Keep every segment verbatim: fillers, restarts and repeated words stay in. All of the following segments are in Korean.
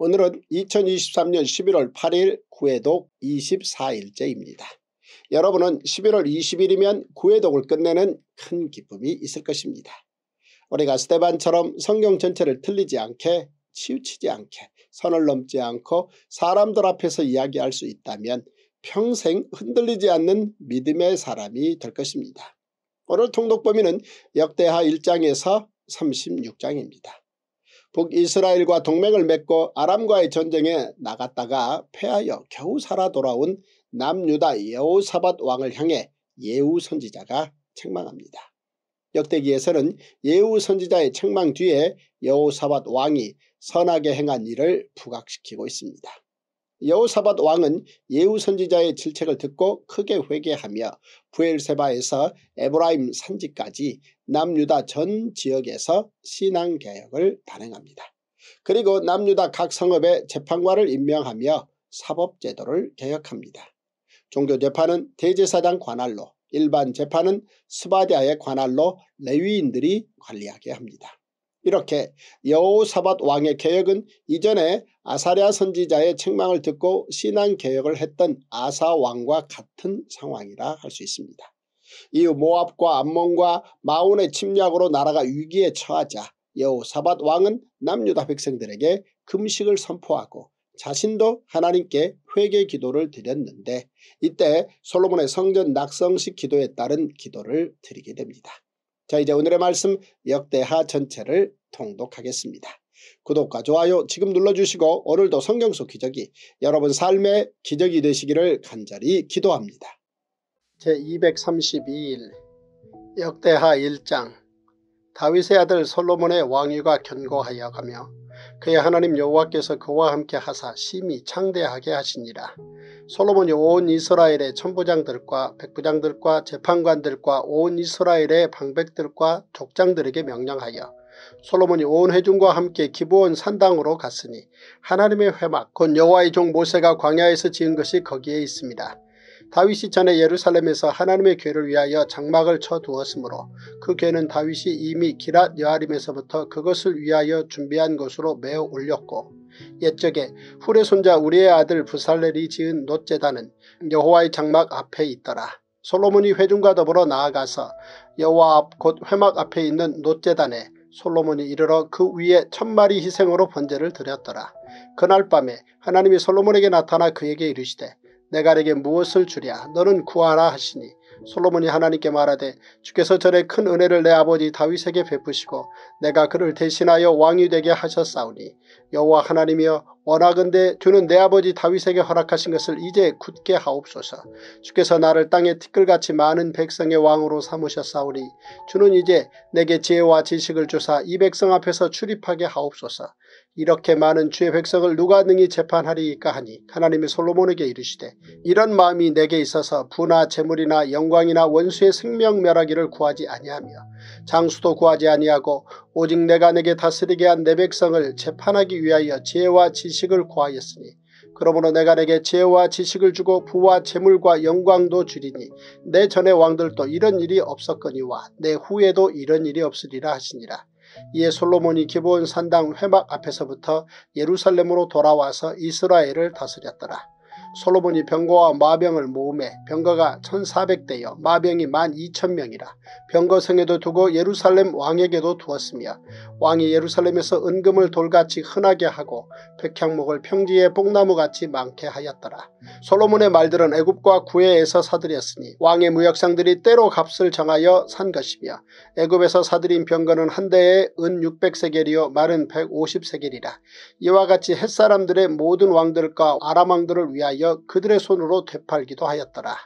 오늘은 이천이십삼년 십일월 팔일 구회독 이십사일째입니다. 여러분은 십일월 이십일이면 구회독을 끝내는 큰 기쁨이 있을 것입니다. 우리가 스데반처럼 성경 전체를 틀리지 않게, 치우치지 않게, 선을 넘지 않고 사람들 앞에서 이야기할 수 있다면 평생 흔들리지 않는 믿음의 사람이 될 것입니다. 오늘 통독 범위는 역대하 일장에서 삼십육장입니다. 북이스라엘과 동맹을 맺고 아람과의 전쟁에 나갔다가 패하여 겨우 살아 돌아온 남유다 여호사밧 왕을 향해 예후 선지자가 책망합니다. 역대기에서는 예후 선지자의 책망 뒤에 여호사밧 왕이 선하게 행한 일을 부각시키고 있습니다. 여호사밧 왕은 예후 선지자의 질책을 듣고 크게 회개하며 브엘세바에서 에브라임 산지까지 남유다 전 지역에서 신앙개혁을 단행합니다. 그리고 남유다 각 성읍에 재판관을 임명하며 사법제도를 개혁합니다. 종교재판은 대제사장 관할로, 일반 재판은 스바디아의 관할로 레위인들이 관리하게 합니다. 이렇게 여호사밧 왕의 개혁은 이전에 아사랴 선지자의 책망을 듣고 신앙개혁을 했던 아사왕과 같은 상황이라 할 수 있습니다. 이후 모압과 암몬과 마온의 침략으로 나라가 위기에 처하자 여호사밧 왕은 남유다 백성들에게 금식을 선포하고 자신도 하나님께 회개 기도를 드렸는데, 이때 솔로몬의 성전 낙성식 기도에 따른 기도를 드리게 됩니다. 자, 이제 오늘의 말씀 역대하 전체를 통독하겠습니다. 구독과 좋아요 지금 눌러주시고 오늘도 성경 속 기적이 여러분 삶의 기적이 되시기를 간절히 기도합니다. 제이백삼십이일 역대하 일장. 다윗의 아들 솔로몬의 왕위가 견고하여 가며 그의 하나님 여호와께서 그와 함께 하사 심히 창대하게 하시니라. 솔로몬이 온 이스라엘의 천부장들과 백부장들과 재판관들과 온 이스라엘의 방백들과 족장들에게 명령하여 솔로몬이 온 회중과 함께 기브온 산당으로 갔으니 하나님의 회막 곧 여호와의 종 모세가 광야에서 지은 것이 거기에 있습니다. 다윗이 전에 예루살렘에서 하나님의 궤를 위하여 장막을 쳐두었으므로 그 궤는 다윗이 이미 기랏 여아림에서부터 그것을 위하여 준비한 것으로 메어 올렸고, 옛적에 훌의 손자 우리의 아들 부살렐이 지은 놋제단은 여호와의 장막 앞에 있더라. 솔로몬이 회중과 더불어 나아가서 여호와 앞 곧 회막 앞에 있는 놋제단에 솔로몬이 이르러 그 위에 천마리 희생으로 번제를 드렸더라. 그날 밤에 하나님이 솔로몬에게 나타나 그에게 이르시되 내가 내게 무엇을 주랴? 너는 구하라 하시니 솔로몬이 하나님께 말하되 주께서 전에 큰 은혜를 내 아버지 다윗에게 베푸시고 내가 그를 대신하여 왕이 되게 하셨사오니 여호와 하나님이여, 원하건대 주는 내 아버지 다윗에게 허락하신 것을 이제 굳게 하옵소서. 주께서 나를 땅의 티끌같이 많은 백성의 왕으로 삼으셨사오니 주는 이제 내게 지혜와 지식을 주사 이 백성 앞에서 출입하게 하옵소서. 이렇게 많은 주의 백성을 누가 능히 재판하리이까 하니 하나님이 솔로몬에게 이르시되 이런 마음이 내게 있어서 부나 재물이나 영광이나 원수의 생명 멸하기를 구하지 아니하며 장수도 구하지 아니하고 오직 내가 내게 다스리게 한 내 백성을 재판하기 위하여 지혜와 지식을 구하였으니 그러므로 내가 내게 지혜와 지식을 주고 부와 재물과 영광도 주리니 내 전의 왕들도 이런 일이 없었거니와 내 후에도 이런 일이 없으리라 하시니라. 이에 솔로몬이 기브온 산당 회막 앞에서부터 예루살렘으로 돌아와서 이스라엘을 다스렸더라. 솔로몬이 병거와 마병을 모음해 병거가 천사백대여 마병이 만 이천명이라 병거성에도 두고 예루살렘 왕에게도 두었으며, 왕이 예루살렘에서 은금을 돌같이 흔하게 하고 백향목을 평지에 뽕나무같이 많게 하였더라. 솔로몬의 말들은 애굽과 구애에서 사들였으니 왕의 무역상들이 때로 값을 정하여 산 것이며, 애굽에서 사들인 병거는 한 대에 은 육백 세겔이요 말은 백오십 세겔이라 이와 같이 햇사람들의 모든 왕들과 아람왕들을 위하여 그들의 손으로 되팔기도 하였더라.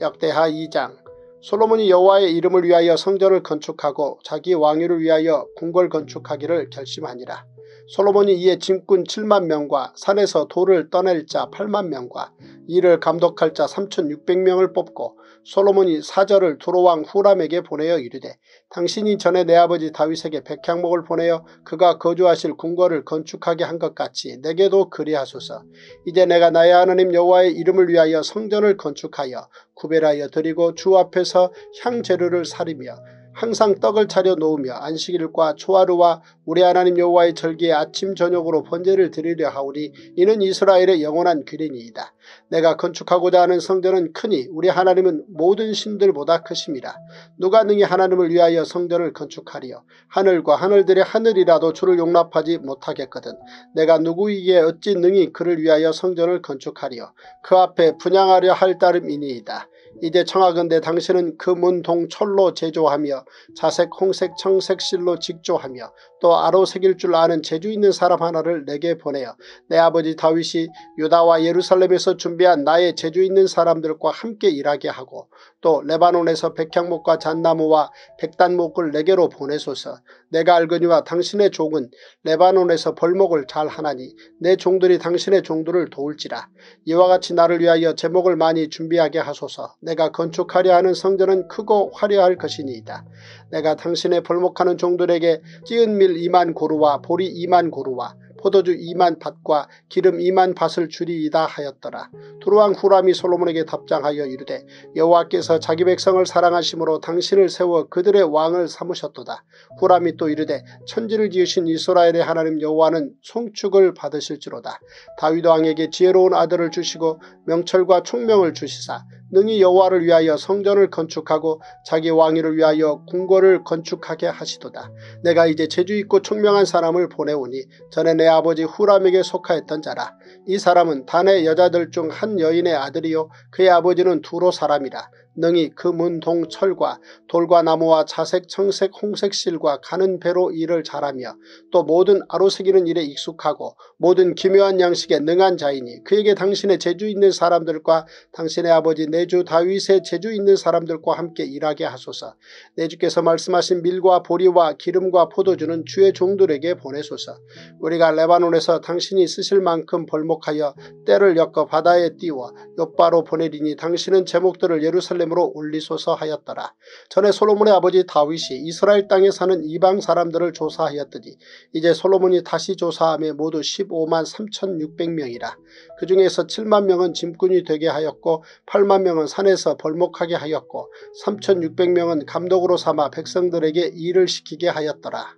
역대하 이장. 솔로몬이 여호와의 이름을 위하여 성전을 건축하고 자기 왕위를 위하여 궁궐 건축하기를 결심하니라. 솔로몬이 이에 짐꾼 칠만 명과 산에서 돌을 떠낼 자 팔만 명과 이를 감독할 자 삼천육백 명을 뽑고 솔로몬이 사절을 두로왕 후람에게 보내어 이르되 당신이 전에 내 아버지 다윗에게 백향목을 보내어 그가 거주하실 궁궐을 건축하게 한 것 같이 내게도 그리하소서. 이제 내가 나의 하나님 여호와의 이름을 위하여 성전을 건축하여 구별하여 드리고 주 앞에서 향재료를 사리며 항상 떡을 차려 놓으며 안식일과 초하루와 우리 하나님 여호와의 절기에 아침 저녁으로 번제를 드리려 하오니 이는 이스라엘의 영원한 규례니이다. 내가 건축하고자 하는 성전은 크니 우리 하나님은 모든 신들보다 크심이라. 누가 능히 하나님을 위하여 성전을 건축하리요. 하늘과 하늘들의 하늘이라도 주를 용납하지 못하겠거든. 내가 누구이기에 어찌 능히 그를 위하여 성전을 건축하리요. 그 앞에 분양하려 할 따름이니이다. 이제 청하건대 당신은 금은 동철로 제조하며 자색 홍색 청색 실로 직조하며 또 아로새길 줄 아는 재주 있는 사람 하나를 내게 보내어 내 아버지 다윗이 유다와 예루살렘에서 준비한 나의 재주 있는 사람들과 함께 일하게 하고 또 레바논에서 백향목과 잣나무와 백단목을 내게로 보내소서. 내가 알거니와 당신의 종은 레바논에서 벌목을 잘 하나니 내 종들이 당신의 종들을 도울지라. 이와 같이 나를 위하여 제목을 많이 준비하게 하소서. 내가 건축하려 하는 성전은 크고 화려할 것이니이다. 내가 당신의 벌목하는 종들에게 찌은 밀 이만 고루와 보리 이만 고루와 포도주 이만 밭과 기름 이만 밭을 주리이다 하였더라. 두루왕 후람이 솔로몬에게 답장하여 이르되 여호와께서 자기 백성을 사랑하심으로 당신을 세워 그들의 왕을 삼으셨도다. 후람이 또 이르되 천지를 지으신 이스라엘의 하나님 여호와는 송축을 받으실지로다. 다윗 왕에게 지혜로운 아들을 주시고 명철과 총명을 주시사 능히 여호와를 위하여 성전을 건축하고 자기 왕위를 위하여 궁궐을 건축하게 하시도다. 내가 이제 재주있고 총명한 사람을 보내오니 전에 내 아버지 후람에게 속하였던 자라. 이 사람은 단의 여자들 중 한 여인의 아들이요 그의 아버지는 두로 사람이라. 능히 금은 동철과 돌과 나무와 자색 청색 홍색 실과 가는 배로 일을 잘하며 또 모든 아로새기는 일에 익숙하고 모든 기묘한 양식에 능한 자이니 그에게 당신의 재주 있는 사람들과 당신의 아버지 내주 다윗의 재주 있는 사람들과 함께 일하게 하소서. 내 주께서 말씀하신 밀과 보리와 기름과 포도주는 주의 종들에게 보내소서. 우리가 레바논에서 당신이 쓰실 만큼 벌목하여 때를 엮어 바다에 띄워 욥바로 보내리니 당신은 제목들을 예루살렘 으로 올리소서 하였더라. 전에 솔로몬의 아버지 다윗이 이스라엘 땅에 사는 이방 사람들을 조사하였더니 이제 솔로몬이 다시 조사함에 모두 십오만 삼천육백 명이라. 그 중에서 칠만 명은 짐꾼이 되게 하였고 팔만 명은 산에서 벌목하게 하였고 삼천육백 명은 감독으로 삼아 백성들에게 일을 시키게 하였더라.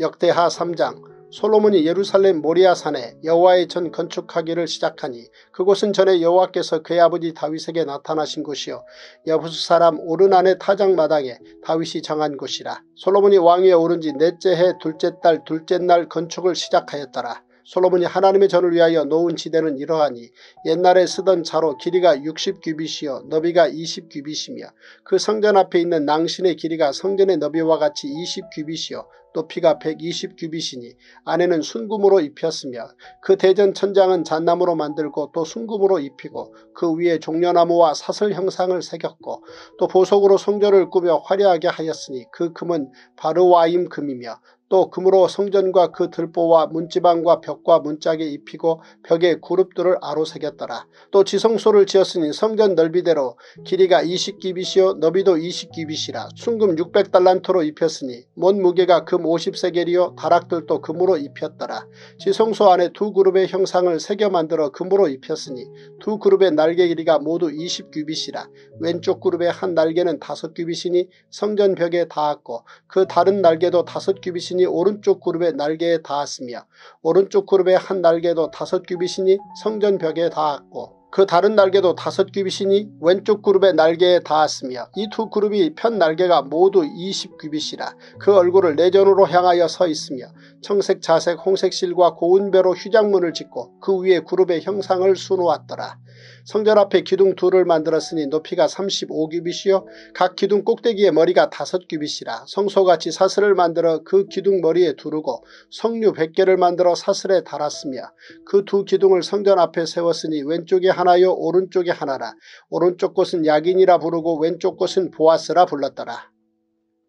역대하 삼 장. 솔로몬이 예루살렘 모리아산에 여호와의 전 건축하기를 시작하니 그곳은 전에 여호와께서 그의 아버지 다윗에게 나타나신 곳이요 여부수 사람 오르난의 타작마당에 다윗이 정한 곳이라. 솔로몬이 왕위에 오른 지 넷째 해 둘째 달 둘째 날 건축을 시작하였더라. 솔로몬이 하나님의 전을 위하여 놓은 지대는 이러하니 옛날에 쓰던 자로 길이가 육십 규빗이요 너비가 이십 규빗이며 그 성전 앞에 있는 낭신의 길이가 성전의 너비와 같이 이십 규빗이요 높이가 백이십 규빗이니 안에는 순금으로 입혔으며 그 대전 천장은 잣나무로 만들고 또 순금으로 입히고 그 위에 종려나무와 사슬 형상을 새겼고 또 보석으로 성전을 꾸며 화려하게 하였으니 그 금은 바르와임 금이며 또 금으로 성전과 그 들보와 문지방과 벽과 문짝에 입히고 벽에 그룹들을 아로새겼더라. 또 지성소를 지었으니 성전 넓이대로 길이가 이십 규빗이요 너비도 이십 규빗이라 순금 육백 달란트로 입혔으니 몸무게가 금 오십 세겔이요 다락들도 금으로 입혔더라. 지성소 안에 두 그룹의 형상을 새겨 만들어 금으로 입혔으니 두 그룹의 날개 길이가 모두 이십 규빗이라 왼쪽 그룹의 한 날개는 다섯 규빗이니 성전 벽에 닿았고 그 다른 날개도 다섯 규빗이니 오른쪽 그룹의 날개에 닿았으며 오른쪽 그룹의 한 날개도 다섯 규빗이니 성전 벽에 닿았고 그 다른 날개도 다섯 규빗이니 왼쪽 그룹의 날개에 닿았으며 이 두 그룹이 편 날개가 모두 이십 규빗이라 그 얼굴을 내전으로 향하여 서 있으며 청색 자색 홍색 실과 고운 배로 휴장문을 짓고 그 위에 그룹의 형상을 수놓았더라. 성전 앞에 기둥 둘을 만들었으니 높이가 삼십오 규빗이요 각 기둥 꼭대기에 머리가 다섯 규빗이라 성소같이 사슬을 만들어 그 기둥 머리에 두르고 성류 백 개를 만들어 사슬에 달았으며 그 두 기둥을 성전 앞에 세웠으니 왼쪽에 하나요 오른쪽에 하나라. 오른쪽 곳은 야긴이라 부르고 왼쪽 곳은 보아스라 불렀더라.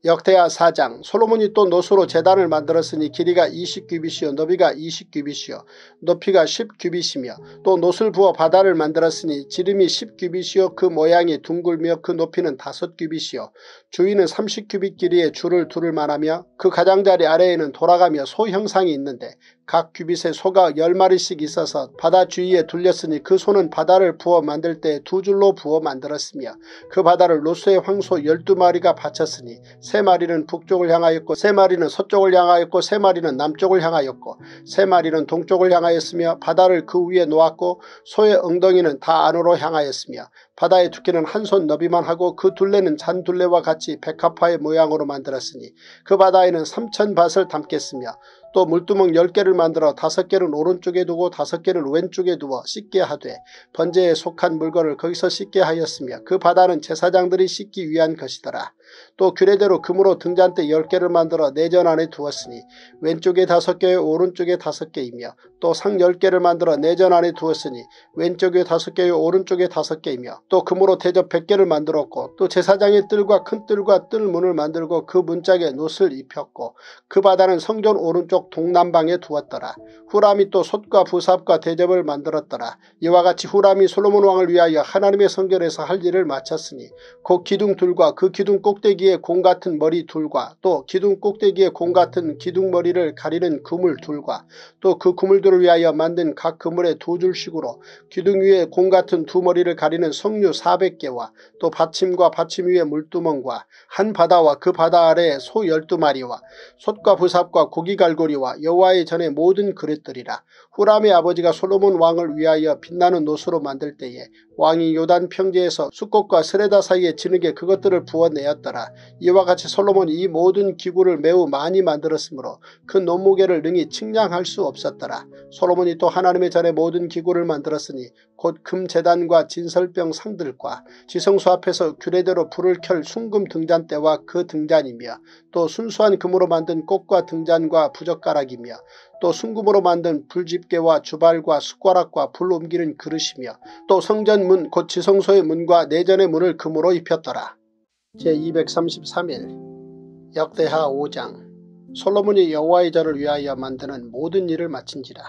역대하 사 장. 솔로몬이 또 노수로 제단을 만들었으니 길이가 이십 규빗이요 너비가 이십 규빗이요 높이가 십 규빗이며 또 놋을 부어 바다를 만들었으니 지름이 십 규빗이요 그 모양이 둥글며 그 높이는 다섯 규빗이요 주위는 삼십 규빗 길이의 줄을 두를 만하며 그 가장자리 아래에는 돌아가며 소 형상이 있는데 각 규빗에 소가 열 마리씩 있어서 바다 주위에 둘렸으니 그 소는 바다를 부어 만들 때 두 줄로 부어 만들었으며 그 바다를 롯의 황소 열두 마리가 바쳤으니 세 마리는 북쪽을 향하였고 세 마리는 서쪽을 향하였고 세 마리는 남쪽을 향하였고 세 마리는 동쪽을 향하였으며 바다를 그 위에 놓았고 소의 엉덩이는 다 안으로 향하였으며 바다의 두께는 한 손 너비만 하고 그 둘레는 잔둘레와 같이 백합화의 모양으로 만들었으니 그 바다에는 삼천 밭을 담겠으며 또 물두멍 열 개를 만들어 다섯 개는 오른쪽에 두고 다섯 개는 왼쪽에 두어 씻게 하되 번제에 속한 물건을 거기서 씻게 하였으며 그 바다는 제사장들이 씻기 위한 것이더라. 또 규례대로 금으로 등잔대 열 개를 만들어 내전 안에 두었으니 왼쪽에 다섯 개에 오른쪽에 다섯 개이며 또 상 열 개를 만들어 내전 안에 두었으니 왼쪽에 다섯 개에 오른쪽에 다섯 개이며 또 금으로 대접 백 개를 만들었고 또 제사장의 뜰과 큰 뜰과 뜰 문을 만들고 그 문짝에 놋을 입혔고 그 바다는 성전 오른쪽 동남방에 두었더라. 후람이 또 솥과 부삽과 대접을 만들었더라. 이와 같이 후람이 솔로몬 왕을 위하여 하나님의 성전에서 할 일을 마쳤으니 곧 기둥 둘과 그 기둥 꼭대기에 공 같은 머리 둘과 또 기둥 꼭대기에 공 같은 기둥머리를 가리는 그물 둘과 또 그 그물들을 위하여 만든 각 그물에 두 줄씩으로 기둥 위에 공 같은 두 머리를 가리는 석류 사백 개와 또 받침과 받침 위에 물두멍과 한 바다와 그 바다 아래에 소 열두 마리와 솥과 부삽과 고기 갈고리와 여호와의 전의 모든 그릇들이라. 후람의 아버지가 솔로몬 왕을 위하여 빛나는 옷으로 만들 때에 왕이 요단 평지에서 숫꽃과 스레다 사이에 진흙에 그것들을 부어내었더라. 이와 같이 솔로몬이 이 모든 기구를 매우 많이 만들었으므로 그 논무게를 능히 측량할 수 없었더라. 솔로몬이 또 하나님의 전의 모든 기구를 만들었으니 곧 금제단과 진설병 상들과 지성소 앞에서 규례대로 불을 켤 순금 등잔대와 그 등잔이며 또 순수한 금으로 만든 꽃과 등잔과 부젓가락이며 또 순금으로 만든 불집게와 주발과 숟가락과 불 옮기는 그릇이며 또 성전 문 곧 지성소의 문과 내전의 문을 금으로 입혔더라. 제이백삼십삼 일 역대하 오 장 솔로몬이 여호와의 전을 위하여 만드는 모든 일을 마친지라.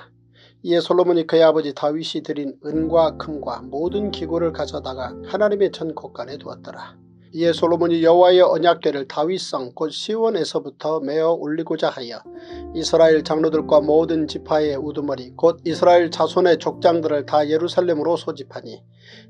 이에 솔로몬이 그의 아버지 다윗이 드린 은과 금과 모든 기구를 가져다가 하나님의 전 곳간에 두었더라. 이에 솔로몬이 여호와의 언약궤를 다윗성 곧 시원에서부터 메어 올리고자 하여 이스라엘 장로들과 모든 지파의 우두머리 곧 이스라엘 자손의 족장들을 다 예루살렘으로 소집하니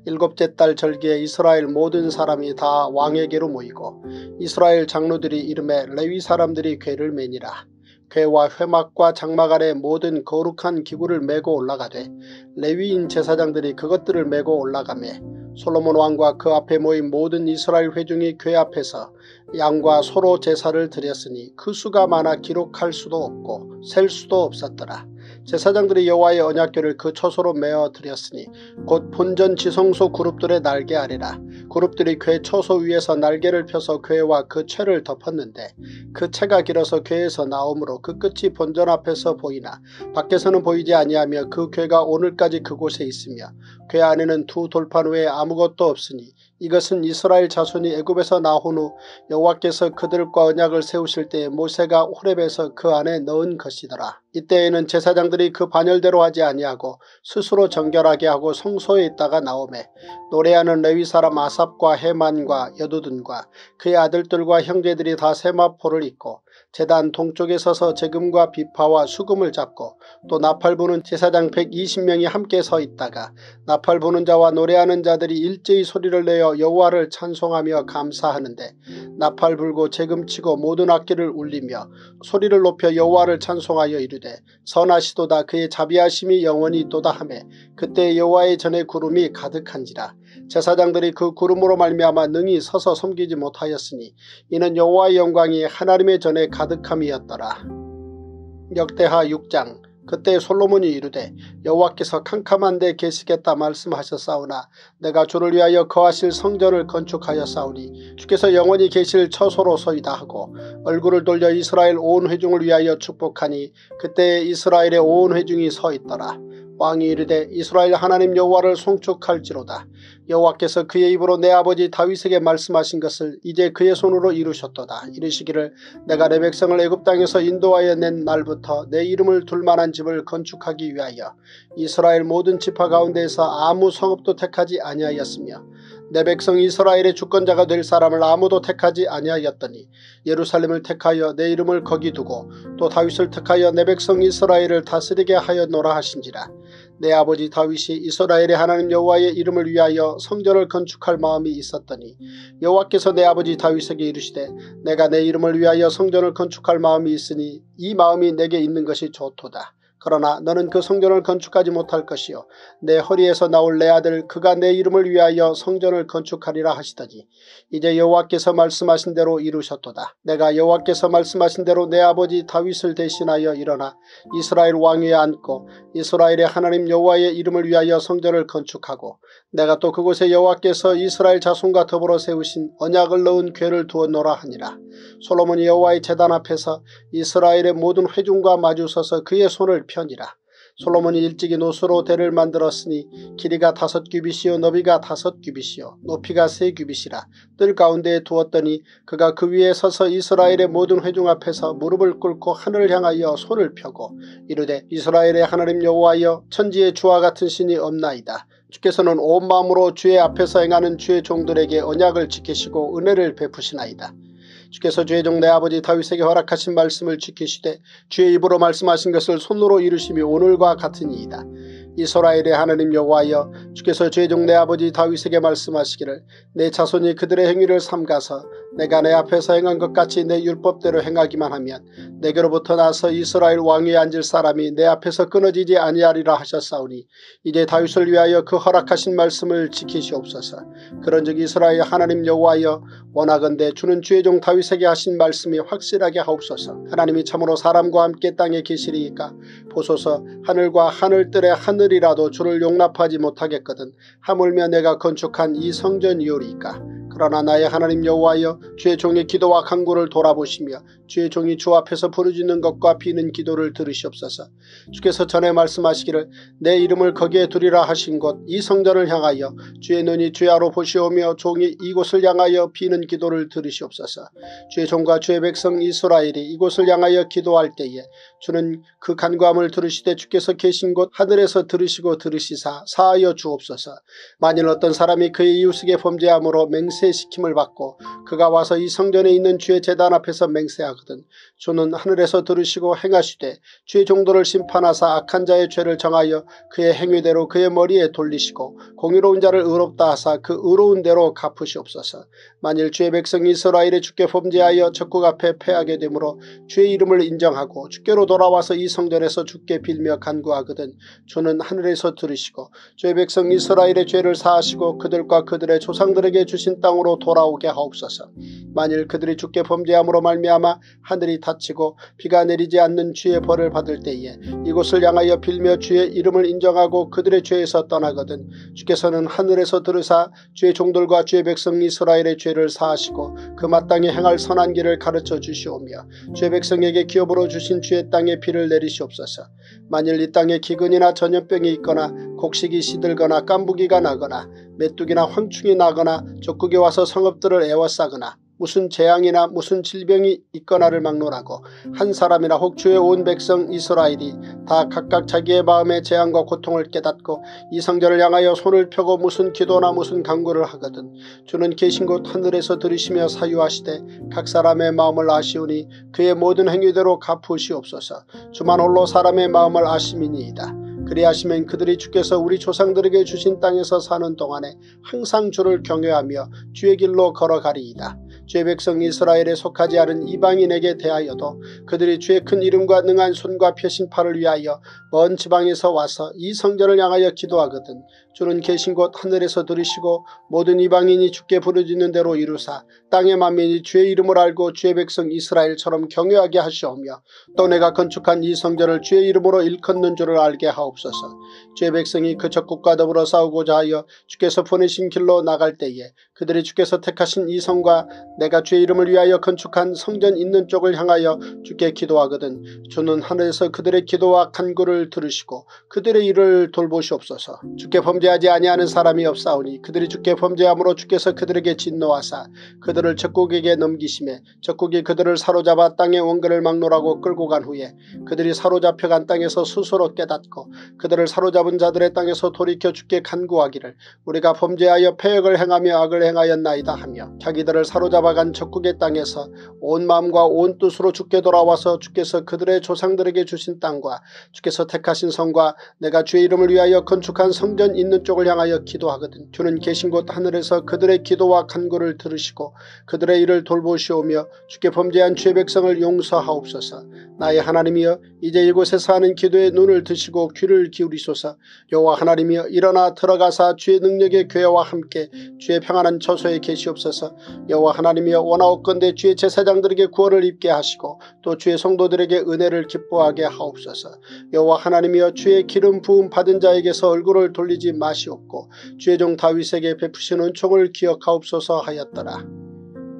일곱째 달 절기에 이스라엘 모든 사람이 다 왕에게로 모이고 이스라엘 장로들이 이름에 레위 사람들이 궤를 메니라. 궤와 회막과 장막 아래 모든 거룩한 기구를 메고 올라가되 레위인 제사장들이 그것들을 메고 올라가매 솔로몬 왕과 그 앞에 모인 모든 이스라엘 회중이 궤 앞에서 양과 소로 제사를 드렸으니 그 수가 많아 기록할 수도 없고 셀 수도 없었더라. 제사장들이 여호와의 언약궤를 그 처소로 메어 드렸으니 곧 본전 지성소 그룹들의 날개 아래라. 그룹들이 궤 처소 위에서 날개를 펴서 궤와 그 채를 덮었는데 그 채가 길어서 궤에서 나오므로 그 끝이 본전 앞에서 보이나 밖에서는 보이지 아니하며 그 궤가 오늘까지 그곳에 있으며 궤 안에는 두 돌판 외에 아무것도 없으니 이것은 이스라엘 자손이 애굽에서 나온 후 여호와께서 그들과 언약을 세우실 때에 모세가 호렙에서 그 안에 넣은 것이더라. 이때에는 제사장들이 그 반열대로 하지 아니하고 스스로 정결하게 하고 성소에 있다가 나오매 노래하는 레위 사람 아삽과 헤만과 여두둔과 그의 아들들과 형제들이 다 세마포를 입고 제단 동쪽에 서서 재금과 비파와 수금을 잡고 또 나팔 부는 제사장 백이십 명이 함께 서 있다가 나팔 부는 자와 노래하는 자들이 일제히 소리를 내어 여호와를 찬송하며 감사하는데 나팔 불고 재금치고 모든 악기를 울리며 소리를 높여 여호와를 찬송하여 이르되 선하시도다 그의 자비하심이 영원히 있도다 하매 그때 여호와의 전에 구름이 가득한지라. 제사장들이 그 구름으로 말미암아 능히 서서 섬기지 못하였으니 이는 여호와의 영광이 하나님의 전에 가득함이었더라. 역대하 육 장 그때 솔로몬이 이르되 여호와께서 캄캄한데 계시겠다 말씀하셨사오나 내가 주를 위하여 거하실 성전을 건축하였사오니 주께서 영원히 계실 처소로서이다 하고 얼굴을 돌려 이스라엘 온 회중을 위하여 축복하니 그때 이스라엘의 온 회중이 서 있더라. 왕이 이르되 이스라엘 하나님 여호와를 송축할지로다. 여호와께서 그의 입으로 내 아버지 다윗에게 말씀하신 것을 이제 그의 손으로 이루셨도다. 이르시기를 내가 내 백성을 애굽 땅에서 인도하여 낸 날부터 내 이름을 둘만한 집을 건축하기 위하여 이스라엘 모든 지파 가운데에서 아무 성읍도 택하지 아니하였으며 내 백성 이스라엘의 주권자가 될 사람을 아무도 택하지 아니하였더니 예루살렘을 택하여 내 이름을 거기 두고 또 다윗을 택하여 내 백성 이스라엘을 다스리게 하였노라 하신지라. 내 아버지 다윗이 이스라엘의 하나님 여호와의 이름을 위하여 성전을 건축할 마음이 있었더니 여호와께서 내 아버지 다윗에게 이르시되 내가 내 이름을 위하여 성전을 건축할 마음이 있으니 이 마음이 내게 있는 것이 좋도다. 그러나 너는 그 성전을 건축하지 못할 것이요 내 허리에서 나올 내 아들 그가 내 이름을 위하여 성전을 건축하리라 하시더니 이제 여호와께서 말씀하신 대로 이루셨도다. 내가 여호와께서 말씀하신 대로 내 아버지 다윗을 대신하여 일어나 이스라엘 왕위에 앉고 이스라엘의 하나님 여호와의 이름을 위하여 성전을 건축하고 내가 또 그곳에 여호와께서 이스라엘 자손과 더불어 세우신 언약을 넣은 궤를 두었노라 하니라. 솔로몬이 여호와의 제단 앞에서 이스라엘의 모든 회중과 마주서서 그의 손을 편이라. 솔로몬이 일찍이 노수로 대를 만들었으니 길이가 다섯 규빗이요 너비가 다섯 규빗이요 높이가 세 규빗이라. 뜰 가운데에 두었더니 그가 그 위에 서서 이스라엘의 모든 회중 앞에서 무릎을 꿇고 하늘을 향하여 손을 펴고 이르되 이스라엘의 하나님 여호와여 천지의 주와 같은 신이 없나이다. 주께서는 온 마음으로 주의 앞에서 행하는 주의 종들에게 언약을 지키시고 은혜를 베푸시나이다. 주께서 주의 종 내 아버지 다윗에게 허락하신 말씀을 지키시되 주의 입으로 말씀하신 것을 손으로 이루심이 오늘과 같으니이다. 이스라엘의 하나님 여호와여 주께서 주의 종 내 아버지 다윗에게 말씀하시기를 내 자손이 그들의 행위를 삼가서 내가 내 앞에서 행한 것 같이 내 율법대로 행하기만 하면 내게로부터 나서 이스라엘 왕위에 앉을 사람이 내 앞에서 끊어지지 아니하리라 하셨사오니 이제 다윗을 위하여 그 허락하신 말씀을 지키시옵소서. 그런즉 이스라엘 하나님 여호와여 원하건대 주는 주의 종 다윗에게 하신 말씀이 확실하게 하옵소서. 하나님이 참으로 사람과 함께 땅에 계시리이까 보소서. 하늘과 하늘들의 하늘이라도 주를 용납하지 못하겠거든 하물며 내가 건축한 이 성전이오리이까. 그러나 나의 하나님 여호와여 주의 종의 기도와 간구를 돌아보시며 주의 종이 주 앞에서 부르짖는 것과 비는 기도를 들으시옵소서. 주께서 전에 말씀하시기를 내 이름을 거기에 두리라 하신 곳 이 성전을 향하여 주의 눈이 주야로 보시오며 종이 이곳을 향하여 비는 기도를 들으시옵소서. 주의 종과 주의 백성 이스라엘이 이곳을 향하여 기도할 때에 주는 그 간구함을 들으시되 주께서 계신 곳 하늘에서 들으시고 들으시사 사하여 주옵소서. 만일 어떤 사람이 그의 이웃에게 범죄함으로 맹세시킴을 받고 그가 와서 이 성전에 있는 주의 제단 앞에서 맹세하거든 주는 하늘에서 들으시고 행하시되 주의 종들을 심판하사 악한 자의 죄를 정하여 그의 행위대로 그의 머리에 돌리시고 공의로운 자를 의롭다 하사 그 의로운 대로 갚으시옵소서. 만일 주의 백성 이스라엘이 주께 범죄하여 적국 앞에 패하게 되므로 주의 이름을 인정하고 주께로 돌아와서 이 성전에서 주께 빌며 간구하거든 주는 하늘에서 들으시고 주의 백성 이스라엘의 죄를 사하시고 그들과 그들의 조상들에게 주신 땅으로 돌아오게 하옵소서. 만일 그들이 주께 범죄함으로 말미암아 하늘이 닫히고 비가 내리지 않는 주의 벌을 받을 때에 이곳을 향하여 빌며 주의 이름을 인정하고 그들의 죄에서 떠나거든 주께서는 하늘에서 들으사 주의 종들과 주의 백성 이스라엘의 죄를 사하시고 그 마땅히 행할 선한 길을 가르쳐 주시오며 주의 백성에게 기업으로 주신 주의 땅에 비를 내리시옵소서. 만일 이 땅에 기근이나 전염병이 있거나 곡식이 시들거나 깐부기가 나거나 메뚜기나 황충이 나거나 적국이 와서 성읍들을 에워싸거나 무슨 재앙이나 무슨 질병이 있거나를 막론하고 한 사람이나 혹 주의 온 백성 이스라엘이 다 각각 자기의 마음의 재앙과 고통을 깨닫고 이 성전을 향하여 손을 펴고 무슨 기도나 무슨 간구를 하거든 주는 계신 곳 하늘에서 들으시며 사유하시되 각 사람의 마음을 아시오니 그의 모든 행위대로 갚으시옵소서. 주만 홀로 사람의 마음을 아심이니이다. 그리하시면 그들이 주께서 우리 조상들에게 주신 땅에서 사는 동안에 항상 주를 경외하며 주의 길로 걸어가리이다. 주의 백성 이스라엘에 속하지 않은 이방인에게 대하여도 그들이 주의 큰 이름과 능한 손과 펴신 팔을 위하여 먼 지방에서 와서 이 성전을 향하여 기도하거든 주는 계신 곳 하늘에서 들으시고 모든 이방인이 주께 부르짖는 대로 이루사 땅의 만민이 주의 이름을 알고 주의 백성 이스라엘처럼 경외하게 하시오며 또 내가 건축한 이 성전을 주의 이름으로 일컫는 줄을 알게 하옵소서. 주의 백성이 그 적국과 더불어 싸우고자 하여 주께서 보내신 길로 나갈 때에 그들이 주께서 택하신 이 성과 내가 주의 이름을 위하여 건축한 성전 있는 쪽을 향하여 주께 기도하거든 주는 하늘에서 그들의 기도와 간구를 들으시고 그들의 일을 돌보시옵소서. 주께 범죄 범죄하지 아니하는 사람이 없사오니 그들이 주께 범죄함으로 주께서 그들에게 진노하사 그들을 적국에게 넘기심에 적국이 그들을 사로잡아 땅의 원근을 막론하고 끌고 간 후에 그들이 사로잡혀간 땅에서 스스로 깨닫고 그들을 사로잡은 자들의 땅에서 돌이켜 주께 간구하기를 우리가 범죄하여 패역을 행하며 악을 행하였나이다 하며 자기들을 사로잡아간 적국의 땅에서 온 마음과 온 뜻으로 주께 돌아와서 주께서 그들의 조상들에게 주신 땅과 주께서 택하신 성과 내가 주의 이름을 위하여 건축한 성전 있는 쪽을 향하여 기도하거든 주는 계신 곳 하늘에서 그들의 기도와 간구를 들으시고 그들의 일을 돌보시오며 주께 범죄한 주의 백성을 용서하옵소서. 나의 하나님이여 이제 이곳에서 하는 기도에 눈을 드시고 귀를 기울이소서. 여호와 하나님이여 일어나 들어가사 주의 능력의 괴와 함께 주의 평안한 처소에 계시옵소서. 여호와 하나님이여 원하옵건대 주의 제사장들에게 구원을 입게 하시고 또 주의 성도들에게 은혜를 기뻐하게 하옵소서. 여호와 하나님이여 주의 기름 부음 받은 자에게서 얼굴을 돌리지 마시옵고 주의 종 다윗에게 베푸신 은총을 기억하옵소서 하였더라.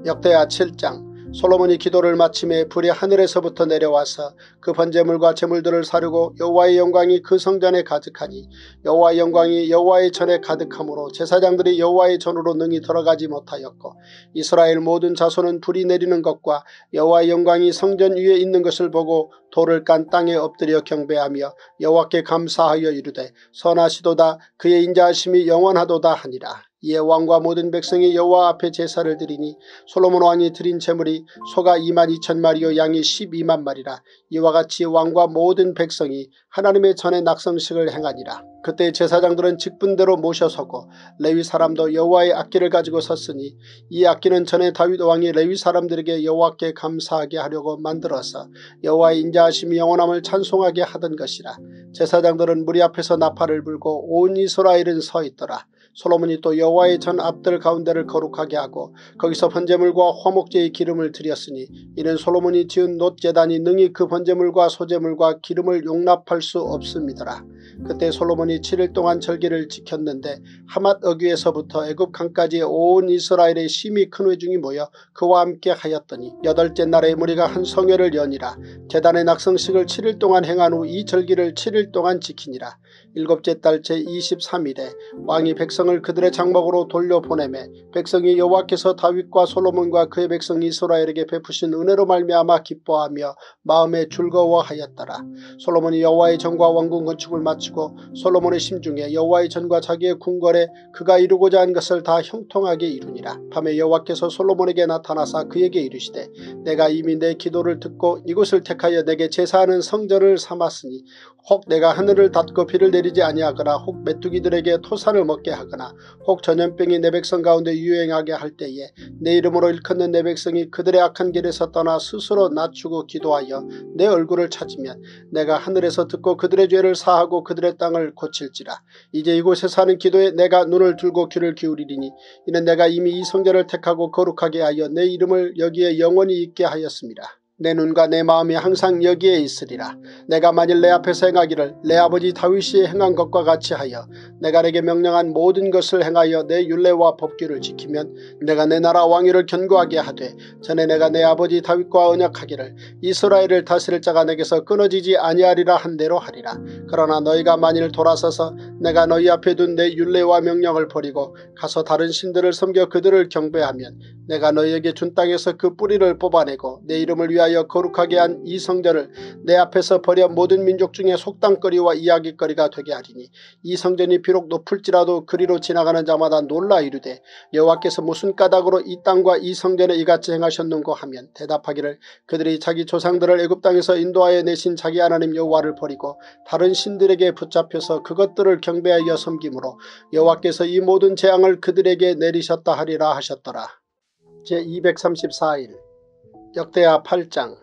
역대하 칠 장. 솔로몬이 기도를 마침에 불이 하늘에서부터 내려와서 그 번제물과 제물들을 사르고 여호와의 영광이 그 성전에 가득하니 여호와의 영광이 여호와의 전에 가득하므로 제사장들이 여호와의 전으로 능히 들어가지 못하였고 이스라엘 모든 자손은 불이 내리는 것과 여호와의 영광이 성전 위에 있는 것을 보고 돌을 깐 땅에 엎드려 경배하며 여호와께 감사하여 이르되 선하시도다 그의 인자하심이 영원하도다 하니라. 이에 왕과 모든 백성이 여호와 앞에 제사를 드리니 솔로몬 왕이 드린 제물이 소가 이만 이천 마리요 양이 십이만 마리라. 이와 같이 왕과 모든 백성이 하나님의 전에 낙성식을 행하니라. 그때 제사장들은 직분대로 모셔서고 레위 사람도 여호와의 악기를 가지고 섰으니 이 악기는 전에 다윗 왕이 레위 사람들에게 여호와께 감사하게 하려고 만들어서 여호와의 인자하심이 영원함을 찬송하게 하던 것이라. 제사장들은 무리 앞에서 나팔을 불고 온 이스라엘은 서 있더라. 솔로몬이 또 여호와의 전 앞뜰 가운데를 거룩하게 하고 거기서 번제물과 화목제의 기름을 드렸으니 이는 솔로몬이 지은 놋 제단이 능히 그 번제물과 소제물과 기름을 용납할 수 없음이더라. 그때 솔로몬이 칠 일 동안 절기를 지켰는데 하맛 어귀에서부터 애굽 강까지 온 이스라엘의 심히 큰 회중이 모여 그와 함께 하였더니 여덟째 날에 무리가 한 성회를 여니라. 제단의 낙성식을 칠 일 동안 행한 후 이 절기를 칠 일 동안 지키니라. 일곱째 달 제이십삼 일에 왕이 백성을 그들의 장막으로 돌려보내매 백성이 여호와께서 다윗과 솔로몬과 그의 백성 이스라엘에게 베푸신 은혜로 말미암아 기뻐하며 마음에 즐거워하였더라. 솔로몬이 여호와의 전과 왕궁 건축을 마치고 솔로몬의 심중에 여호와의 전과 자기의 궁궐에 그가 이루고자 한 것을 다 형통하게 이루니라. 밤에 여호와께서 솔로몬에게 나타나사 그에게 이르시되 내가 이미 내 기도를 듣고 이곳을 택하여 내게 제사하는 성전을 삼았으니 혹 내가 하늘을 닫고 비를 내리지 아니하거나 혹 메뚜기들에게 토산을 먹게 하거나 혹 전염병이 내 백성 가운데 유행하게 할 때에 내 이름으로 일컫는 내 백성이 그들의 악한 길에서 떠나 스스로 낮추고 기도하여 내 얼굴을 찾으면 내가 하늘에서 듣고 그들의 죄를 사하고 그들의 땅을 고칠지라. 이제 이곳에서 하는 기도에 내가 눈을 들고 귀를 기울이리니 이는 내가 이미 이 성전을 택하고 거룩하게 하여 내 이름을 여기에 영원히 있게 하였습니다. 내 눈과 내 마음이 항상 여기에 있으리라. 내가 만일 내 앞에서 행하기를 내 아버지 다윗이 행한 것과 같이 하여 내가 내게 명령한 모든 것을 행하여 내 율례와 법규를 지키면 내가 내 나라 왕위를 견고하게 하되 전에 내가 내 아버지 다윗과 언약하기를 이스라엘을 다스릴 자가 내게서 끊어지지 아니하리라 한 대로 하리라. 그러나 너희가 만일 돌아서서 내가 너희 앞에 둔 내 율례와 명령을 버리고 가서 다른 신들을 섬겨 그들을 경배하면 내가 너희에게 준 땅에서 그 뿌리를 뽑아내고 내 이름을 위하여 하여 거룩하게 한 이 성전을 내 앞에서 버려 모든 민족 중에 속당거리와 이야기거리가 되게 하리니 이 성전이 비록 높을지라도 그리로 지나가는 자마다 놀라 이르되 여호와께서 무슨 까닭으로 이 땅과 이 성전에 이같이 행하셨는고 하면 대답하기를 그들이 자기 조상들을 애굽 땅에서 인도하여 내신 자기 하나님 여호와를 버리고 다른 신들에게 붙잡혀서 그것들을 경배하여 섬김으로 여호와께서 이 모든 재앙을 그들에게 내리셨다 하리라 하셨더라. 제이백삼십사 일 역대하 팔 장.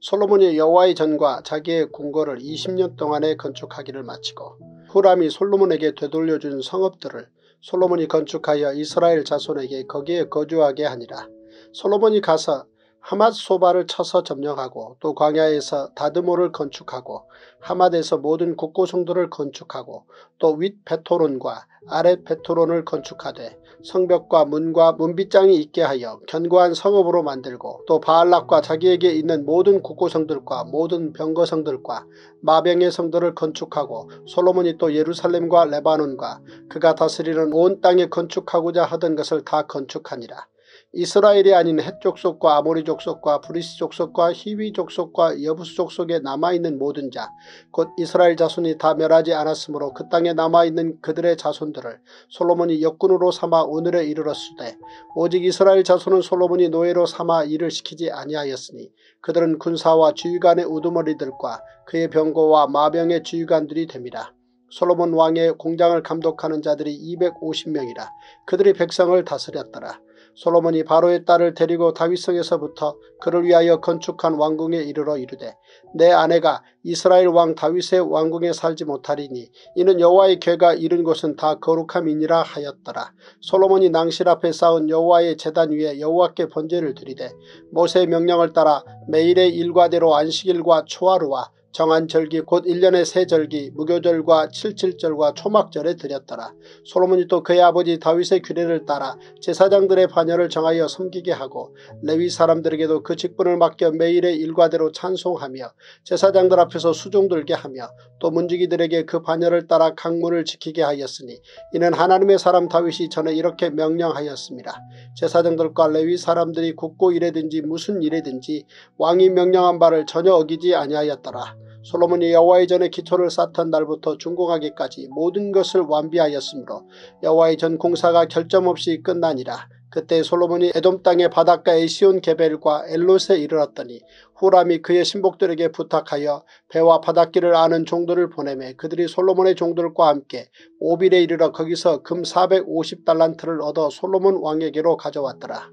솔로몬이 여호와의 전과 자기의 궁궐을 이십 년 동안에 건축하기를 마치고 후람이 솔로몬에게 되돌려준 성읍들을 솔로몬이 건축하여 이스라엘 자손에게 거기에 거주하게 하니라. 솔로몬이 가서 하맛 소바를 쳐서 점령하고 또 광야에서 다드모를 건축하고 하맛에서 모든 국고성들을 건축하고 또 윗 베토론과 아랫 베토론을 건축하되 성벽과 문과 문빗장이 있게 하여 견고한 성읍으로 만들고 또 바알락과 자기에게 있는 모든 국고성들과 모든 병거성들과 마병의 성들을 건축하고 솔로몬이 또 예루살렘과 레바논과 그가 다스리는 온 땅에 건축하고자 하던 것을 다 건축하니라. 이스라엘이 아닌 헷족속과 아모리족속과 브리스족속과 히위족속과 여부스족속에 남아있는 모든 자 곧 이스라엘 자손이 다 멸하지 않았으므로 그 땅에 남아있는 그들의 자손들을 솔로몬이 역군으로 삼아 오늘에 이르렀으되 오직 이스라엘 자손은 솔로몬이 노예로 삼아 일을 시키지 아니하였으니 그들은 군사와 주의관의 우두머리들과 그의 병거와 마병의 주의관들이 됨이라. 솔로몬 왕의 공장을 감독하는 자들이 이백오십 명이라 그들이 백성을 다스렸더라. 솔로몬이 바로의 딸을 데리고 다윗성에서부터 그를 위하여 건축한 왕궁에 이르러 이르되 내 아내가 이스라엘 왕 다윗의 왕궁에 살지 못하리니 이는 여호와의 궤가 이른 곳은 다 거룩함이니라 하였더라. 솔로몬이 낭실 앞에 쌓은 여호와의 제단 위에 여호와께 번제를 드리되 모세의 명령을 따라 매일의 일과대로 안식일과 초하루와 정한 절기 곧 일 년의 세 절기 무교절과 칠칠절과 초막절에 드렸더라. 솔로몬이 또 그의 아버지 다윗의 규례를 따라 제사장들의 반열을 정하여 섬기게 하고 레위 사람들에게도 그 직분을 맡겨 매일의 일과대로 찬송하며 제사장들 앞에서 수종 들게 하며 또 문지기들에게 그 반열을 따라 강문을 지키게 하였으니 이는 하나님의 사람 다윗이 전에 이렇게 명령하였습니다. 제사장들과 레위 사람들이 국고 일에든지 무슨 일에든지 왕이 명령한 바를 전혀 어기지 아니하였더라. 솔로몬이 여호와의 전에 기초를 쌓던 날부터 준공하기까지 모든 것을 완비하였으므로 여호와의 전 공사가 결점없이 끝나니라. 그때 솔로몬이 에돔 땅의 바닷가 에시온 게벨과 엘롯에 이르렀더니 후람이 그의 신복들에게 부탁하여 배와 바닷길을 아는 종들을 보내매 그들이 솔로몬의 종들과 함께 오빌에 이르러 거기서 금 사백오십 달란트를 얻어 솔로몬 왕에게로 가져왔더라.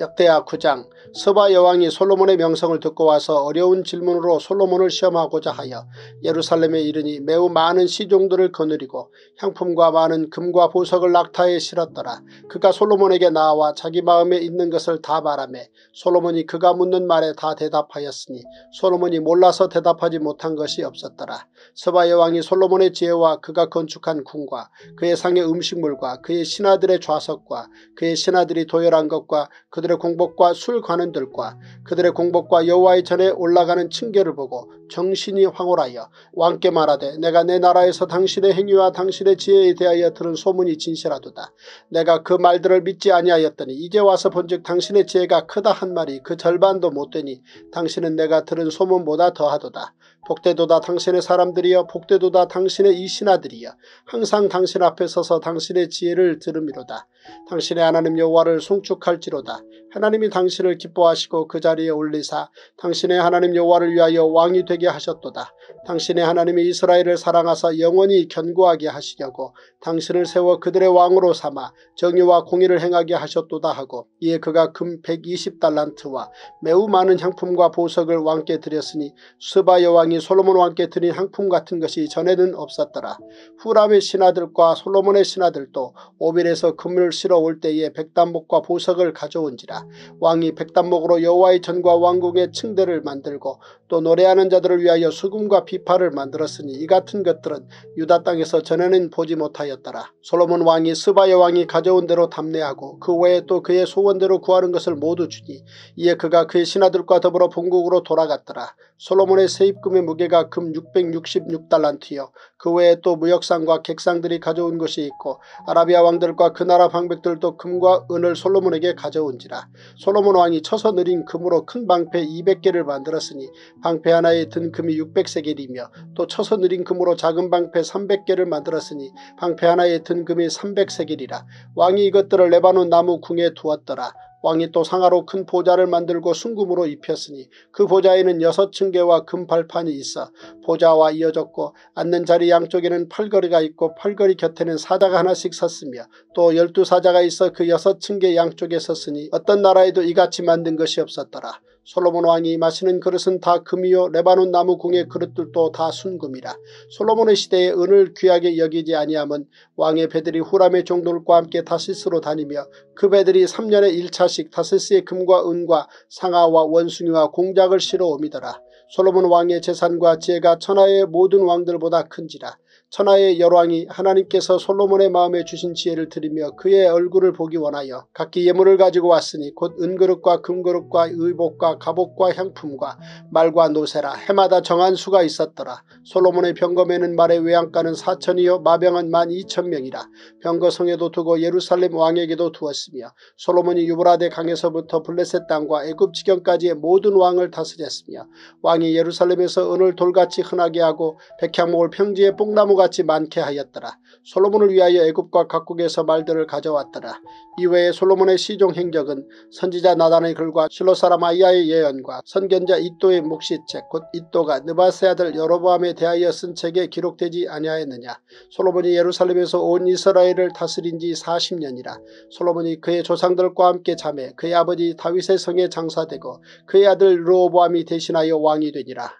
역대하 구 장. 스바 여왕이 솔로몬의 명성을 듣고 와서 어려운 질문으로 솔로몬을 시험하고자 하여 예루살렘에 이르니 매우 많은 시종들을 거느리고 향품과 많은 금과 보석을 낙타에 실었더라. 그가 솔로몬에게 나와 자기 마음에 있는 것을 다 말하며 솔로몬이 그가 묻는 말에 다 대답하였으니 솔로몬이 몰라서 대답하지 못한 것이 없었더라. 스바 여왕이 솔로몬의 지혜와 그가 건축한 궁과 그의 상의 음식물과 그의 신하들의 좌석과 그의 신하들이 도열한 것과 그들 그들의 공복과 술관원들과 그들의 공복과 여호와의 전에 올라가는 층계를 보고 정신이 황홀하여 왕께 말하되 내가 내 나라에서 당신의 행위와 당신의 지혜에 대하여 들은 소문이 진실하도다. 내가 그 말들을 믿지 아니하였더니 이제 와서 본즉 당신의 지혜가 크다 한 말이 그 절반도 못되니 당신은 내가 들은 소문보다 더하도다. 복되도다 당신의 사람들이여 복되도다 당신의 이 신하들이여 항상 당신 앞에 서서 당신의 지혜를 들음이로다. 당신의 하나님 여호와를 송축할지로다. 하나님이 당신을 기뻐하시고 그 자리에 올리사 당신의 하나님 여호와를 위하여 왕이 되게 하셨도다. 당신의 하나님이 이스라엘을 사랑하사 영원히 견고하게 하시려고 당신을 세워 그들의 왕으로 삼아 정의와 공의를 행하게 하셨도다 하고 이에 그가 금 백이십 달란트와 매우 많은 향품과 보석을 왕께 드렸으니 스바 여왕이 솔로몬 왕께 드린 향품 같은 것이 전에는 없었더라. 후람의 신하들과 솔로몬의 신하들도 오빌에서 금을 실어 올 때에 백단목과 보석을 가져온지라. 왕이 백단목으로 여호와의 전과 왕궁의 층대를 만들고 또 노래하는 자들을 위하여 수금과 비파를 만들었으니 이 같은 것들은 유다 땅에서 전에는 보지 못하였더라. 솔로몬 왕이 스바 여왕이 가져온 대로 담례하고 그 외에 또 그의 소원대로 구하는 것을 모두 주니 이에 그가 그의 신하들과 더불어 본국으로 돌아갔더라. 솔로몬의 세입금의 무게가 금 육백육십육 달란트요 그 외에 또 무역상과 객상들이 가져온 것이 있고 아라비아 왕들과 그 나라 방백들도 금과 은을 솔로몬에게 가져온지라. 솔로몬 왕이 쳐서 느린 금으로 큰 방패 이백 개를 만들었으니 방패 하나에 든 금이 육백 세겔이며 또 쳐서 느린 금으로 작은 방패 삼백 개를 만들었으니 방패 하나에 든 금이 삼백 세겔이라 왕이 이것들을 레바논 나무 궁에 두었더라. 왕이 또 상하로 큰 보좌를 만들고 순금으로 입혔으니 그 보좌에는 여섯 층계와 금 발판이 있어 보좌와 이어졌고 앉는 자리 양쪽에는 팔걸이가 있고 팔걸이 곁에는 사자가 하나씩 섰으며 또 열두 사자가 있어 그 여섯 층계 양쪽에 섰으니 어떤 나라에도 이같이 만든 것이 없었더라. 솔로몬 왕이 마시는 그릇은 다 금이요 레바논 나무 궁의 그릇들도 다 순금이라. 솔로몬의 시대에 은을 귀하게 여기지 아니함은 왕의 배들이 후람의 종들과 함께 다시스로 다니며 그 배들이 삼 년에 일 차씩 다시스의 금과 은과 상아와 원숭이와 공작을 실어오미더라. 솔로몬 왕의 재산과 지혜가 천하의 모든 왕들보다 큰지라. 천하의 열왕이 하나님께서 솔로몬의 마음에 주신 지혜를 드리며 그의 얼굴을 보기 원하여 각기 예물을 가지고 왔으니 곧 은그릇과 금그릇과 의복과 갑옷과 향품과 말과 노새라. 해마다 정한 수가 있었더라. 솔로몬의 병거에는 말의 외양간은 사천이요 마병은 만 이천 명이라 병거성에도 두고 예루살렘 왕에게도 두었으며 솔로몬이 유브라데 강에서부터 블레셋 땅과 애굽 지경까지의 모든 왕을 다스렸으며 왕이 예루살렘에서 은을 돌같이 흔하게 하고 백향목을 평지에 뽕나무 같이 많게 하였더라. 솔로몬을 위하여 애굽과 각국에서 말들을 가져왔더라. 이외에 솔로몬의 시종 행적은 선지자 나단의 글과 실로사람 아이야의 예언과 선견자 잇도의 묵시책 곧 잇도가 느바세 아들 여로보암에 대하여 쓴 책에 기록되지 아니하였느냐. 솔로몬이 예루살렘에서 온 이스라엘을 다스린 지 사십 년이라 솔로몬이 그의 조상들과 함께 자매 그의 아버지 다윗의 성에 장사되고 그의 아들 르호보암이 대신하여 왕이 되니라.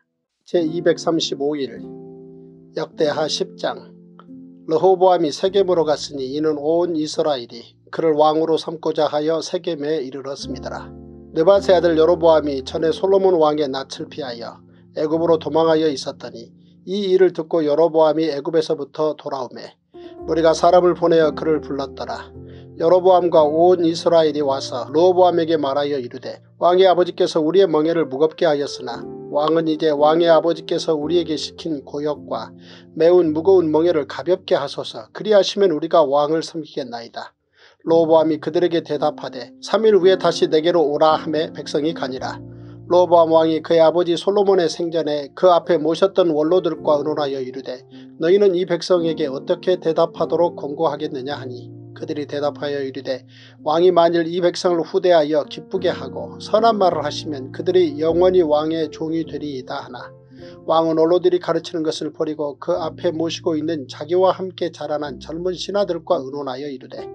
제 이백삼십오 일 역대하 십 장. 르호보암이 세겜으로 갔으니 이는 온 이스라엘이 그를 왕으로 삼고자 하여 세겜에 이르렀음이더라. 느밧의 아들 여로보암이 전에 솔로몬 왕의 낯을 피하여 애굽으로 도망하여 있었더니 이 일을 듣고 여로보암이 애굽에서부터 돌아오매 무리가 사람을 보내어 그를 불렀더라. 여로보암과 온 이스라엘이 와서 르호보암에게 말하여 이르되 왕의 아버지께서 우리의 멍에를 무겁게 하였으나 왕은 이제 왕의 아버지께서 우리에게 시킨 고역과 매운 무거운 멍에를 가볍게 하소서. 그리하시면 우리가 왕을 섬기겠나이다. 르호보암이 그들에게 대답하되 삼 일 후에 다시 내게로 오라 하매 백성이 가니라. 르호보암 왕이 그의 아버지 솔로몬의 생전에 그 앞에 모셨던 원로들과 의논하여 이르되 너희는 이 백성에게 어떻게 대답하도록 권고하겠느냐 하니 그들이 대답하여 이르되 왕이 만일 이 백성을 후대하여 기쁘게 하고 선한 말을 하시면 그들이 영원히 왕의 종이 되리이다 하나 왕은 원로들이 가르치는 것을 버리고 그 앞에 모시고 있는 자기와 함께 자라난 젊은 신하들과 의논하여 이르되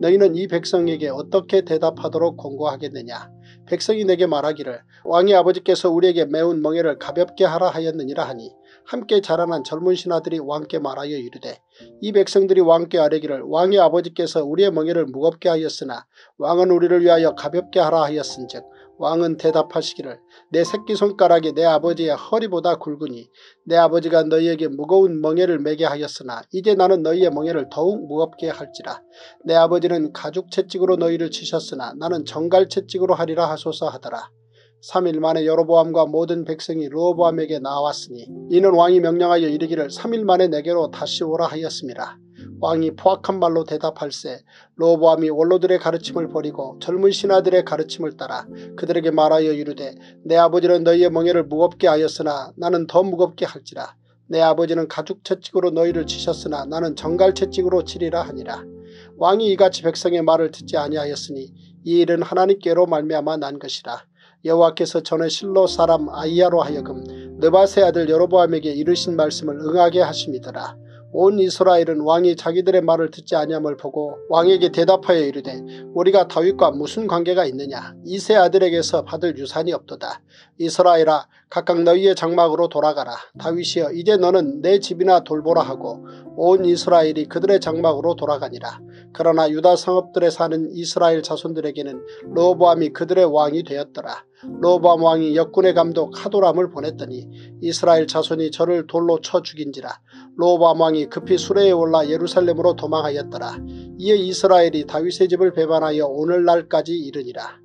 너희는 이 백성에게 어떻게 대답하도록 권고하겠느냐. 백성이 내게 말하기를 왕의 아버지께서 우리에게 매운 멍에를 가볍게 하라 하였느니라 하니 함께 자라난 젊은 신하들이 왕께 말하여 이르되 이 백성들이 왕께 아뢰기를 왕의 아버지께서 우리의 멍에를 무겁게 하였으나 왕은 우리를 위하여 가볍게 하라 하였은즉 왕은 대답하시기를 내 새끼손가락이 내 아버지의 허리보다 굵으니 내 아버지가 너희에게 무거운 멍에를 매게 하였으나 이제 나는 너희의 멍에를 더욱 무겁게 할지라. 내 아버지는 가죽 채찍으로 너희를 치셨으나 나는 정갈 채찍으로 하리라 하소서 하더라. 삼 일 만에 여로보암과 모든 백성이 르호보암에게 나왔으니 이는 왕이 명령하여 이르기를 삼 일 만에 내게로 다시 오라 하였음이라. 왕이 포악한 말로 대답할세 르호보암이 원로들의 가르침을 버리고 젊은 신하들의 가르침을 따라 그들에게 말하여 이르되 내 아버지는 너희의 멍에를 무겁게 하였으나 나는 더 무겁게 할지라. 내 아버지는 가죽 채찍으로 너희를 치셨으나 나는 정갈 채찍으로 치리라 하니라. 왕이 이같이 백성의 말을 듣지 아니하였으니 이 일은 하나님께로 말미암아 난 것이라. 여호와께서 전에 실로 사람 아이야로 하여금 느밧의 아들 여로보암에게 이르신 말씀을 응하게 하심이더라. 온 이스라엘은 왕이 자기들의 말을 듣지 아니함을 보고 왕에게 대답하여 이르되 우리가 다윗과 무슨 관계가 있느냐. 이세 아들에게서 받을 유산이 없도다. 이스라엘아 각각 너희의 장막으로 돌아가라. 다윗이여 이제 너는 내 집이나 돌보라 하고 온 이스라엘이 그들의 장막으로 돌아가니라. 그러나 유다 성읍들에 사는 이스라엘 자손들에게는 르호보암이 그들의 왕이 되었더라. 르호보암 왕이 역군의 감독 하도람을 보냈더니 이스라엘 자손이 저를 돌로 쳐 죽인지라. 르호보암 왕이 급히 수레에 올라 예루살렘으로 도망하였더라. 이에 이스라엘이 다윗의 집을 배반하여 오늘날까지 이르니라.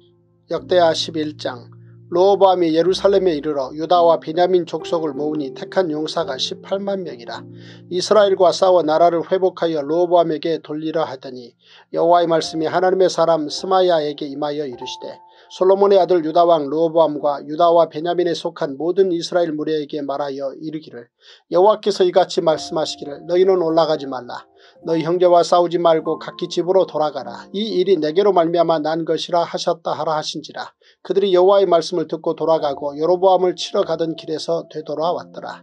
역대하 십일 장. 르호보암이 예루살렘에 이르러 유다와 베냐민 족속을 모으니 택한 용사가 십팔만 명이라 이스라엘과 싸워 나라를 회복하여 르호보암에게 돌리라 하더니 여호와의 말씀이 하나님의 사람 스마야에게 임하여 이르시되 솔로몬의 아들 유다왕 르호보암과 유다와 베냐민에 속한 모든 이스라엘 무리에게 말하여 이르기를 여호와께서 이같이 말씀하시기를 너희는 올라가지 말라. 너희 형제와 싸우지 말고 각기 집으로 돌아가라. 이 일이 내게로 말미암아 난 것이라 하셨다 하라 하신지라. 그들이 여호와의 말씀을 듣고 돌아가고 여로보암을 치러 가던 길에서 되돌아왔더라.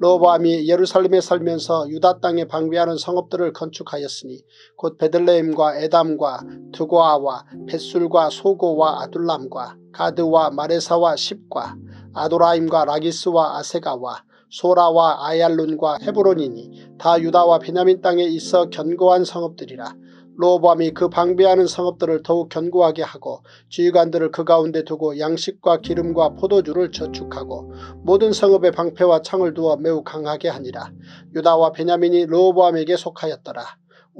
르호보암이 예루살렘에 살면서 유다 땅에 방비하는 성읍들을 건축하였으니 곧 베들레헴과 에담과 두고아와 벳술과 소고와 아둘람과 가드와 마레사와 십과 아도라임과 라기스와 아세가와 소라와 아얄룬과 헤브론이니 다 유다와 베냐민 땅에 있어 견고한 성읍들이라. 르호보암이 그 방비하는 성읍들을 더욱 견고하게 하고 지휘관들을 그 가운데 두고 양식과 기름과 포도주를 저축하고 모든 성읍의 방패와 창을 두어 매우 강하게 하니라. 유다와 베냐민이 르호보암에게 속하였더라.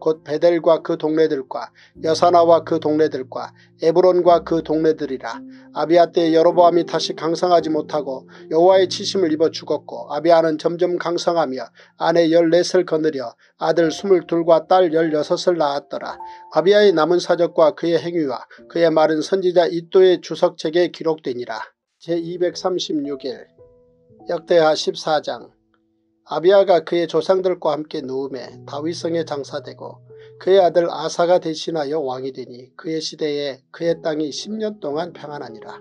곧 베델과 그 동네들과 여사나와 그 동네들과 에브론과 그 동네들이라. 아비야 때에 여로보암이 다시 강성하지 못하고 여호와의 치심을 입어 죽었고 아비야는 점점 강성하며 아내 열넷을 거느려 아들 스물둘과 딸 열여섯을 낳았더라. 아비야의 남은 사적과 그의 행위와 그의 말은 선지자 이또의 주석책에 기록되니라. 제 이백삼십육 일 역대하 십사 장. 아비야가 그의 조상들과 함께 누움에 다윗성에 장사되고 그의 아들 아사가 대신하여 왕이 되니 그의 시대에 그의 땅이 십 년 동안 평안하니라.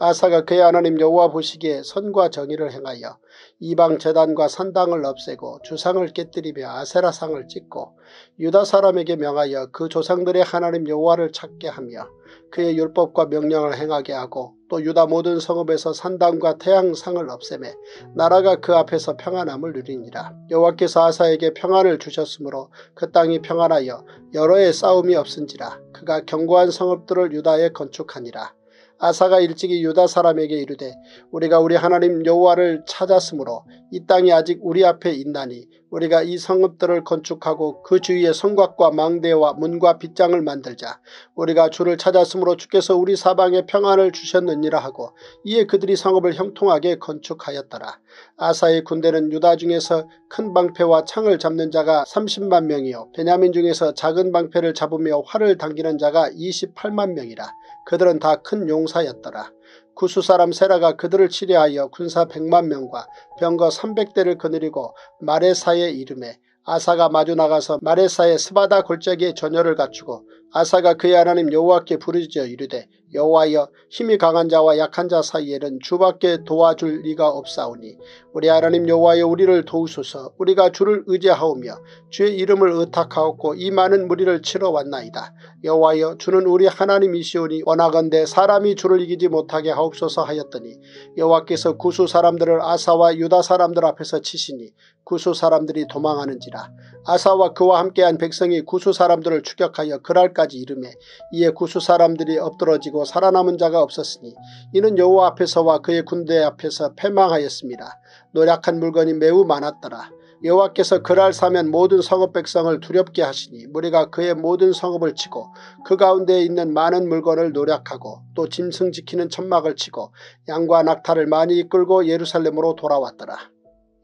아사가 그의 하나님 여호와 보시기에 선과 정의를 행하여 이방 제단과 산당을 없애고 주상을 깨뜨리며 아세라상을 찍고 유다 사람에게 명하여 그 조상들의 하나님 여호와를 찾게 하며 그의 율법과 명령을 행하게 하고 또 유다 모든 성읍에서 산당과 태양상을 없애매 나라가 그 앞에서 평안함을 누리니라. 여호와께서 아사에게 평안을 주셨으므로 그 땅이 평안하여 여러 해 싸움이 없은지라. 그가 견고한 성읍들을 유다에 건축하니라. 아사가 일찍이 유다 사람에게 이르되 우리가 우리 하나님 여호와를 찾았으므로 이 땅이 아직 우리 앞에 있나니 우리가 이 성읍들을 건축하고 그 주위에 성곽과 망대와 문과 빗장을 만들자. 우리가 주를 찾았으므로 주께서 우리 사방에 평안을 주셨느니라 하고 이에 그들이 성읍을 형통하게 건축하였더라. 아사의 군대는 유다 중에서 큰 방패와 창을 잡는 자가 삼십만 명이요 베냐민 중에서 작은 방패를 잡으며 활을 당기는 자가 이십팔만 명이라 그들은 다 큰 용사였더라. 구수 사람 세라가 그들을 치려하여 군사 백만 명과 병거 삼백 대를 거느리고 마레사에 이르매 아사가 마주 나가서 마레사의 스바다 골짜기에 전열을 갖추고 아사가 그의 하나님 여호와께 부르짖어 이르되 여호와여 힘이 강한 자와 약한 자 사이에는 주밖에 도와줄 리가 없사오니 우리 하나님 여호와여 우리를 도우소서. 우리가 주를 의지하오며 주의 이름을 의탁하옵고 이 많은 무리를 치러 왔나이다. 여호와여 주는 우리 하나님이시오니 원하건대 사람이 주를 이기지 못하게 하옵소서 하였더니 여호와께서 구수 사람들을 아사와 유다 사람들 앞에서 치시니 구수 사람들이 도망하는지라. 아사와 그와 함께한 백성이 구수 사람들을 추격하여 그랄까지 이르매 이에 구수 사람들이 엎드러지고 살아남은 자가 없었으니 이는 여호와 앞에서와 그의 군대 앞에서 패망하였습니다. 노략한 물건이 매우 많았더라. 여호와께서 그랄 사면 모든 성읍 백성을 두렵게 하시니 무리가 그의 모든 성읍을 치고 그 가운데에 있는 많은 물건을 노략하고 또 짐승 지키는 천막을 치고 양과 낙타를 많이 이끌고 예루살렘으로 돌아왔더라.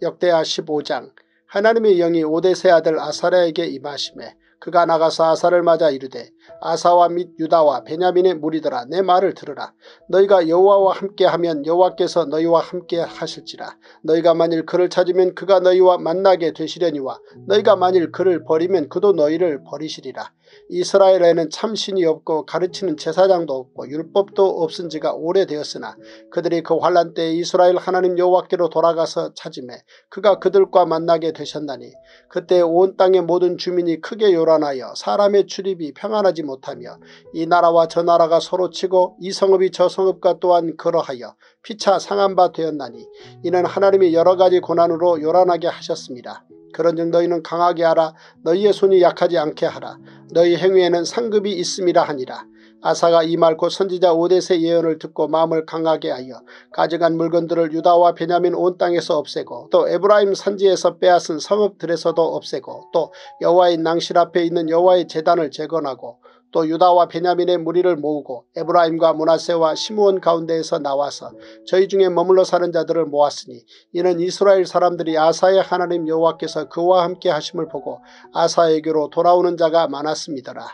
역대하 십오 장. 하나님의 영이 오데세 아들 아사랴에게 임하시매 그가 나가서 아사를 맞아 이르되 아사와 및 유다와 베냐민의 무리들아 내 말을 들으라. 너희가 여호와와 함께하면 여호와께서 너희와 함께 하실지라. 너희가 만일 그를 찾으면 그가 너희와 만나게 되시려니와 너희가 만일 그를 버리면 그도 너희를 버리시리라. 이스라엘에는 참 신이 없고 가르치는 제사장도 없고 율법도 없은 지가 오래되었으나 그들이 그 환란 때에 이스라엘 하나님 여호와께로 돌아가서 찾음에 그가 그들과 만나게 되셨나니 그때 온 땅의 모든 주민이 크게 요란하여 사람의 출입이 평안하지 못하며 이 나라와 저 나라가 서로 치고 이 성읍이 저 성읍과 또한 그러하여 피차 상한 바 되었나니 이는 하나님이 여러 가지 고난으로 요란하게 하셨습니다. 그런즉 너희는 강하게 하라. 너희의 손이 약하지 않게 하라. 너희 행위에는 상급이 있음이라 하니라. 아사가 이 말 곧 선지자 오뎃의 예언을 듣고 마음을 강하게 하여 가져간 물건들을 유다와 베냐민 온 땅에서 없애고 또 에브라임 산지에서 빼앗은 성읍들에서도 없애고 또 여호와의 낭실 앞에 있는 여호와의 제단을 재건하고 또 유다와 베냐민의 무리를 모으고 에브라임과 므낫세와 시므온 가운데에서 나와서 저희 중에 머물러 사는 자들을 모았으니 이는 이스라엘 사람들이 아사의 하나님 여호와께서 그와 함께 하심을 보고 아사에게로 돌아오는 자가 많았음이더라.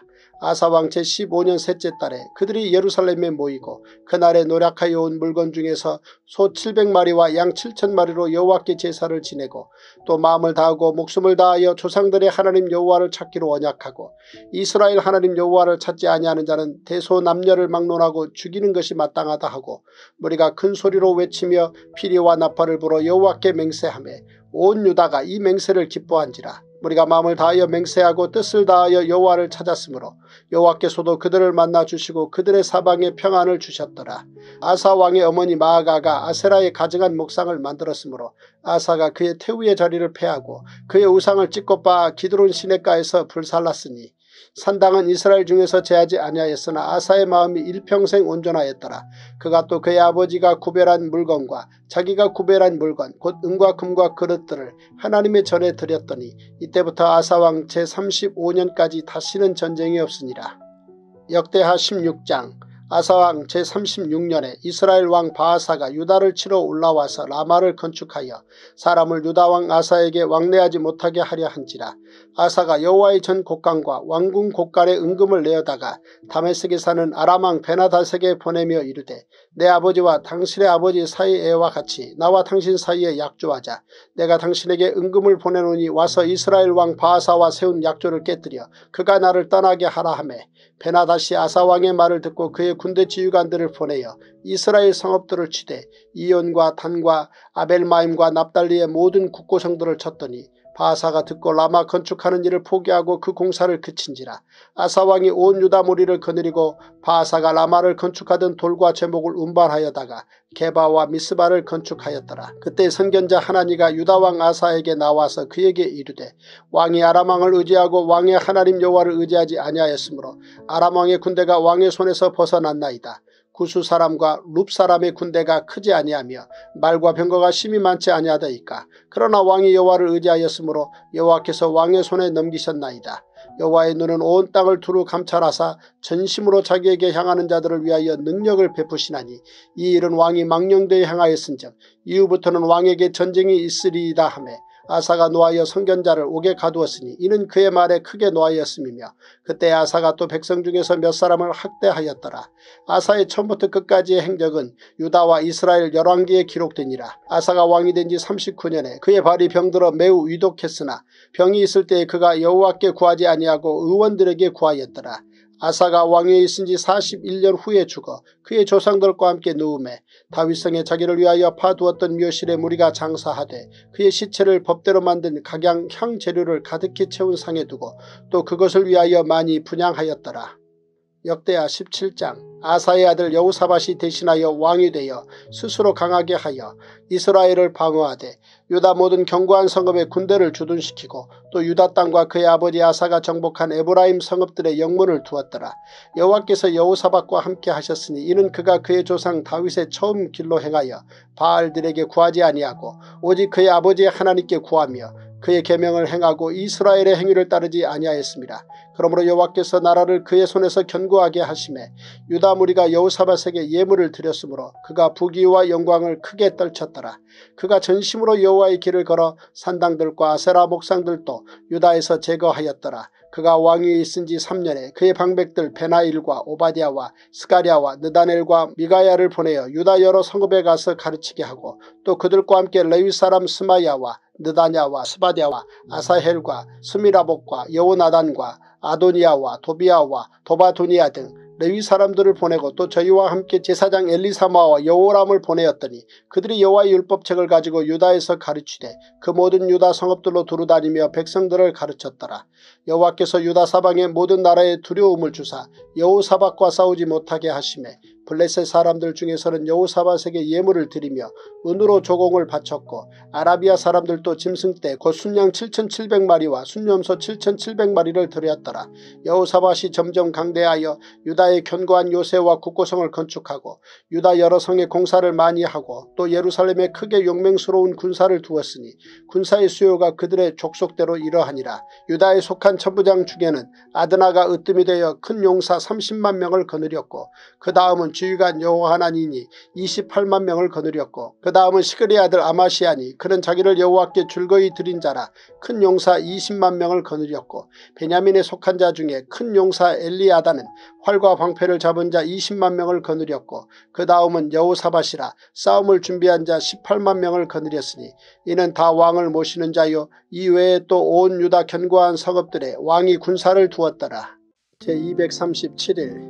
아사왕 제십오 년 셋째 달에 그들이 예루살렘에 모이고 그날에 노략하여 온 물건 중에서 소 칠백 마리와 양 칠천 마리로 여호와께 제사를 지내고 또 마음을 다하고 목숨을 다하여 조상들의 하나님 여호와를 찾기로 언약하고 이스라엘 하나님 여호와를 찾지 아니하는 자는 대소남녀를 막론하고 죽이는 것이 마땅하다 하고 무리가 큰 소리로 외치며 피리와 나팔을 불어 여호와께 맹세하며 온 유다가 이 맹세를 기뻐한지라. 무리가 마음을 다하여 맹세하고 뜻을 다하여 여호와를 찾았으므로 여호와께서도 그들을 만나 주시고 그들의 사방에 평안을 주셨더라. 아사 왕의 어머니 마아가가 아세라에 가증한 목상을 만들었으므로 아사가 그의 태우의 자리를 패하고 그의 우상을 찢고 빻아 기드론 시냇가에서 불살랐으니 산당은 이스라엘 중에서 제하지 아니하였으나 아사의 마음이 일평생 온전하였더라. 그가 또 그의 아버지가 구별한 물건과 자기가 구별한 물건 곧 은과 금과 그릇들을 하나님의 전에 드렸더니 이때부터 아사왕 제삼십오 년까지 다시는 전쟁이 없으니라. 역대하 십육 장. 아사왕 제삼십육 년에 이스라엘 왕 바아사가 유다를 치러 올라와서 라마를 건축하여 사람을 유다왕 아사에게 왕래하지 못하게 하려 한지라. 아사가 여호와의 전 곳간과 왕궁 곳간에 은금을 내어다가 다메섹에 사는 아람왕 베나다색에 보내며 이르되 내 아버지와 당신의 아버지 사이 애와 같이 나와 당신 사이에 약조하자. 내가 당신에게 은금을 보내노니 와서 이스라엘 왕 바아사와 세운 약조를 깨뜨려 그가 나를 떠나게 하라 하며 베나다시 아사왕의 말을 듣고 그의 군대 지휘관들을 보내어 이스라엘 성읍들을 치되 이온과 단과 아벨마임과 납달리의 모든 국고성들을 쳤더니 바아사가 듣고 라마 건축하는 일을 포기하고 그 공사를 그친지라. 아사왕이 온 유다 무리를 거느리고 바아사가 라마를 건축하던 돌과 제목을 운반하여다가 게바와 미스바를 건축하였더라. 그때 선견자 하나니가 유다왕 아사에게 나와서 그에게 이르되 왕이 아람왕을 의지하고 왕의 하나님 여호와를 의지하지 아니하였으므로 아람왕의 군대가 왕의 손에서 벗어났나이다. 구수 사람과 룹 사람의 군대가 크지 아니하며 말과 병거가 심히 많지 아니하다이까. 그러나 왕이 여호와를 의지하였으므로 여호와께서 왕의 손에 넘기셨나이다. 여호와의 눈은 온 땅을 두루 감찰하사 전심으로 자기에게 향하는 자들을 위하여 능력을 베푸시나니 이 일은 왕이 망령되이 행하였은즉 이후부터는 왕에게 전쟁이 있으리이다 하며 아사가 노하여 선견자를 옥에 가두었으니 이는 그의 말에 크게 노하였음이며 그때 아사가 또 백성 중에서 몇 사람을 학대하였더라. 아사의 처음부터 끝까지의 행적은 유다와 이스라엘 열왕기에 기록되니라. 아사가 왕이 된 지 삼십구 년에 그의 발이 병들어 매우 위독했으나 병이 있을 때에 그가 여호와께 구하지 아니하고 의원들에게 구하였더라. 아사가 왕위에 있은 지 사십일 년 후에 죽어 그의 조상들과 함께 누움에 다윗성에 자기를 위하여 파두었던 묘실에 무리가 장사하되 그의 시체를 법대로 만든 각양 향 재료를 가득히 채운 상에 두고 또 그것을 위하여 많이 분양하였더라. 역대하 십칠 장. 아사의 아들 여호사밧이 대신하여 왕이 되어 스스로 강하게 하여 이스라엘을 방어하되 유다 모든 견고한 성읍에 군대를 주둔시키고 또 유다 땅과 그의 아버지 아사가 정복한 에브라임 성읍들의 영문을 두었더라. 여호와께서 여호사밧과 함께 하셨으니 이는 그가 그의 조상 다윗의 처음 길로 행하여 바알들에게 구하지 아니하고 오직 그의 아버지 하나님께 구하며 그의 계명을 행하고 이스라엘의 행위를 따르지 아니하였습니다. 그러므로 여호와께서 나라를 그의 손에서 견고하게 하심에 유다 무리가 여호사밧에게 예물을 드렸으므로 그가 부귀와 영광을 크게 떨쳤더라. 그가 전심으로 여호와의 길을 걸어 산당들과 아세라 목상들도 유다에서 제거하였더라. 그가 왕위에 있은 지 삼 년에 그의 방백들 베나일과 오바디아와 스가랴와 느다넬과 미가야를 보내어 유다 여러 성읍에 가서 가르치게 하고 또 그들과 함께 레위 사람 스마야와 느다냐와 스바디아와 아사헬과 스미라복과 여호나단과 아도니아와 도비아와 도바도니아 등 레위 사람들을 보내고 또 저희와 함께 제사장 엘리사마와 여호람을 보내었더니 그들이 여호와의 율법책을 가지고 유다에서 가르치되 그 모든 유다 성읍들로 두루 다니며 백성들을 가르쳤더라. 여호와께서 유다 사방의 모든 나라에 두려움을 주사 여호사밧과 싸우지 못하게 하시매 블레셋 사람들 중에서는 여호사밧에게 예물을 드리며 은으로 조공을 바쳤고 아라비아 사람들도 짐승 때 곧 순양 칠천칠백 마리와 순염소 칠천칠백 마리를 드렸더라. 여호사밧이 점점 강대하여 유다의 견고한 요새와 국고성을 건축하고 유다 여러 성에 공사를 많이 하고 또 예루살렘에 크게 용맹스러운 군사를 두었으니 군사의 수요가 그들의 족속대로 이러하니라. 유다에 속한 천부장 중에는 아드나가 으뜸이 되어 큰 용사 삼십만 명을 거느렸고 그 다음은 지휘관 여호하나니니 이십팔만 명을 거느렸고 그 다음은 시그리 아들 아마시아니 그는 자기를 여호와께 즐거이 드린 자라 큰 용사 이십만 명을 거느렸고 베냐민에 속한 자 중에 큰 용사 엘리아다는 활과 방패를 잡은 자 이십만 명을 거느렸고 그 다음은 여호사밧이라 싸움을 준비한 자 십팔만 명을 거느렸으니 이는 다 왕을 모시는 자요 이외에 또 온 유다 견고한 성읍들에 왕이 군사를 두었더라. 제이백삼십칠 일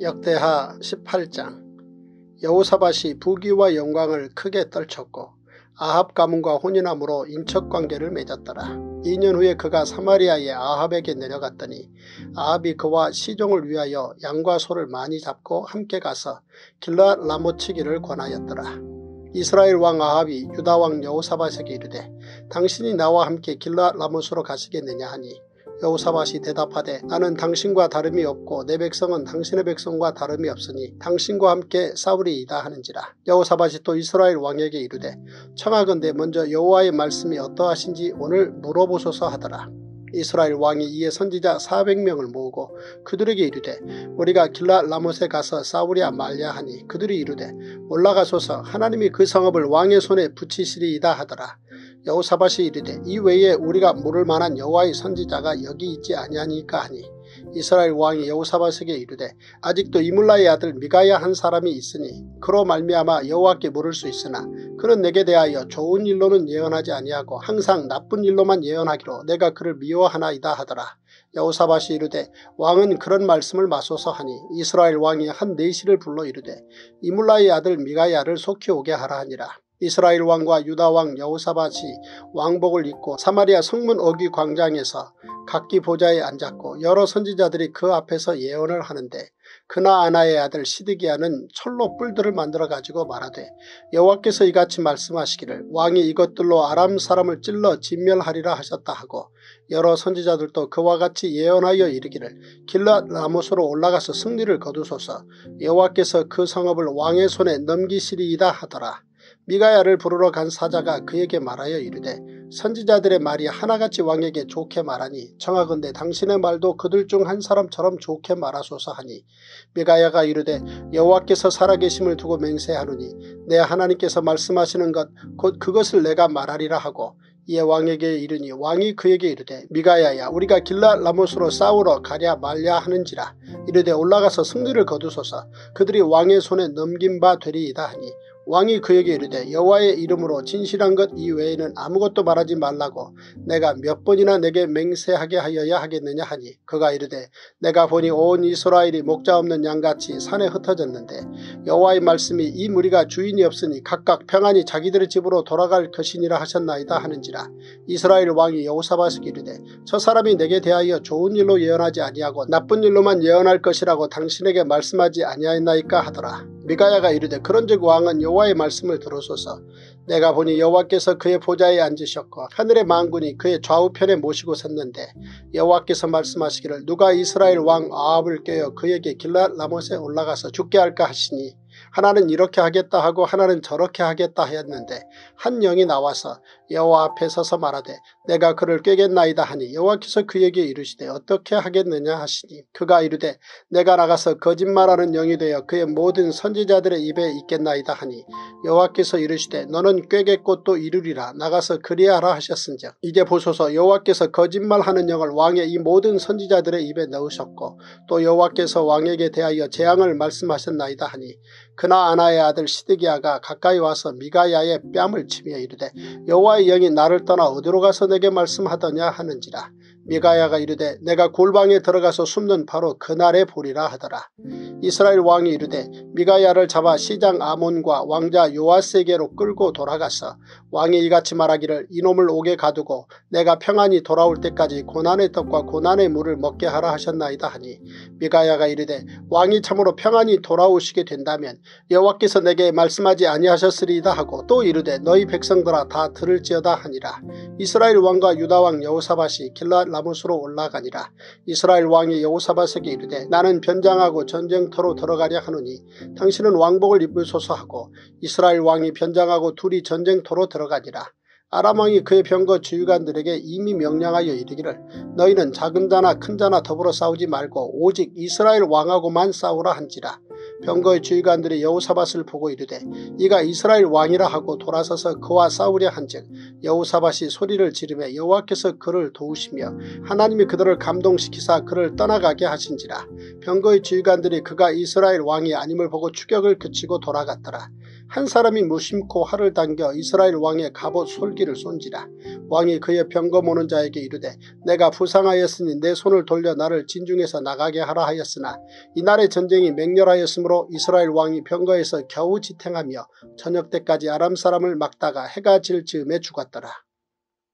역대하 십팔 장. 여호사밧이 부귀와 영광을 크게 떨쳤고 아합 가문과 혼인함으로 인척관계를 맺었더라. 이 년 후에 그가 사마리아의 아합에게 내려갔더니 아합이 그와 시종을 위하여 양과 소를 많이 잡고 함께 가서 길랏 라못치기를 권하였더라. 이스라엘 왕 아합이 유다 왕 여호사밧에게 이르되 당신이 나와 함께 길랏 라못으로 가시겠느냐 하니 여호사밧이 대답하되 나는 당신과 다름이 없고 내 백성은 당신의 백성과 다름이 없으니 당신과 함께 싸우리이다 하는지라. 여호사밧이 또 이스라엘 왕에게 이르되 청하건대 먼저 여호와의 말씀이 어떠하신지 오늘 물어보소서 하더라. 이스라엘 왕이 이에 선지자 사백 명을 모으고 그들에게 이르되 우리가 길랏 라못에 가서 싸우랴 말랴 하니 그들이 이르되 올라가소서 하나님이 그 성읍을 왕의 손에 붙이시리이다 하더라. 여호사밧이 이르되 이 외에 우리가 물을 만한 여호와의 선지자가 여기 있지 아니하니까 하니 이스라엘 왕이 여호사밧에게 이르되 아직도 이물라의 아들 미가야 한 사람이 있으니 그로 말미암아 여호와께 물을 수 있으나 그는 내게 대하여 좋은 일로는 예언하지 아니하고 항상 나쁜 일로만 예언하기로 내가 그를 미워하나이다 하더라. 여호사밧이 이르되 왕은 그런 말씀을 마소서 하니 이스라엘 왕이 한 내시를 불러 이르되 이물라의 아들 미가야를 속히 오게 하라 하니라. 이스라엘 왕과 유다 왕 여호사밧이 왕복을 입고 사마리아 성문 어귀 광장에서 각기 보좌에 앉았고 여러 선지자들이 그 앞에서 예언을 하는데 그나아나의 아들 시드기야는 철로 뿔들을 만들어 가지고 말하되 여호와께서 이같이 말씀하시기를 왕이 이것들로 아람 사람을 찔러 진멸하리라 하셨다 하고 여러 선지자들도 그와 같이 예언하여 이르기를 길랏 라못으로 올라가서 승리를 거두소서 여호와께서 그 성읍을 왕의 손에 넘기시리이다 하더라. 미가야를 부르러 간 사자가 그에게 말하여 이르되 선지자들의 말이 하나같이 왕에게 좋게 말하니 청하건대 당신의 말도 그들 중 한 사람처럼 좋게 말하소서 하니 미가야가 이르되 여호와께서 살아계심을 두고 맹세하노니 내 하나님께서 말씀하시는 것 곧 그것을 내가 말하리라 하고 이에 왕에게 이르니 왕이 그에게 이르되 미가야야 우리가 길랏 라못으로 싸우러 가랴 말랴 하는지라. 이르되 올라가서 승리를 거두소서 그들이 왕의 손에 넘긴 바 되리이다 하니 왕이 그에게 이르되 여호와의 이름으로 진실한 것 이외에는 아무것도 말하지 말라고 내가 몇 번이나 내게 맹세하게 하여야 하겠느냐 하니 그가 이르되 내가 보니 온 이스라엘이 목자 없는 양같이 산에 흩어졌는데 여호와의 말씀이 이 무리가 주인이 없으니 각각 평안히 자기들의 집으로 돌아갈 것이니라 하셨나이다 하는지라. 이스라엘 왕이 여호사밧에게 이르되 저 사람이 내게 대하여 좋은 일로 예언하지 아니하고 나쁜 일로만 예언할 것이라고 당신에게 말씀하지 아니하였나이까 하더라. 미가야가 이르되 그런즉 왕은 여호와의 말씀을 들으소서 내가 보니 여호와께서 그의 보좌에 앉으셨고 하늘의 만군이 그의 좌우편에 모시고 섰는데 여호와께서 말씀하시기를 누가 이스라엘 왕 아합을 깨어 그에게 길랏 라못에 올라가서 죽게 할까 하시니 하나는 이렇게 하겠다 하고 하나는 저렇게 하겠다 했는데 한 영이 나와서 여호와 앞에 서서 말하되 내가 그를 꾀겠나이다 하니 여호와께서 그에게 이르시되 어떻게 하겠느냐 하시니 그가 이르되 내가 나가서 거짓말하는 영이 되어 그의 모든 선지자들의 입에 있겠나이다 하니 여호와께서 이르시되 너는 꾀겠고 또 이루리라 나가서 그리하라 하셨은즉 이제 보소서 여호와께서 거짓말하는 영을 왕의 이 모든 선지자들의 입에 넣으셨고 또 여호와께서 왕에게 대하여 재앙을 말씀하셨나이다 하니 그나 아나의 아들 시드기야가 가까이 와서 미가야의 뺨을 치며 이르되 여호와의 영이 나를 떠나 어디로 가서 내게 말씀하더냐 하는지라. 미가야가 이르되 내가 골방에 들어가서 숨는 바로 그날에 보리라 하더라. 이스라엘 왕이 이르되 미가야를 잡아 시장 아몬과 왕자 요아스에게로 끌고 돌아가서 왕이 이같이 말하기를 이놈을 옥에 가두고 내가 평안히 돌아올 때까지 고난의 떡과 고난의 물을 먹게 하라 하셨나이다 하니 미가야가 이르되 왕이 참으로 평안히 돌아오시게 된다면 여호와께서 내게 말씀하지 아니하셨으리이다 하고 또 이르되 너희 백성들아 다 들을지어다 하니라. 이스라엘 왕과 유다 왕 여호사밧이 길랏 라못으로 올라가니라. 이스라엘 왕이 여호사밧에게 이르되 나는 변장하고 전쟁터로 들어가려 하노니 당신은 왕복을 입으소서 하고 이스라엘 왕이 변장하고 둘이 전쟁터로 들어가니라. 아람 왕이 그의 병거 주유관들에게 이미 명령하여 이르기를 너희는 작은 자나 큰 자나 더불어 싸우지 말고 오직 이스라엘 왕하고만 싸우라 한지라. 병거의 주의관들이 여호사밧을 보고 이르되 이가 이스라엘 왕이라 하고 돌아서서 그와 싸우려 한즉 여호사밧이 소리를 지르며 여호와께서 그를 도우시며 하나님이 그들을 감동시키사 그를 떠나가게 하신지라. 병거의 주의관들이 그가 이스라엘 왕이 아님을 보고 추격을 그치고 돌아갔더라. 한 사람이 무심코 활을 당겨 이스라엘 왕의 갑옷 솔기를 쏜지라. 왕이 그의 병거 모는 자에게 이르되 내가 부상하였으니 내 손을 돌려 나를 진중에서 나가게 하라 하였으나 이날의 전쟁이 맹렬하였으므로 이스라엘 왕이 병거에서 겨우 지탱하며 저녁 때까지 아람 사람을 막다가 해가 질 즈음에 죽었더라.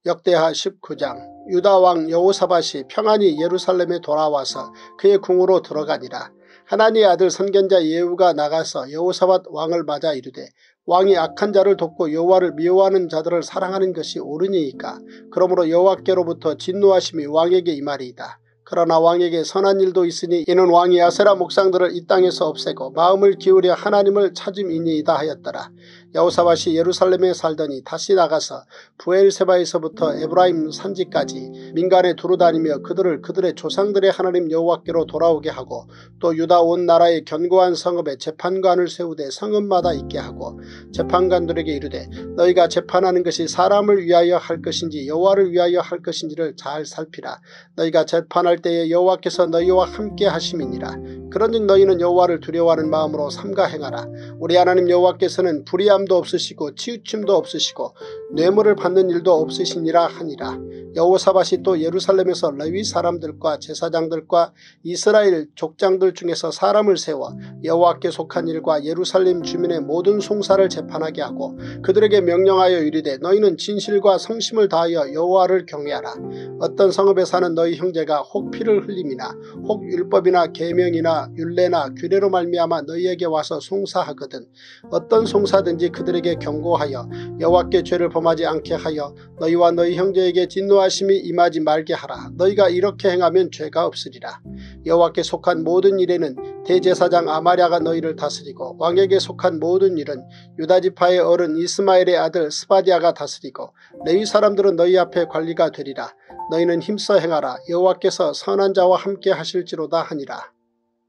역대하 십구 장. 유다 왕 여호사밧이 평안히 예루살렘에 돌아와서 그의 궁으로 들어가니라. 하나니의 아들 선견자 예후가 나가서 여호사밧 왕을 맞아 이르되 왕이 악한 자를 돕고 여호와를 미워하는 자들을 사랑하는 것이 옳으니이까. 그러므로 여호와께로부터 진노하심이 왕에게 임하리이다. 그러나 왕에게 선한 일도 있으니 이는 왕이 아세라 목상들을 이 땅에서 없애고 마음을 기울여 하나님을 찾음이니이다 하였더라. 여호사밧이 예루살렘에 살더니 다시 나가서 부엘세바에서부터 에브라임 산지까지 민간에 두루다니며 그들을 그들의 조상들의 하나님 여호와께로 돌아오게 하고 또 유다 온 나라의 견고한 성읍에 재판관을 세우되 성읍마다 있게 하고 재판관들에게 이르되 너희가 재판하는 것이 사람을 위하여 할 것인지 여호와를 위하여 할 것인지를 잘 살피라. 너희가 재판할 때에 여호와께서 너희와 함께 하심이니라. 그런즉 너희는 여호와를 두려워하는 마음으로 삼가 행하라. 우리 하나님 여호와께서는 불의함도 없으시고 치우침도 없으시고 뇌물을 받는 일도 없으시니라 하니라. 여호사밧이 또 예루살렘에서 레위 사람들과 제사장들과 이스라엘 족장들 중에서 사람을 세워 여호와께 속한 일과 예루살렘 주민의 모든 송사를 재판하게 하고 그들에게 명령하여 이르되 너희는 진실과 성심을 다하여 여호와를 경외하라. 어떤 성읍에 사는 너희 형제가 혹 피를 흘림이나 혹 율법이나 계명이나 율례나 규례로 말미암아 너희에게 와서 송사하거든 어떤 송사든지 그들에게 경고하여 여호와께 죄를 범하지 않게 하여 너희와 너희 형제에게 진노하심이 임하지 말게 하라. 너희가 이렇게 행하면 죄가 없으리라. 여호와께 속한 모든 일에는 대제사장 아마랴가 너희를 다스리고 왕에게 속한 모든 일은 유다지파의 어른 이스마엘의 아들 스바디아가 다스리고 레위 사람들은 너희 앞에 관리가 되리라. 너희는 힘써 행하라. 여호와께서 선한 자와 함께 하실지로다 하니라.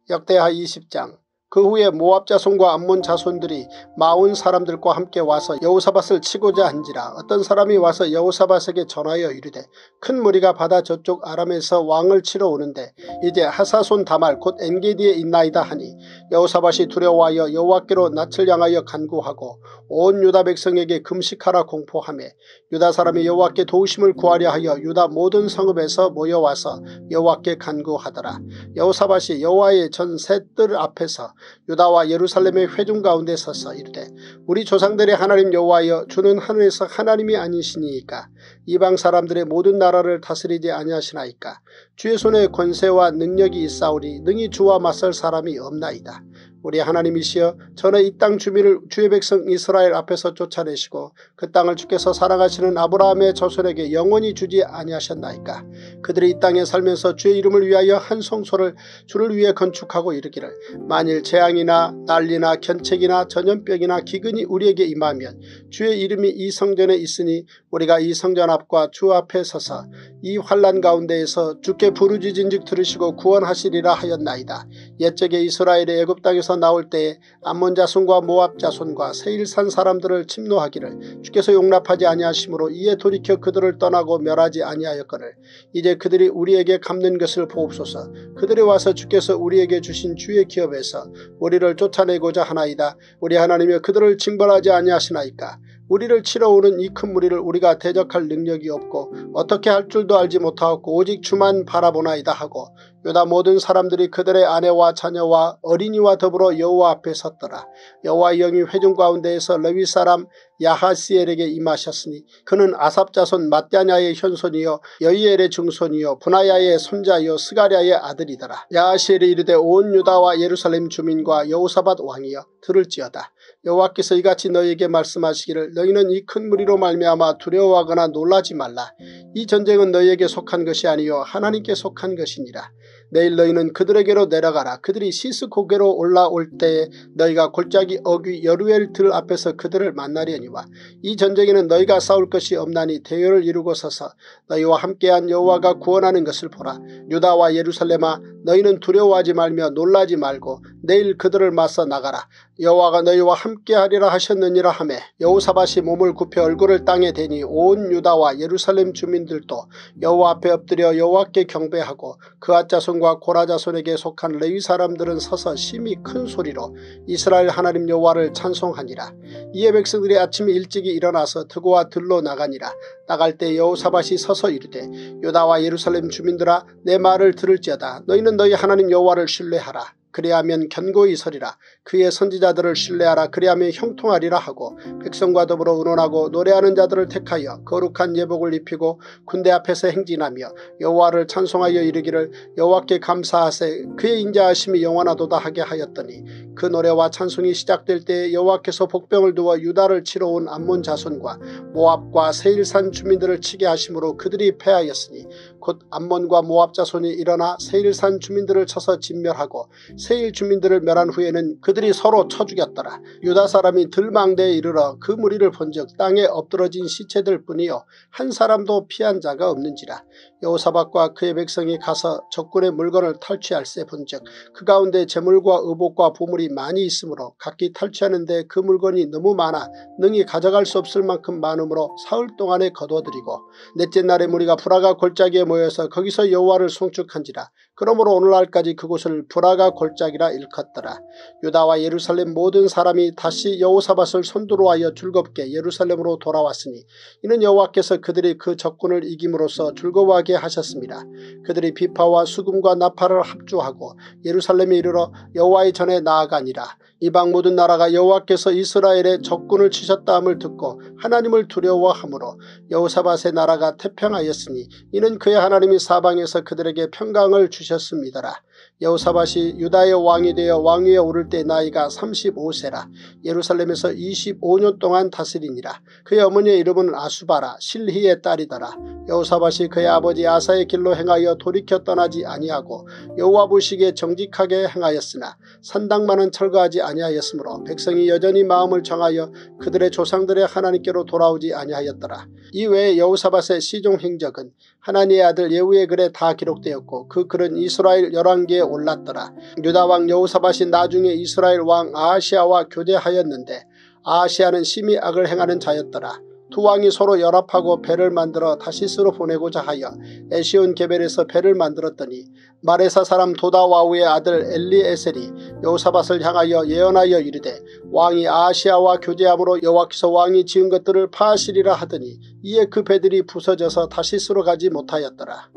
역대하 이십 장. 그 후에 모압 자손과 암몬 자손들이 마온 사람들과 함께 와서 여호사밧을 치고자 한지라. 어떤 사람이 와서 여호사밧에게 전하여 이르되 큰 무리가 바다 저쪽 아람에서 왕을 치러 오는데 이제 하사손 다말 곧 엔게디에 있나이다 하니 여호사밧이 두려워하여 여호와께로 낯을 향하여 간구하고 온 유다 백성에게 금식하라 공포하며 유다 사람이 여호와께 도우심을 구하려 하여 유다 모든 성읍에서 모여와서 여호와께 간구하더라. 여호사밧이 여호와의 전 셋들 앞에서 유다와 예루살렘의 회중 가운데 서서 이르되 우리 조상들의 하나님 여호와여 주는 하늘에서 하나님이 아니시니이까. 이방 사람들의 모든 나라를 다스리지 아니하시나이까. 주의 손에 권세와 능력이 있사오니 능히 주와 맞설 사람이 없나이다. 우리 하나님이시여 저는 이 땅 주민을 주의 백성 이스라엘 앞에서 쫓아내시고 그 땅을 주께서 사랑하시는 아브라함의 자손에게 영원히 주지 아니하셨나이까. 그들이 이 땅에 살면서 주의 이름을 위하여 한 성소를 주를 위해 건축하고 이르기를 만일 재앙이나 난리나 견책이나 전염병이나 기근이 우리에게 임하면 주의 이름이 이 성전에 있으니 우리가 이 성전 앞과 주 앞에 서서 이 환난 가운데에서 주께 부르짖은즉 들으시고 구원하시리라 하였나이다. 옛적에 이스라엘의 애굽 땅에서 나올 때에 암몬 자손과 모압 자손과 세일산 사람들을 침노하기를 주께서 용납하지 아니하심으로 이에 돌이켜 그들을 떠나고 멸하지 아니하였거늘 이제 그들이 우리에게 갚는 것을 보옵소서. 그들이 와서 주께서 우리에게 주신 주의 기업에서 우리를 쫓아내고자 하나이다. 우리 하나님이여 그들을 징벌하지 아니하시나이까. 우리를 치러 오는 이 큰 무리를 우리가 대적할 능력이 없고 어떻게 할 줄도 알지 못하고 오직 주만 바라보나이다 하고 유다 모든 사람들이 그들의 아내와 자녀와 어린이와 더불어 여호와 앞에 섰더라. 여호와의 영이 회중 가운데에서 레위 사람 야하시엘에게 임하셨으니 그는 아삽 자손 마따냐의 현손이요 여이엘의 증손이요 분하야의 손자요 스가랴의 아들이더라. 야하시엘이 이르되 온 유다와 예루살렘 주민과 여호사밧 왕이여 들을지어다. 여호와께서 이같이 너희에게 말씀하시기를 너희는 이 큰 무리로 말미암아 두려워하거나 놀라지 말라. 이 전쟁은 너희에게 속한 것이 아니요 하나님께 속한 것이니라. 내일 너희는 그들에게로 내려가라. 그들이 시스 고개로 올라올 때에 너희가 골짜기 어귀 여루엘 들 앞에서 그들을 만나려니와 이 전쟁에는 너희가 싸울 것이 없나니 대열을 이루고 서서 너희와 함께한 여호와가 구원하는 것을 보라. 유다와 예루살렘아 너희는 두려워하지 말며 놀라지 말고 내일 그들을 맞서 나가라. 여호와가 너희와 함께하리라 하셨느니라 하며 여호사밧이 몸을 굽혀 얼굴을 땅에 대니 온 유다와 예루살렘 주민들도 여호와 앞에 엎드려 여호와께 경배하고 그앗 자손과 고라 자손에게 속한 레위 사람들은 서서 심히 큰 소리로 이스라엘 하나님 여호와를 찬송하니라. 이에 백성들이 아침 일찍이 일어나서 드고와 들로 나가니라. 나갈 때 여호사밧이 서서 이르되 유다와 예루살렘 주민들아 내 말을 들을지어다. 너희는 너희 하나님 여호와를 신뢰하라. 그리하면 견고히 서리라. 그의 선지자들을 신뢰하라. 그리하면 형통하리라 하고 백성과 더불어 의논하고 노래하는 자들을 택하여 거룩한 예복을 입히고 군대 앞에서 행진하며 여호와를 찬송하여 이르기를 여호와께 감사하세 그의 인자하심이 영원하도다 하게 하였더니 그 노래와 찬송이 시작될 때에 여호와께서 복병을 두어 유다를 치러 온 암몬 자손과 모압과 세일산 주민들을 치게 하심으로 그들이 패하였으니 곧 암몬과 모압 자손이 일어나 세일산 주민들을 쳐서 진멸하고 세일 주민들을 멸한 후에는 그들이 서로 쳐 죽였더라. 유다 사람이 들망대에 이르러 그 무리를 본즉 땅에 엎드러진 시체들 뿐이요 한 사람도 피한 자가 없는지라. 여호사밧과 그의 백성이 가서 적군의 물건을 탈취할세 본즉 그 가운데 재물과 의복과 보물이 많이 있으므로 각기 탈취하는데 그 물건이 너무 많아 능히 가져갈 수 없을 만큼 많으므로 사흘 동안에 거둬들이고 넷째 날에 무리가 브라가 골짜기에 모여서 거기서 여호와를 송축한지라. 그러므로 오늘날까지 그곳을 브라가 골짜기라 일컫더라. 유다와 예루살렘 모든 사람이 다시 여호사밧을 선두로하여 즐겁게 예루살렘으로 돌아왔으니 이는 여호와께서 그들이 그 적군을 이김으로써 즐거워하게 하셨습니다. 그들이 비파와 수금과 나팔을 합주하고 예루살렘에 이르러 여호와의 전에 나아가니라. 이방 모든 나라가 여호와께서 이스라엘의 적군을 치셨다함을 듣고 하나님을 두려워함으로 여호사밧의 나라가 태평하였으니 이는 그의 하나님이 사방에서 그들에게 평강을 주셨음이더라. 여호사밧이 유다의 왕이 되어 왕위에 오를 때 나이가 삼십오 세라 예루살렘에서 이십오 년 동안 다스리니라. 그의 어머니의 이름은 아수바라 실히의 딸이더라. 여호사밧이 그의 아버지 아사의 길로 행하여 돌이켜 떠나지 아니하고 여호와 보시기에 정직하게 행하였으나 산당만은 철거하지 아니하였으므로 백성이 여전히 마음을 정하여 그들의 조상들의 하나님께로 돌아오지 아니하였더라. 이외에 여호사밧의 시종 행적은 하나니의 아들 예후의 글에 다 기록되었고 그 글은 이스라엘 열왕기에 올랐더라. 유다왕 여호사밧이 나중에 이스라엘 왕 아하시야와 교제하였는데 아하시야는 심히 악을 행하는 자였더라. 두 왕이 서로 연합하고 배를 만들어 다시스로 보내고자 하여 에시온 게벨에서 배를 만들었더니 마레사 사람 도다와우의 아들 엘리에셀이 여호사밧을 향하여 예언하여 이르되 왕이 아하시야와 교제함으로 여호와께서 왕이 지은 것들을 파하시리라 하더니 이에 그 배들이 부서져서 다시스로 가지 못하였더라.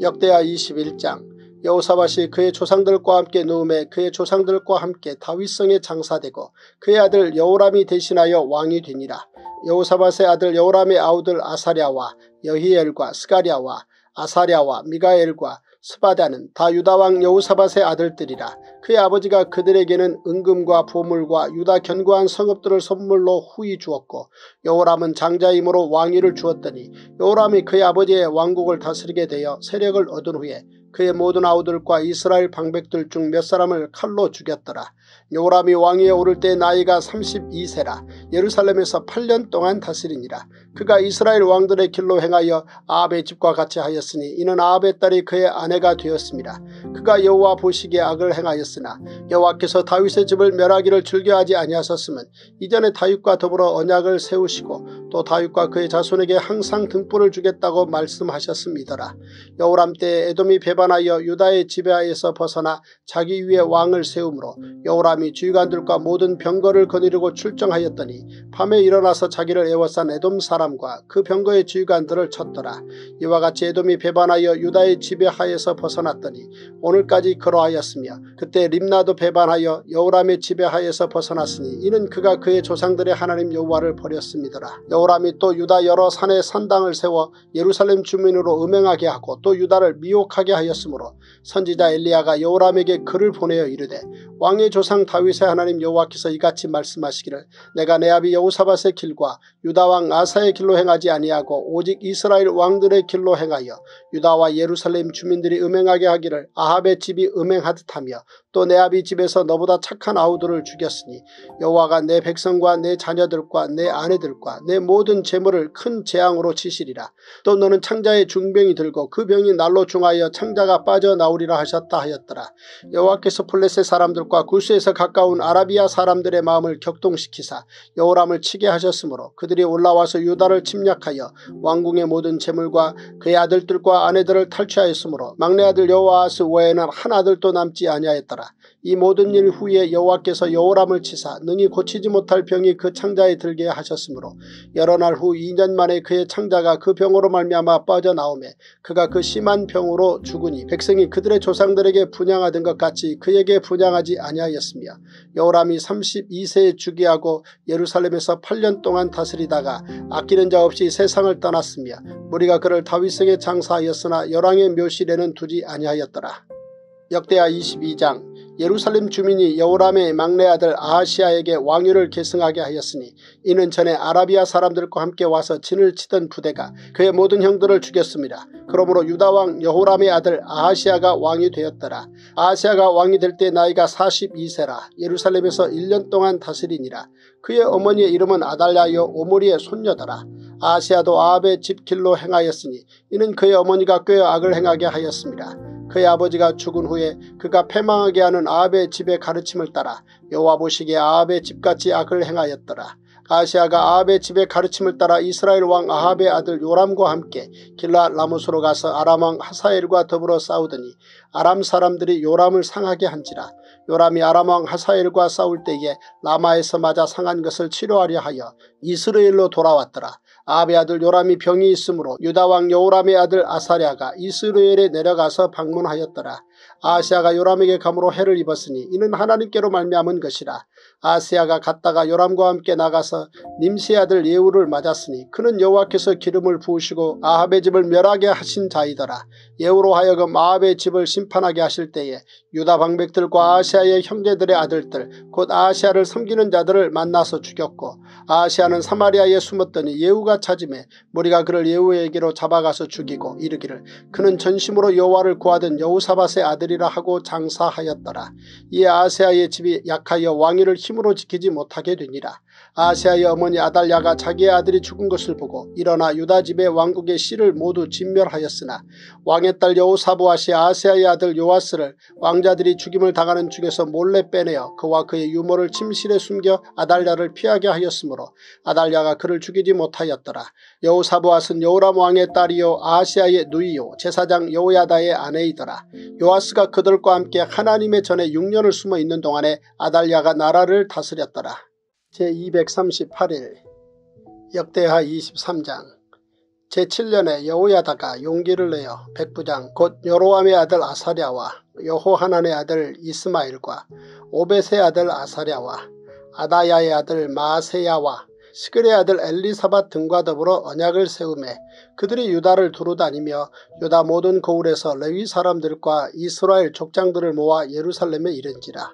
역대하 이십일 장. 여호사밧이 그의 조상들과 함께 누움에 그의 조상들과 함께 다윗성에 장사되고 그의 아들 여호람이 대신하여 왕이 되니라. 여호사밧의 아들 여호람의 아우들 아사랴와 여히엘과 스가랴와 아사랴와 미가엘과 스바다는 다 유다왕 여호사밧의 아들들이라. 그의 아버지가 그들에게는 은금과 보물과 유다 견고한 성읍들을 선물로 후히 주었고 여호람은 장자이므로 왕위를 주었더니 여호람이 그의 아버지의 왕국을 다스리게 되어 세력을 얻은 후에 그의 모든 아우들과 이스라엘 방백들 중 몇 사람을 칼로 죽였더라. 여호람이 왕위에 오를 때 나이가 삼십이 세라 예루살렘에서 팔 년 동안 다스리니라. 그가 이스라엘 왕들의 길로 행하여 아합의 집과 같이 하였으니 이는 아합의 딸이 그의 아내가 되었습니다. 그가 여호와 보시기에 악을 행하였으나 여호와께서 다윗의 집을 멸하기를 즐겨하지 아니하셨음은 이전에 다윗과 더불어 언약을 세우시고 또 다윗과 그의 자손에게 항상 등불을 주겠다고 말씀하셨음이더라. 여호람 때에 에돔이 배반하여 유다의 지배하에서 벗어나 자기 위에 왕을 세우므로 여호람이 주의관들과 모든 병거를 거느리고 출정하였더니 밤에 일어나서 자기를 애워싼 에돔 사람과 그 병거의 주의관들을 쳤더라. 이와 같이 에돔이 배반하여 유다의 지배하에서 벗어났더니 오늘까지 그러하였으며 그때 림나도 배반하여 여호람의 지배하에서 벗어났으니 이는 그가 그의 조상들의 하나님 여호와를 버렸음이더라. 여호람이 또 유다 여러 산에 산당을 세워 예루살렘 주민으로 음행하게 하고 또 유다를 미혹하게 하였으므로 선지자 엘리야가 여호람에게 글을 보내어 이르되 왕의 조상 다윗의 하나님 여호와께서 이같이 말씀하시기를 내가 내 아비 여호사밧의 길과 유다 왕 아사의 길로 행하지 아니하고 오직 이스라엘 왕들의 길로 행하여 유다와 예루살렘 주민들이 음행하게 하기를 아합의 집이 음행하듯 하며 또 내 아비 집에서 너보다 착한 아우들을 죽였으니 여호와가 내 백성과 내 자녀들과 내 아내들과 내 모든 재물을 큰 재앙으로 치시리라. 또 너는 창자의 중병이 들고 그 병이 날로 중하여 창자가 빠져나오리라 하셨다 하였더라. 여호와께서 플레셋 사람들과 구스에서 가까운 아라비아 사람들의 마음을 격동시키사 여호람을 치게 하셨으므로 그들이 올라와서 유다를 침략하여 왕궁의 모든 재물과 그의 아들들과 아내들을 탈취하였으므로 막내 아들 여호아하스 외에는 한 아들도 남지 아니하였더라. 이 모든 일 후에 여호와께서 여호람을 치사 능히 고치지 못할 병이 그 창자에 들게 하셨으므로 여러 날 후 이 년 만에 그의 창자가 그 병으로 말미암아 빠져나오매 그가 그 심한 병으로 죽으니 백성이 그들의 조상들에게 분양하던 것 같이 그에게 분양하지 아니하였으며 여호람이 삼십이 세에 즉위하고 예루살렘에서 팔 년 동안 다스리다가 아끼는 자 없이 세상을 떠났으며 무리가 그를 다윗성에 장사하였으나 열왕의 묘실에는 두지 아니하였더라. 역대하 이십이 장. 예루살렘 주민이 여호람의 막내 아들 아하시야에게 왕위를 계승하게 하였으니 이는 전에 아라비아 사람들과 함께 와서 진을 치던 부대가 그의 모든 형들을 죽였습니다. 그러므로 유다왕 여호람의 아들 아하시야가 왕이 되었더라. 아하시야가 왕이 될 때 나이가 사십이 세라 예루살렘에서 일 년 동안 다스리니라. 그의 어머니의 이름은 아달랴여 오므리의 손녀더라. 아하시야도 아합의 집 길로 행하였으니 이는 그의 어머니가 꽤 악을 행하게 하였습니다. 그의 아버지가 죽은 후에 그가 패망하게 하는 아합의 집의 가르침을 따라 여호와 보시기에 아합의 집같이 악을 행하였더라. 아하시야가 아합의 집의 가르침을 따라 이스라엘 왕 아합의 아들 요람과 함께 길랏 라못으로 가서 아람 왕 하사엘과 더불어 싸우더니 아람 사람들이 요람을 상하게 한지라. 요람이 아람 왕 하사엘과 싸울 때에 라마에서 맞아 상한 것을 치료하려 하여 이스라엘로 돌아왔더라. 아합의 아들 요람이 병이 있으므로 유다왕 여호람의 아들 아사랴가 이스라엘에 내려가서 방문하였더라. 아하시야가 요람에게 감으로 해를 입었으니 이는 하나님께로 말미암은 것이라. 아하시야가 갔다가 요람과 함께 나가서 님시의 아들 예후를 맞았으니 그는 여호와께서 기름을 부으시고 아합의 집을 멸하게 하신 자이더라. 예후로 하여금 아합의 집을 심판하게 하실 때에 유다 방백들과 아하시야의 형제들의 아들들 곧 아하시야를 섬기는 자들을 만나서 죽였고 아하시야는 사마리아에 숨었더니 예후가 찾음에 무리가 그를 예후에게로 잡아가서 죽이고 이르기를 그는 전심으로 여호와를 구하던 여호사밧의 아들이라 하고 장사하였더라. 이에 아하시야의 집이 약하여 왕위를 힘으로 지키지 못하게 되니라. 아하시야의 어머니 아달랴가 자기의 아들이 죽은 것을 보고 일어나 유다 집의 왕국의 씨를 모두 진멸하였으나 왕의 딸 여호사보앗이 아하시야의 아들 요아스를 왕자들이 죽임을 당하는 중에서 몰래 빼내어 그와 그의 유모를 침실에 숨겨 아달랴를 피하게 하였으므로 아달랴가 그를 죽이지 못하였더라. 여호사보앗은 여호람 왕의 딸이요 아하시야의 누이요 제사장 여호야다의 아내이더라. 요아스가 그들과 함께 하나님의 전에 육 년을 숨어 있는 동안에 아달랴가 나라를 다스렸더라. 제이백삼십팔 일 역대하 이십삼 장. 제칠 년에 여호야다가 용기를 내어 백부장 곧 여로함의 아들 아사랴와 여호하난의 아들 이스마일과 오벳의 아들 아사랴와 아다야의 아들 마세야와 시글의 아들 엘리사밧 등과 더불어 언약을 세우매 그들이 유다를 두루 다니며 유다 모든 고울에서 레위 사람들과 이스라엘 족장들을 모아 예루살렘에 이른지라.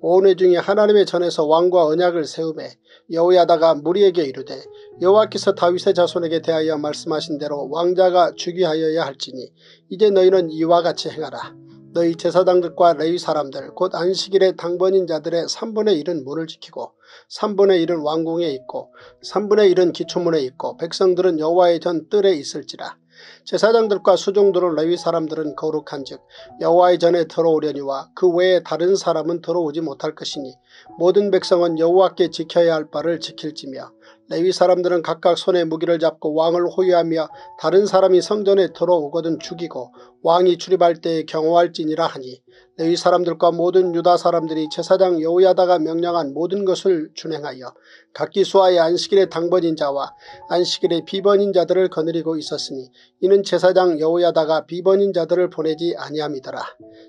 오은회 중에 하나님의 전에서 왕과 언약을 세우매 여호야다가 무리에게 이르되 여호와께서 다윗의 자손에게 대하여 말씀하신 대로 왕자가 즉위하여야 할지니 이제 너희는 이와 같이 행하라. 너희 제사장들과 레위 사람들 곧 안식일의 당번인 자들의 삼분의 일은 문을 지키고 삼분의 일은 왕궁에 있고 삼분의 일은 기초문에 있고 백성들은 여호와의 전 뜰에 있을지라. 제사장들과 수종들은 레위 사람들은 거룩한 즉 여호와의 전에 들어오려니와 그 외에 다른 사람은 들어오지 못할 것이니 모든 백성은 여호와께 지켜야 할 바를 지킬지며 레위 사람들은 각각 손에 무기를 잡고 왕을 호위하며 다른 사람이 성전에 들어오거든 죽이고 왕이 출입할 때에 경호할지니라 하니 레위 사람들과 모든 유다 사람들이 제사장 여호야다가 명령한 모든 것을 준행하여 각기 수하의 안식일의 당번인 자와 안식일의 비번인 자들을 거느리고 있었으니 이는 제사장 여호야다가 비번인 자들을 보내지 아니함이더라.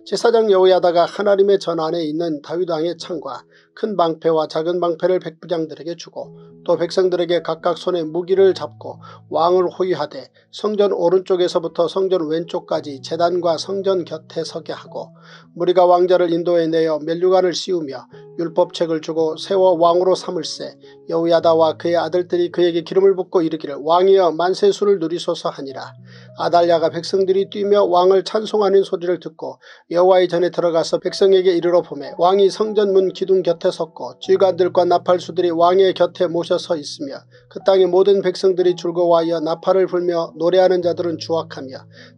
제사장 여호야다가 하나님의 전 안에 있는 다윗왕의 창과 큰 방패와 작은 방패를 백부장들에게 주고 또 백성들에게 각각 손에 무기를 잡고 왕을 호위하되 성전 오른쪽에서부터 성전 왼쪽까지 제단과 성전 곁에 서게 하고 무리가 왕자를 인도해 내어 면류관을 씌우며 율법책을 주고 세워 왕으로 삼을세 여호야다와 그의 아들들이 그에게 기름을 붓고 이르기를 왕이여 만세수를 누리소서 하니라. 아달랴가 백성들이 뛰며 왕을 찬송하는 소리를 듣고 여호와의 전에 들어가서 백성에게 이르러 보매 왕이 성전문 기둥 곁에 섰고 쥐가들과 나팔수들이 왕의 곁에 모셔 서 있으며 그 땅의 모든 백성들이 즐거워하여 나팔을 불며 노래하는 자들은 주악하며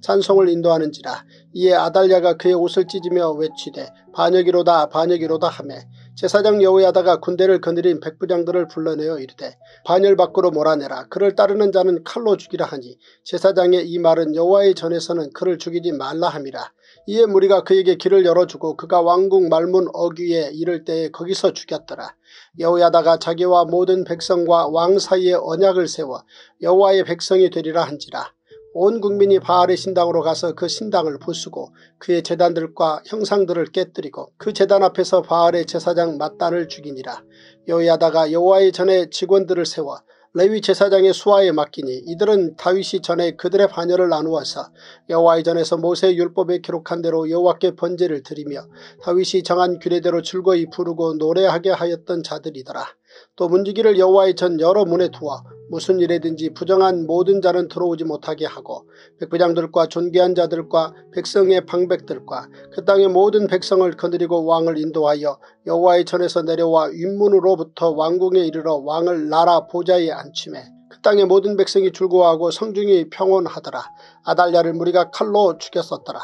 찬송을 인도하는지라. 이에 아달랴가 그의 옷을 찢으며 외치되 반역이로다 반역이로다 하며 제사장 여호야다가 군대를 거느린 백부장들을 불러내어 이르되 반열 밖으로 몰아내라. 그를 따르는 자는 칼로 죽이라 하니 제사장의 이 말은 여호와의 전에서는 그를 죽이지 말라 함이라. 이에 무리가 그에게 길을 열어주고 그가 왕궁 말문 어귀에 이를 때에 거기서 죽였더라. 여호야다가 자기와 모든 백성과 왕 사이에 언약을 세워 여호와의 백성이 되리라 한지라. 온 국민이 바알의 신당으로 가서 그 신당을 부수고 그의 제단들과 형상들을 깨뜨리고 그 제단 앞에서 바알의 제사장 맏단을 죽이니라. 여호야다가 여호와의 전에 직원들을 세워 레위 제사장의 수하에 맡기니 이들은 다윗이 전에 그들의 반열을 나누어서 여호와의 전에서 모세 율법에 기록한 대로 여호와께 번제를 드리며 다윗이 정한 규례대로 즐거이 부르고 노래하게 하였던 자들이더라. 또 문지기를 여호와의 전 여러 문에 두어 무슨 일이든지 부정한 모든 자는 들어오지 못하게 하고 백부장들과 존귀한 자들과 백성의 방백들과 그 땅의 모든 백성을 거느리고 왕을 인도하여 여호와의 전에서 내려와 윗문으로부터 왕궁에 이르러 왕을 나라 보좌에 앉히매 그 땅의 모든 백성이 즐거워하고 성중이 평온하더라. 아달랴를 무리가 칼로 죽였었더라.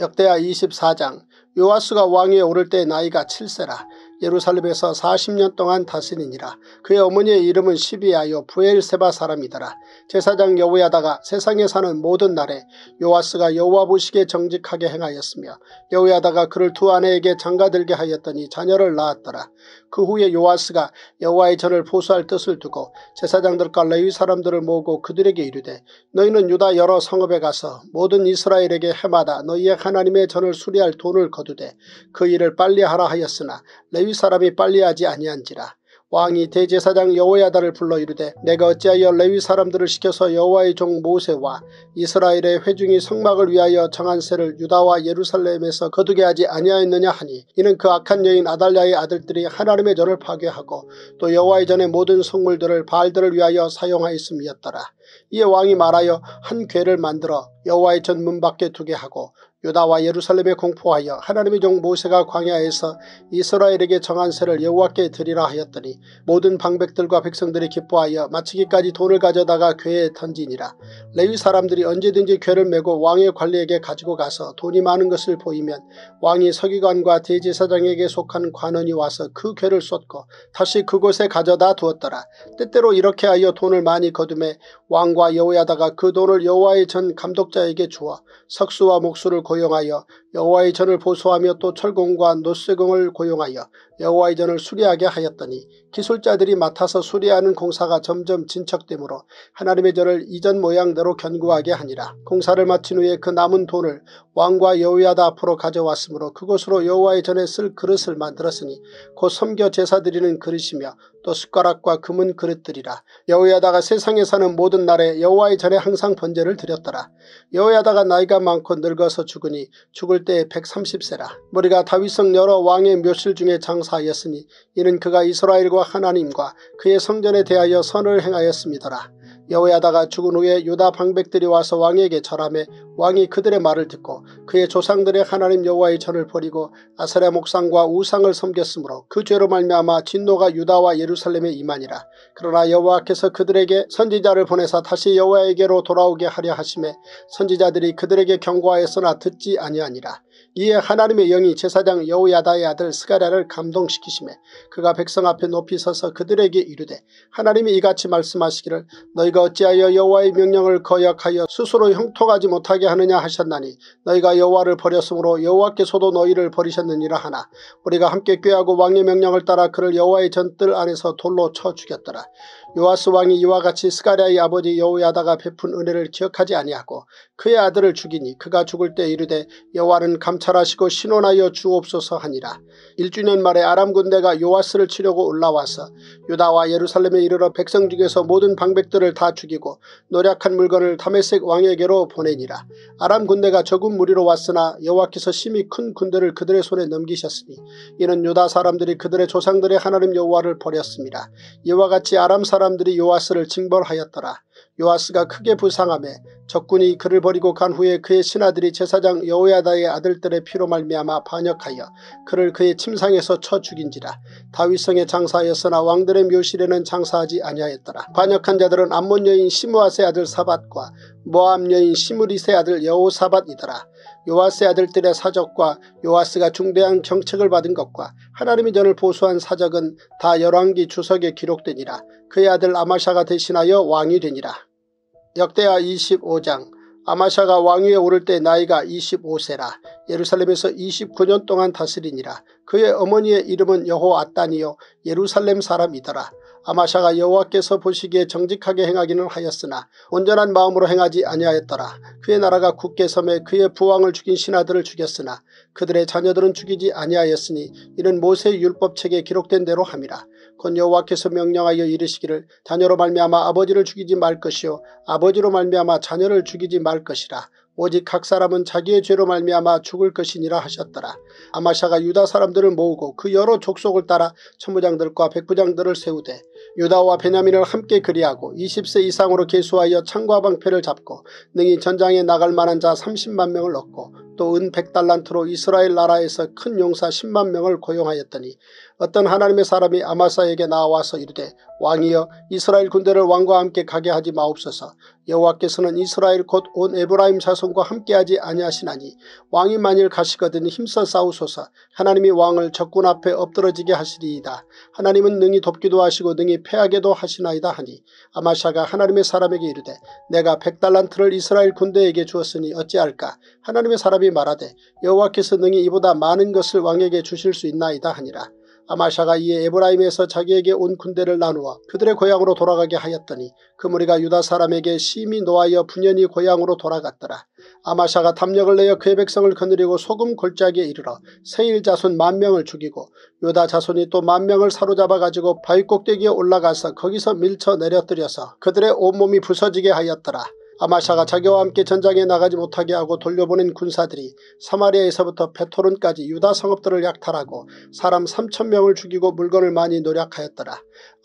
역대하 이십사 장. 요아스가 왕위에 오를 때 나이가 칠 세라. 예루살렘에서 사십 년 동안 다스리니라. 그의 어머니의 이름은 시비아요 부엘세바 사람이더라. 제사장 여호야다가 세상에 사는 모든 날에 요아스가 여호와 보시기에 정직하게 행하였으며 여호야다가 그를 두 아내에게 장가들게 하였더니 자녀를 낳았더라. 그 후에 요아스가 여호와의 전을 보수할 뜻을 두고 제사장들과 레위 사람들을 모으고 그들에게 이르되 너희는 유다 여러 성읍에 가서 모든 이스라엘에게 해마다 너희의 하나님의 전을 수리할 돈을 거두되 그 일을 빨리 하라 하였으나 레위 사람이 빨리 하지 아니한지라. 왕이 대제사장 여호야다를 불러 이르되 내가 어찌하여 레위 사람들을 시켜서 여호와의 종 모세와 이스라엘의 회중이 성막을 위하여 정한 세를 유다와 예루살렘에서 거두게 하지 아니하였느냐 하니 이는 그 악한 여인 아달랴의 아들들이 하나님의 전을 파괴하고 또 여호와의 전의 모든 성물들을 바알들을 위하여 사용하였음이었더라. 이에 왕이 말하여 한 궤를 만들어 여호와의 전 문 밖에 두게 하고 유다와 예루살렘에 공포하여 하나님의 종 모세가 광야에서 이스라엘에게 정한 세를 여호와께 드리라 하였더니 모든 방백들과 백성들이 기뻐하여 마치기까지 돈을 가져다가 궤에 던지니라. 레위 사람들이 언제든지 궤를 메고 왕의 관리에게 가지고 가서 돈이 많은 것을 보이면 왕이 서기관과 대제사장에게 속한 관원이 와서 그 궤를 쏟고 다시 그곳에 가져다 두었더라. 때때로 이렇게 하여 돈을 많이 거둠에 왕과 여호야다가 그 돈을 여호와의 전 감독자에게 주어 석수와 목수를 고용하였더라. 고용하여 여호와의 전을 보수하며 또 철공과 노쇠공을 고용하여 여호와의 전을 수리하게 하였더니 기술자들이 맡아서 수리하는 공사가 점점 진척되므로 하나님의 전을 이전 모양대로 견고하게 하니라. 공사를 마친 후에 그 남은 돈을 왕과 여호야다 앞으로 가져왔으므로 그곳으로 여호와의 전에 쓸 그릇을 만들었으니 곧 섬겨 제사드리는 그릇이며 또 숟가락과 금은 그릇들이라. 여호야다가 세상에 사는 모든 날에 여호와의 전에 항상 번제를 드렸더라. 여호야다가 나이가 많고 늙어서 죽으니 죽을 때에 백삼십 세라. 머리가 다윗성 여러 왕의 묘실 중에 장사하였으니 이는 그가 이스라엘과 하나님과 그의 성전에 대하여 선을 행하였음이더라. 여호야다가 죽은 후에 유다 방백들이 와서 왕에게 절하매 왕이 그들의 말을 듣고 그의 조상들의 하나님 여호와의 전을 버리고 아세라 목상과 우상을 섬겼으므로 그 죄로 말미암아 진노가 유다와 예루살렘에 임하니라. 그러나 여호와께서 그들에게 선지자를 보내사 다시 여호와에게로 돌아오게 하려 하심에 선지자들이 그들에게 경고하였으나 듣지 아니하니라. 이에 하나님의 영이 제사장 여호야다의 아들 스가랴를 감동시키심에 그가 백성 앞에 높이 서서 그들에게 이르되 하나님이 이같이 말씀하시기를 너희가 어찌하여 여호와의 명령을 거역하여 스스로 형통하지 못하게 하느냐 하셨나니 너희가 여호와를 버렸으므로 여호와께서도 너희를 버리셨느니라 하나 우리가 함께 꾀하고 왕의 명령을 따라 그를 여호와의 전뜰 안에서 돌로 쳐 죽였더라. 요아스 왕이 이와 같이 스가랴의 아버지 여호야다가 베푼 은혜를 기억하지 아니하고 그의 아들을 죽이니 그가 죽을 때 이르되 여호와는 감찰하시고 잘하시고 신원하여 주옵소서 하니라. 일 주년 말에 아람 군대가 요아스를 치려고 올라와서 유다와 예루살렘에 이르러 백성 중에서 모든 방백들을 다 죽이고 노략한 물건을 다메섹 왕에게로 보내니라. 아람 군대가 적은 무리로 왔으나 여호와께서 심히 큰 군대를 그들의 손에 넘기셨으니 이는 유다 사람들이 그들의 조상들의 하나님 여호와를 버렸습니다. 이와 같이 아람 사람들이 요아스를 징벌하였더라. 요아스가 크게 부상하며 적군이 그를 버리고 간 후에 그의 신하들이 제사장 여호야다의 아들들의 피로 말미암아 반역하여 그를 그의 침상에서 쳐 죽인지라. 다윗성에 장사하였으나 왕들의 묘실에는 장사하지 아니하였더라. 반역한 자들은 암몬 여인 시므앗의 아들 사밧과 모압 여인 시므리스의 아들 여호사밧이더라. 요아스의 아들들의 사적과 요아스가 중대한 경책을 받은 것과 하나님의 전을 보수한 사적은 다 열왕기 주석에 기록되니라. 그의 아들 아마샤가 대신하여 왕이 되니라. 역대하 이십오 장. 아마샤가 왕위에 오를 때 나이가 이십오 세라. 예루살렘에서 이십구 년 동안 다스리니라. 그의 어머니의 이름은 여호아따니요 예루살렘 사람이더라. 아마샤가 여호와께서 보시기에 정직하게 행하기는 하였으나 온전한 마음으로 행하지 아니하였더라. 그의 나라가 굳게 섬에 그의 부왕을 죽인 신하들을 죽였으나 그들의 자녀들은 죽이지 아니하였으니 이는 모세의 율법책에 기록된 대로 함이라. 곧 여호와께서 명령하여 이르시기를 자녀로 말미암아 아버지를 죽이지 말 것이요 아버지로 말미암아 자녀를 죽이지 말 것이라. 오직 각 사람은 자기의 죄로 말미암아 죽을 것이니라 하셨더라. 아마샤가 유다 사람들을 모으고 그 여러 족속을 따라 천부장들과 백부장들을 세우되 유다와 베냐민을 함께 그리하고 이십 세 이상으로 계수하여 창과 방패를 잡고 능히 전장에 나갈 만한 자 삼십만 명을 얻고 또 은 백 달란트로 이스라엘 나라에서 큰 용사 십만 명을 고용하였더니 어떤 하나님의 사람이 아마사에게 나와서 이르되 왕이여 이스라엘 군대를 왕과 함께 가게 하지 마옵소서. 여호와께서는 이스라엘 곧 온 에브라임 자손과 함께하지 아니하시나니 왕이 만일 가시거든 힘써 싸우소서. 하나님이 왕을 적군 앞에 엎드러지게 하시리이다. 하나님은 능히 돕기도 하시고 능히 패하게도 하시나이다 하니 아마샤가 하나님의 사람에게 이르되 내가 백 달란트를 이스라엘 군대에게 주었으니 어찌할까. 하나님의 사람이 말하되 여호와께서 능히 이보다 많은 것을 왕에게 주실 수 있나이다 하니라. 아마샤가 이에 에브라임에서 자기에게 온 군대를 나누어 그들의 고향으로 돌아가게 하였더니 그 무리가 유다 사람에게 심히 노하여 분연히 고향으로 돌아갔더라. 아마샤가 담력을 내어 그의 백성을 거느리고 소금 골짜기에 이르러 세일 자손 만 명을 죽이고 유다 자손이 또 만 명을 사로잡아 가지고 바위 꼭대기에 올라가서 거기서 밀쳐 내려뜨려서 그들의 온몸이 부서지게 하였더라. 아마샤가 자기와 함께 전장에 나가지 못하게 하고 돌려보낸 군사들이 사마리아에서부터 베토론까지 유다 성읍들을 약탈하고 사람 삼천 명을 죽이고 물건을 많이 노략하였더라.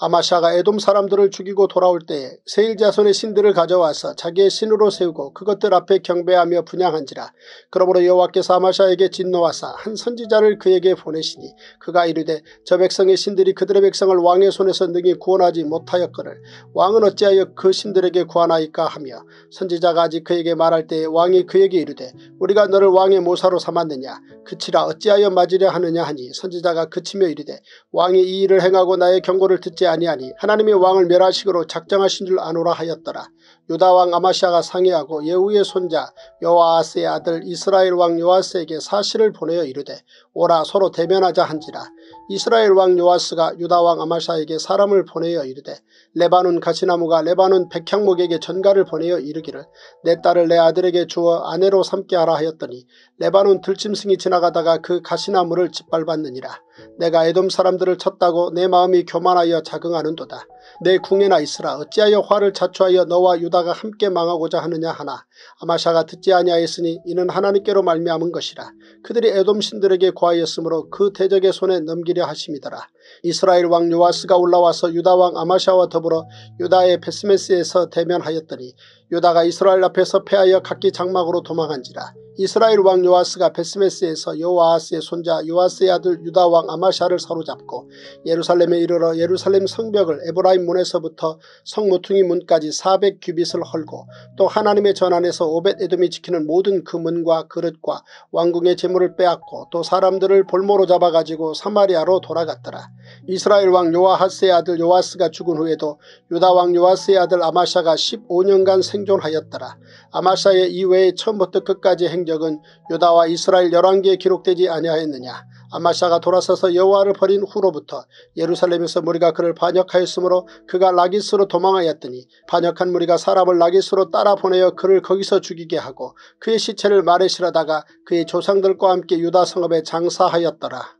아마샤가 에돔 사람들을 죽이고 돌아올 때에 세일 자손의 신들을 가져와서 자기의 신으로 세우고 그것들 앞에 경배하며 분향한지라. 그러므로 여호와께서 아마샤에게 진노하사 한 선지자를 그에게 보내시니 그가 이르되 저 백성의 신들이 그들의 백성을 왕의 손에서 능히 구원하지 못하였거늘 왕은 어찌하여 그 신들에게 구하나이까 하며 선지자가 아직 그에게 말할 때에 왕이 그에게 이르되 우리가 너를 왕의 모사로 삼았느냐 그치라 어찌하여 맞으려 하느냐 하니 선지자가 그치며 이르되 왕이 이 일을 행하고 나의 경고를 듣지 아니하니 하나님이 왕을 멸하시기로 작정하신 줄 아노라 하였더라. 유다왕 아마시아가 상의하고 예후의 손자 요아스의 아들 이스라엘 왕 요아스에게 사실을 보내어 이르되 오라 서로 대면하자 한지라. 이스라엘 왕 요아스가 유다왕 아마시아에게 사람을 보내어 이르되 레바논 가시나무가 레바논 백향목에게 전가를 보내어 이르기를 내 딸을 내 아들에게 주어 아내로 삼게 하라 하였더니 레바논 들짐승이 지나가다가 그 가시나무를 짓밟았느니라. 내가 에돔 사람들을 쳤다고 내 마음이 교만하여 자긍하는도다. 내 궁에나 있으라. 어찌하여 화를 자초하여 너와 유다가 함께 망하고자 하느냐 하나 아마샤가 듣지 아니하였으니 이는 하나님께로 말미암은 것이라. 그들이 에돔 신들에게 구하였으므로 그 대적의 손에 넘기려 하심이더라. 이스라엘 왕 요아스가 올라와서 유다 왕 아마샤와 더불어 유다의 베스메스에서 대면하였더니 유다가 이스라엘 앞에서 패하여 각기 장막으로 도망한지라. 이스라엘 왕 요아스가 베스메스에서 여호아스의 손자 요아스의 아들 유다 왕 아마샤를 사로잡고 예루살렘에 이르러 예루살렘 성벽을 에브라임 문에서부터 성모퉁이 문까지 사백 규빗을 헐고 또 하나님의 전 안에서 오벳에돔이 지키는 모든 그 문과 그릇과 왕궁의 재물을 빼앗고 또 사람들을 볼모로 잡아가지고 사마리아로 돌아갔더라. 이스라엘 왕 요아하스의 아들 요아스가 죽은 후에도 유다 왕 요아스의 아들 아마샤가 십오 년간 생존하였더라. 아마샤의 이외에 처음부터 끝까지 행적은 유다와 이스라엘 열한 개에 기록되지 아니하였느냐. 아마샤가 돌아서서 여호와를 버린 후로부터 예루살렘에서 무리가 그를 반역하였으므로 그가 라기스로 도망하였더니 반역한 무리가 사람을 라기스로 따라 보내어 그를 거기서 죽이게 하고 그의 시체를 말에 실어다가 그의 조상들과 함께 유다 성읍에 장사하였더라.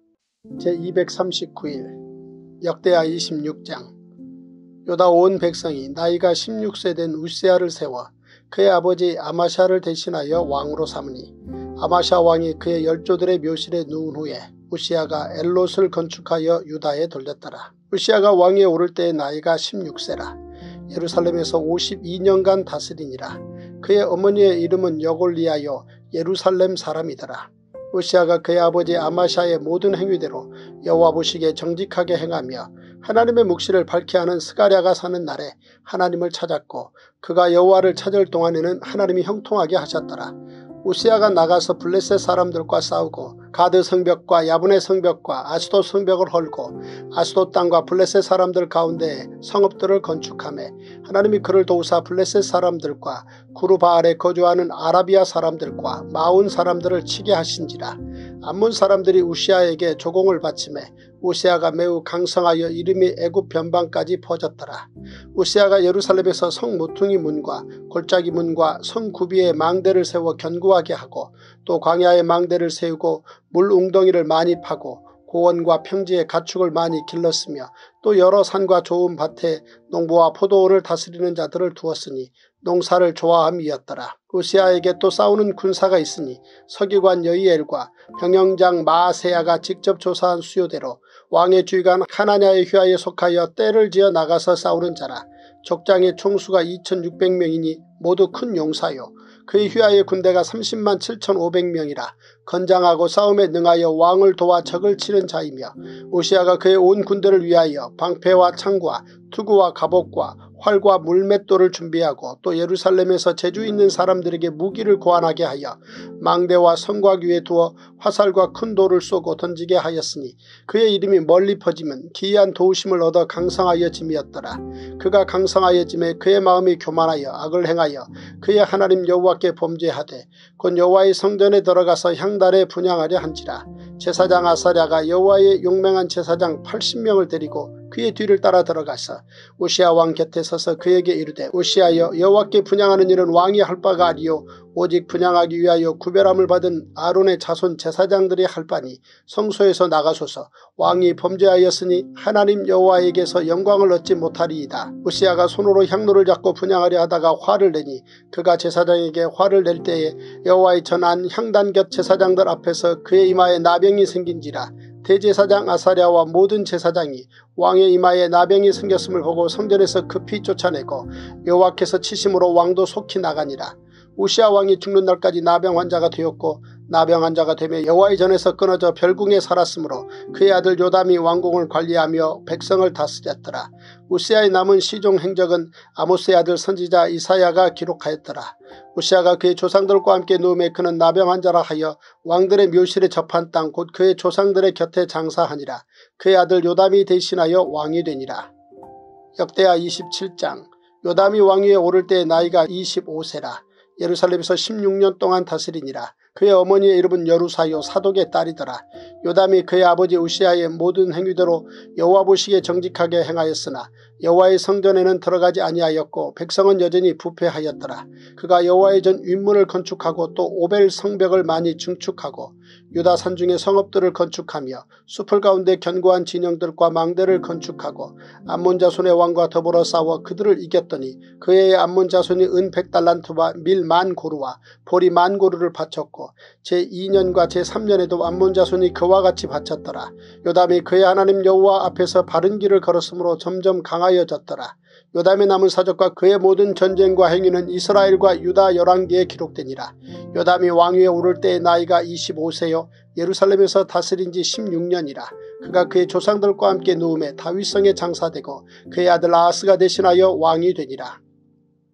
제 이백삼십구 일 역대하 이십육 장. 유다 온 백성이 나이가 십육 세 된 우시아를 세워 그의 아버지 아마샤를 대신하여 왕으로 삼으니 아마샤 왕이 그의 열조들의 묘실에 누운 후에 우시아가 엘롯을 건축하여 유다에 돌렸더라. 우시아가 왕위에 오를 때의 나이가 십육 세라 예루살렘에서 오십이 년간 다스리니라. 그의 어머니의 이름은 여골리아요 예루살렘 사람이더라. 우시아가 그의 아버지 아마샤의 모든 행위대로 여호와 보시기에 정직하게 행하며 하나님의 묵시를 밝히 하는 스가랴가 사는 날에 하나님을 찾았고 그가 여호와를 찾을 동안에는 하나님이 형통하게 하셨더라. 우시아가 나가서 블레셋 사람들과 싸우고 가드 성벽과 야분의 성벽과 아스돗 성벽을 헐고 아스돗 땅과 블레셋 사람들 가운데에 성읍들을 건축하며 하나님이 그를 도우사 블레셋 사람들과 구르바알에 거주하는 아라비아 사람들과 마온 사람들을 치게 하신지라. 암몬 사람들이 우시아에게 조공을 바치매 우시아가 매우 강성하여 이름이 애굽 변방까지 퍼졌더라. 우시아가 예루살렘에서 성 모퉁이 문과 골짜기 문과 성 구비에 망대를 세워 견고하게 하고 또 광야에 망대를 세우고 물 웅덩이를 많이 파고 고원과 평지에 가축을 많이 길렀으며 또 여러 산과 좋은 밭에 농부와 포도원을 다스리는 자들을 두었으니 농사를 좋아함이었더라. 우시아에게 또 싸우는 군사가 있으니 서기관 여이엘과 병영장 마아세야가 직접 조사한 수요대로 왕의 주의관 하나냐의 휘하에 속하여 떼를 지어 나가서 싸우는 자라. 적장의 총수가 이천육백 명이니 모두 큰 용사요. 그의 휘하의 군대가 삼십만 칠천오백 명이라 건장하고 싸움에 능하여 왕을 도와 적을 치는 자이며 우시아가 그의 온 군대를 위하여 방패와 창과 투구와 갑옷과 활과 물맷돌을 준비하고 또 예루살렘에서 재주 있는 사람들에게 무기를 고안하게 하여 망대와 성곽 위에 두어 화살과 큰 돌을 쏘고 던지게 하였으니 그의 이름이 멀리 퍼지면 기이한 도우심을 얻어 강성하여 짐이었더라. 그가 강성하여 짐에 그의 마음이 교만하여 악을 행하여 그의 하나님 여호와께 범죄하되 곧 여호와의 성전에 들어가서 향단에 분향하려 한지라. 제사장 아사랴가 여호와의 용맹한 제사장 팔십 명을 데리고 그의 뒤를 따라 들어가서 우시아 왕 곁에 서서 그에게 이르되 우시아여 여호와께 분향하는 일은 왕이 할 바가 아니요 오직 분향하기 위하여 구별함을 받은 아론의 자손 제사장들이 할 바니 성소에서 나가소서 왕이 범죄하였으니 하나님 여호와에게서 영광을 얻지 못하리이다. 우시아가 손으로 향로를 잡고 분향하려 하다가 화를 내니 그가 제사장에게 화를 낼 때에 여호와의 전안 향단 곁 제사장들 앞에서 그의 이마에 나병이 생긴지라. 대제사장 아사랴와 모든 제사장이 왕의 이마에 나병이 생겼음을 보고 성전에서 급히 쫓아내고 여호와께서 치심으로 왕도 속히 나가니라. 우시아 왕이 죽는 날까지 나병 환자가 되었고 나병 환자가 되며 여호와의 전에서 끊어져 별궁에 살았으므로 그의 아들 요담이 왕궁을 관리하며 백성을 다스렸더라. 우시아의 남은 시종 행적은 아모스의 아들 선지자 이사야가 기록하였더라. 우시아가 그의 조상들과 함께 누우매 그는 나병 환자라 하여 왕들의 묘실에 접한 땅 곧 그의 조상들의 곁에 장사하니라. 그의 아들 요담이 대신하여 왕이 되니라. 역대하 이십칠 장 요담이 왕위에 오를 때 나이가 이십오 세라 예루살렘에서 십육 년 동안 다스리니라. 그의 어머니의 이름은 여루사요 사독의 딸이더라. 요담이 그의 아버지 우시아의 모든 행위대로 여호와 보시기에 정직하게 행하였으나 여호와의 성전에는 들어가지 아니하였고 백성은 여전히 부패하였더라. 그가 여호와의 전 윗문을 건축하고 또 오벨 성벽을 많이 증축하고 유다 산중에 성읍들을 건축하며 숲을 가운데 견고한 진영들과 망대를 건축하고 암몬 자손의 왕과 더불어 싸워 그들을 이겼더니 그의 암몬 자손이 은 백 달란트와 밀 만 고루와 보리 만 고루를 바쳤고 제이 년과 제삼 년에도 암몬 자손이 그와 같이 바쳤더라. 요담이 그의 하나님 여호와 앞에서 바른 길을 걸었으므로 점점 강하여졌더라. 요담의 남은 사적과 그의 모든 전쟁과 행위는 이스라엘과 유다 열왕기에 기록되니라. 요담이 왕위에 오를 때의 나이가 이십오 세요 예루살렘에서 다스린 지 십육 년이라 그가 그의 조상들과 함께 누움에 다윗성에 장사되고 그의 아들 아하스가 대신하여 왕이 되니라.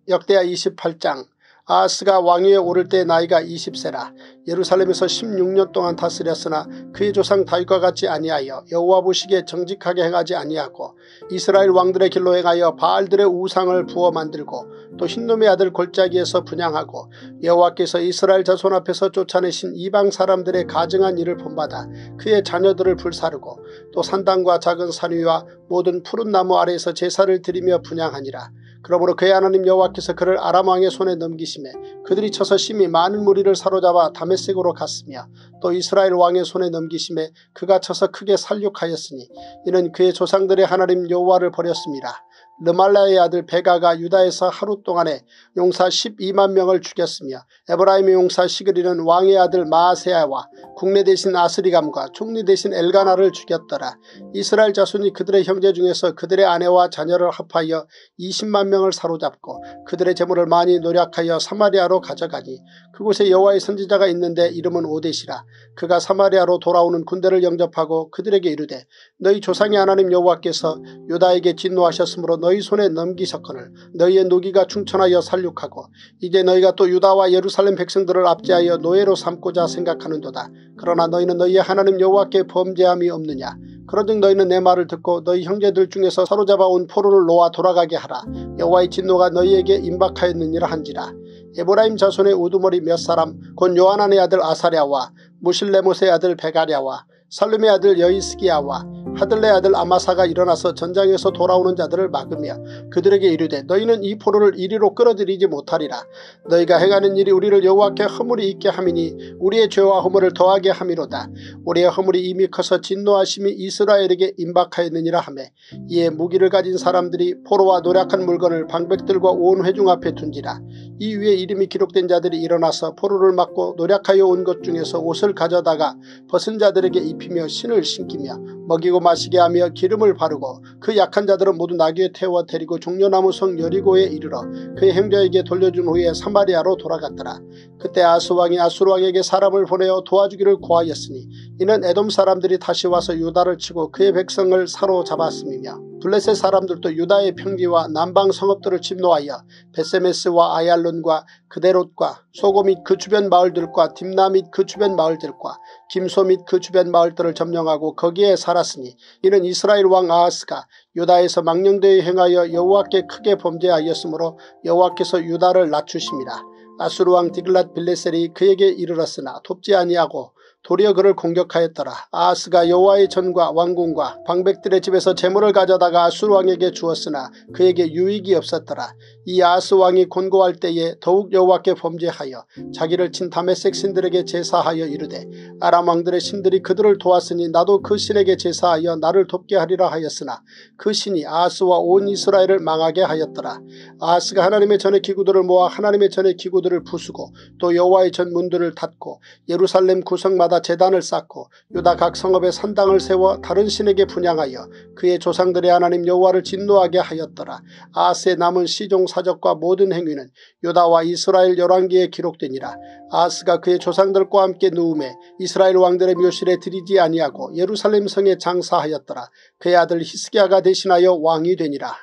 역대하 이십팔 장. 아하스가 왕위에 오를 때 나이가 이십 세라 예루살렘에서 십육 년 동안 다스렸으나 그의 조상 다윗과 같이 아니하여 여호와 보시기에 정직하게 행하지 아니하고 이스라엘 왕들의 길로 행하여 바알들의 우상을 부어 만들고 또 흰놈의 아들 골짜기에서 분양하고 여호와께서 이스라엘 자손 앞에서 쫓아내신 이방 사람들의 가증한 일을 본받아 그의 자녀들을 불사르고 또 산당과 작은 산위와 모든 푸른 나무 아래에서 제사를 드리며 분양하니라. 그러므로 그의 하나님 여호와께서 그를 아람 왕의 손에 넘기심에 그들이 쳐서 심히 많은 무리를 사로잡아 다메섹으로 갔으며 또 이스라엘 왕의 손에 넘기심에 그가 쳐서 크게 살육하였으니 이는 그의 조상들의 하나님 여호와를 버렸음이라. 르말라의 아들 베가가 유다에서 하루 동안에 용사 십이만 명을 죽였으며 에브라임의 용사 시그리는 왕의 아들 마아세야와 국내 대신 아스리감과 총리 대신 엘가나를 죽였더라. 이스라엘 자손이 그들의 형제 중에서 그들의 아내와 자녀를 합하여 이십만 명을 사로잡고 그들의 재물을 많이 노략하여 사마리아로 가져가니 그곳에 여호와의 선지자가 있는데 이름은 오데시라. 그가 사마리아로 돌아오는 군대를 영접하고 그들에게 이르되 너희 조상의 하나님 여호와께서 유다에게 진노하셨으므로 너희 손에 넘기셨거늘 너희의 노기가 충천하여 살육하고 이제 너희가 또 유다와 예루살렘 백성들을 압제하여 노예로 삼고자 생각하는도다. 그러나 너희는 너희의 하나님 여호와께 범죄함이 없느냐. 그런즉 너희는 내 말을 듣고 너희 형제들 중에서 사로잡아온 포로를 놓아 돌아가게 하라. 여호와의 진노가 너희에게 임박하였느니라 한지라. 에브라임 자손의 우두머리 몇 사람 곧 요하난의 아들 아사랴와 무실레못의 아들 베가랴와 살룸의 아들 여이스기야와 하들레 아들 아마사가 일어나서 전장에서 돌아오는 자들을 막으며 그들에게 이르되 너희는 이 포로를 이리로 끌어들이지 못하리라. 너희가 행하는 일이 우리를 여호와께 허물이 있게 함이니 우리의 죄와 허물을 더하게 함이로다. 우리의 허물이 이미 커서 진노하심이 이스라엘에게 임박하였느니라 하며 이에 무기를 가진 사람들이 포로와 노략한 물건을 방백들과 온 회중 앞에 둔지라. 이 위에 이름이 기록된 자들이 일어나서 포로를 막고 노략하여 온 것 중에서 옷을 가져다가 벗은 자들에게 입히며 신을 신기며 먹이고 마시게 하며 기름을 바르고 그 약한 자들은 모두 나귀에 태워 데리고 종려나무 성 여리고에 이르러 그의 행자에게 돌려준 후에 사마리아로 돌아갔더라. 그때 아스 왕이 아수르 왕에게 사람을 보내어 도와주기를 고하였으니 이는 에돔 사람들이 다시 와서 유다를 치고 그의 백성을 사로잡았음이며 블레셋 사람들도 유다의 평지와 남방 성읍들을 침노하여 베세메스와 아얄론과 그데롯과 소고 및 그 주변 마을들과 딥나 및 그 주변 마을들과 김소 및 그 주변 마을들을 점령하고 거기에 살았으니 이는 이스라엘 왕 아하스가 유다에서 망령되이 행하여 여호와께 크게 범죄하였으므로 여호와께서 유다를 낮추심이라. 아수르 왕 디글랏 빌레셀이 그에게 이르렀으나 돕지 아니하고 도리어 그를 공격하였더라. 아하스가 여호와의 전과 왕궁과 방백들의 집에서 재물을 가져다가 아수르 왕에게 주었으나 그에게 유익이 없었더라. 이 아하스 왕이 곤고할 때에 더욱 여호와께 범죄하여 자기를 친 다메섹 신들에게 제사하여 이르되 아람 왕들의 신들이 그들을 도왔으니 나도 그 신에게 제사하여 나를 돕게 하리라 하였으나 그 신이 아하스와 온 이스라엘을 망하게 하였더라. 아하스가 하나님의 전의 기구들을 모아 하나님의 전의 기구들을 부수고 또 여호와의 전 문들을 닫고 예루살렘 구성마다 제단을 쌓고 유다 각 성읍에 산당을 세워 다른 신에게 분향하여 그의 조상들의 하나님 여호와를 진노하게 하였더라. 아하스의 남은 시종 사적과 모든 행위는 유다와 이스라엘 열왕기에 기록되니라. 아하스가 그의 조상들과 함께 누움에 이스라엘 왕들의 묘실에 들이지 아니하고 예루살렘 성에 장사하였더라. 그의 아들 히스기야가 대신하여 왕이 되니라.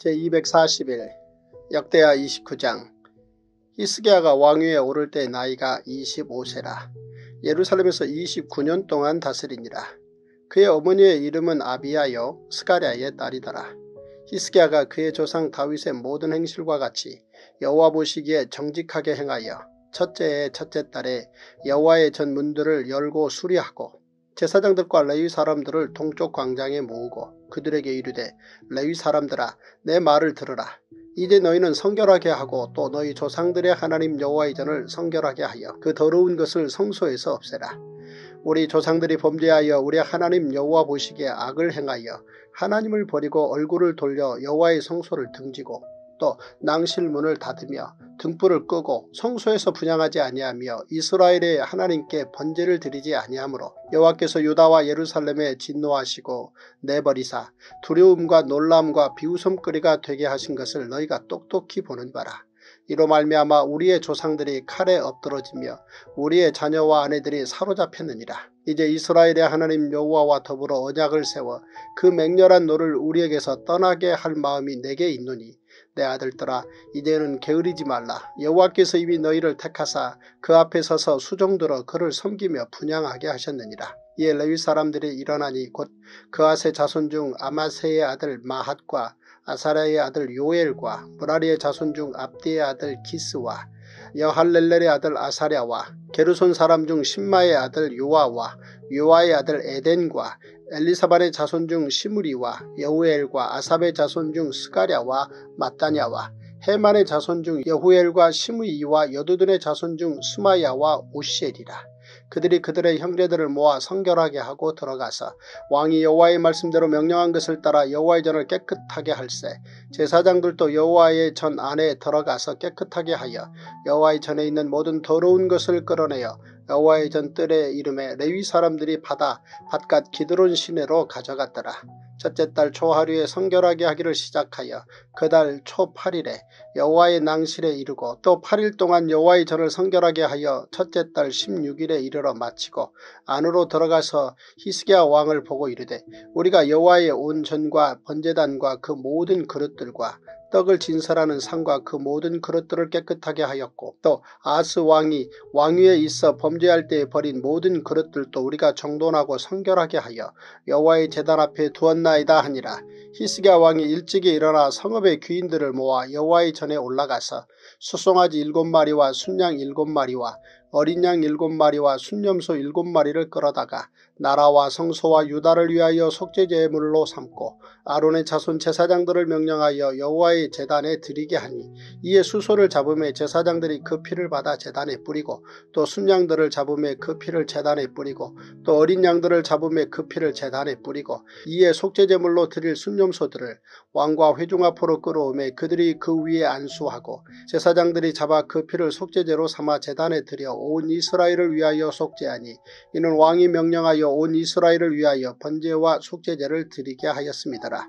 제이백사십일 역대하 이십구 장 히스기야가 왕위에 오를 때 나이가 이십오 세라 예루살렘에서 이십구 년 동안 다스리니라. 그의 어머니의 이름은 아비야여 스가랴의 딸이더라. 히스기야가 그의 조상 다윗의 모든 행실과 같이 여호와 보시기에 정직하게 행하여 첫째의 첫째 달에 여호와의 전문들을 열고 수리하고 제사장들과 레위 사람들을 동쪽 광장에 모으고 그들에게 이르되 레위 사람들아 내 말을 들으라. 이제 너희는 성결하게 하고 또 너희 조상들의 하나님 여호와의 전을 성결하게 하여 그 더러운 것을 성소에서 없애라. 우리 조상들이 범죄하여 우리 하나님 여호와 보시기에 악을 행하여 하나님을 버리고 얼굴을 돌려 여호와의 성소를 등지고 또 낭실문을 닫으며 등불을 끄고 성소에서 분향하지 아니하며 이스라엘의 하나님께 번제를 드리지 아니하므로 여호와께서 유다와 예루살렘에 진노하시고 내버리사 두려움과 놀람과 비웃음거리가 되게 하신 것을 너희가 똑똑히 보는 바라. 이로 말미암아 우리의 조상들이 칼에 엎드러지며 우리의 자녀와 아내들이 사로잡혔느니라. 이제 이스라엘의 하나님 여호와와 더불어 언약을 세워 그 맹렬한 노를 우리에게서 떠나게 할 마음이 내게 있노니 내 아들들아 이제는 게으르지 말라. 여호와께서 이미 너희를 택하사 그 앞에 서서 수종들어 그를 섬기며 분향하게 하셨느니라. 이에 레위 사람들이 일어나니 곧 그아세 자손 중 아마세의 아들 마핫과 아사랴의 아들 요엘과 무라리의 자손 중 압디의 아들 기스와 여할렐렐의 아들 아사랴와 게르손 사람 중 심마의 아들 요아와 요아의 아들 에덴과 엘리사반의 자손 중 시므리와 여우엘과 아삽의 자손 중 스가랴와 마따냐와 헤만의 자손 중 여후엘과 시므이와 여두둔의 자손 중 스마야와 오시엘이라. 그들이 그들의 형제들을 모아 성결하게 하고 들어가서 왕이 여호와의 말씀대로 명령한 것을 따라 여호와의 전을 깨끗하게 할세 제사장들도 여호와의 전 안에 들어가서 깨끗하게 하여 여호와의 전에 있는 모든 더러운 것을 끌어내어 여호와의 전 뜰의 이름에 레위 사람들이 받아 바깥 기드론 시내로 가져갔더라. 첫째 달 초하루에 성결하게 하기를 시작하여 그 달 초 팔 일에 여호와의 낭실에 이르고 또 팔 일 동안 여호와의 전을 성결하게 하여 첫째 달 십육 일에 이르러 마치고 안으로 들어가서 히스기야 왕을 보고 이르되 우리가 여호와의 온 전과 번제단과 그 모든 그릇들과 떡을 진설하는 상과 그 모든 그릇들을 깨끗하게 하였고 또 아스 왕이 왕위에 있어 범죄할 때에 버린 모든 그릇들도 우리가 정돈하고 성결하게 하여 여호와의 제단 앞에 두었나이다 하니라. 히스기야 왕이 일찍이 일어나 성읍의 귀인들을 모아 여호와의 전에 올라가서 수송아지 일곱 마리와 순양 일곱 마리와 어린 양 일곱 마리와 순염소 일곱 마리를 끌어다가 나라와 성소와 유다를 위하여 속죄제물로 삼고 아론의 자손 제사장들을 명령하여 여호와의 제단에 드리게 하니 이에 수소를 잡음에 제사장들이 그 피를 받아 제단에 뿌리고 또 순양들을 잡음에 그 피를 제단에 뿌리고 또 어린 양들을 잡음에 그 피를 제단에 뿌리고 이에 속죄제물로 드릴 순염소들을 왕과 회중 앞으로 끌어오매 그들이 그 위에 안수하고 제사장들이 잡아 그 피를 속죄제로 삼아 제단에 드려 온 이스라엘을 위하여 속죄하니 이는 왕이 명령하여 온 이스라엘을 위하여 번제와 속죄제를 드리게 하였음이더라.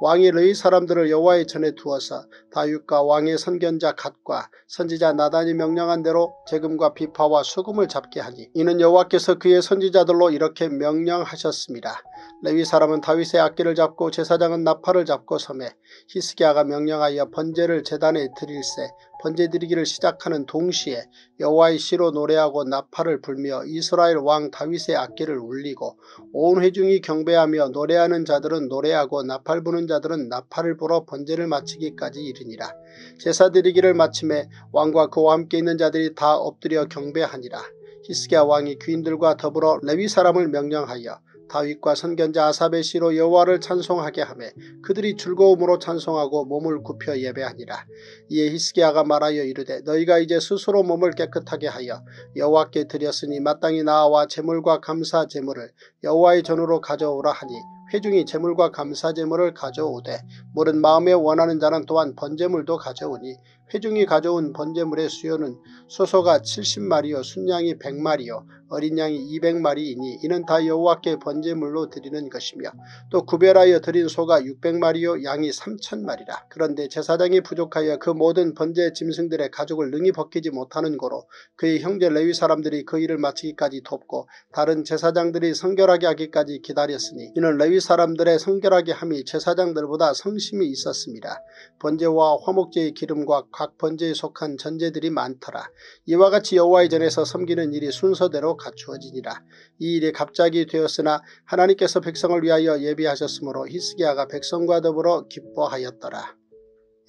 왕이 레위 사람들을 여호와의 전에 두어서 다윗과 왕의 선견자 갓과 선지자 나단이 명령한 대로 재금과 비파와 수금을 잡게 하니 이는 여호와께서 그의 선지자들로 이렇게 명령하셨습니다. 레위 사람은 다윗의 악기를 잡고 제사장은 나팔을 잡고 섬에 히스기야가 명령하여 번제를 제단에 드릴세 번제 드리기를 시작하는 동시에 여호와의 시로 노래하고 나팔을 불며 이스라엘 왕 다윗의 악기를 울리고 온 회중이 경배하며 노래하는 자들은 노래하고 나팔 부는 자들은 나팔을 불어 번제를 마치기까지 이르니라. 제사 드리기를 마침에 왕과 그와 함께 있는 자들이 다 엎드려 경배하니라. 히스기야 왕이 귀인들과 더불어 레위 사람을 명령하여 다윗과 선견자 아삽의 시로 여호와를 찬송하게 하매 그들이 즐거움으로 찬송하고 몸을 굽혀 예배하니라. 이에 히스기야가 말하여 이르되 너희가 이제 스스로 몸을 깨끗하게 하여 여호와께 드렸으니 마땅히 나와 제물과 감사 제물을 여호와의 전으로 가져오라 하니 회중이 제물과 감사 제물을 가져오되 물은 마음에 원하는 자는 또한 번제물도 가져오니 회중이 가져온 번제물의 수요는 소소가 칠십 마리요 순양이 백 마리요 어린 양이 이백 마리이니 이는 다 여호와께 번제물로 드리는 것이며 또 구별하여 드린 소가 육백 마리요 양이 삼천 마리라. 그런데 제사장이 부족하여 그 모든 번제 짐승들의 가죽을 능히 벗기지 못하는 고로 그의 형제 레위 사람들이 그 일을 마치기까지 돕고 다른 제사장들이 성결하게 하기까지 기다렸으니 이는 레위 레위 사람들의 성결하게 함이 제사장들보다 성심이 있었습니다. 번제와 화목제의 기름과 각 번제에 속한 전제들이 많더라. 이와 같이 여호와의 전에서 섬기는 일이 순서대로 갖추어지니라. 이 일이 갑자기 되었으나 하나님께서 백성을 위하여 예비하셨으므로 히스기야가 백성과 더불어 기뻐하였더라.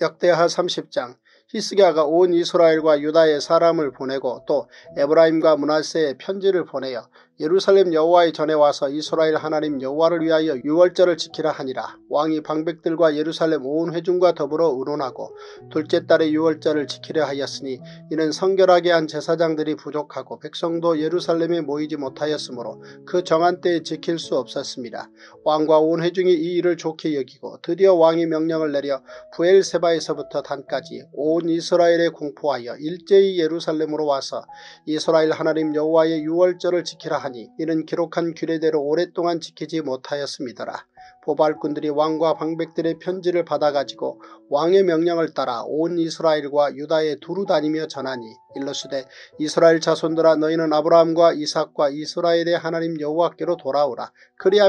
역대하 삼십 장. 히스기야가 온 이스라엘과 유다의 사람을 보내고 또 에브라임과 므낫세에 편지를 보내어 예루살렘 여호와의 전에 와서 이스라엘 하나님 여호와를 위하여 유월절을 지키라 하니라. 왕이 방백들과 예루살렘 온 회중과 더불어 의논하고 둘째 달의 유월절을 지키려 하였으니 이는 성결하게 한 제사장들이 부족하고 백성도 예루살렘에 모이지 못하였으므로 그 정한 때에 지킬 수 없었습니다. 왕과 온 회중이 이 일을 좋게 여기고 드디어 왕이 명령을 내려 부엘세바에서부터 단까지 온 이스라엘에 공포하여 일제히 예루살렘으로 와서 이스라엘 하나님 여호와의 유월절을 지키라 하니 이는 기록한 규례대로 오랫동안 지키지 못하였음이더라. 보발꾼들이 왕과 방백들의 편지를 받아가지고 왕의 명령을 따라 온 이스라엘과 유다에 두루 다니며 전하니 일러수되 이스라엘 자손들아 너희는 아브라함과 이삭과 이스라엘의 하나님 여호와께로 돌아오라.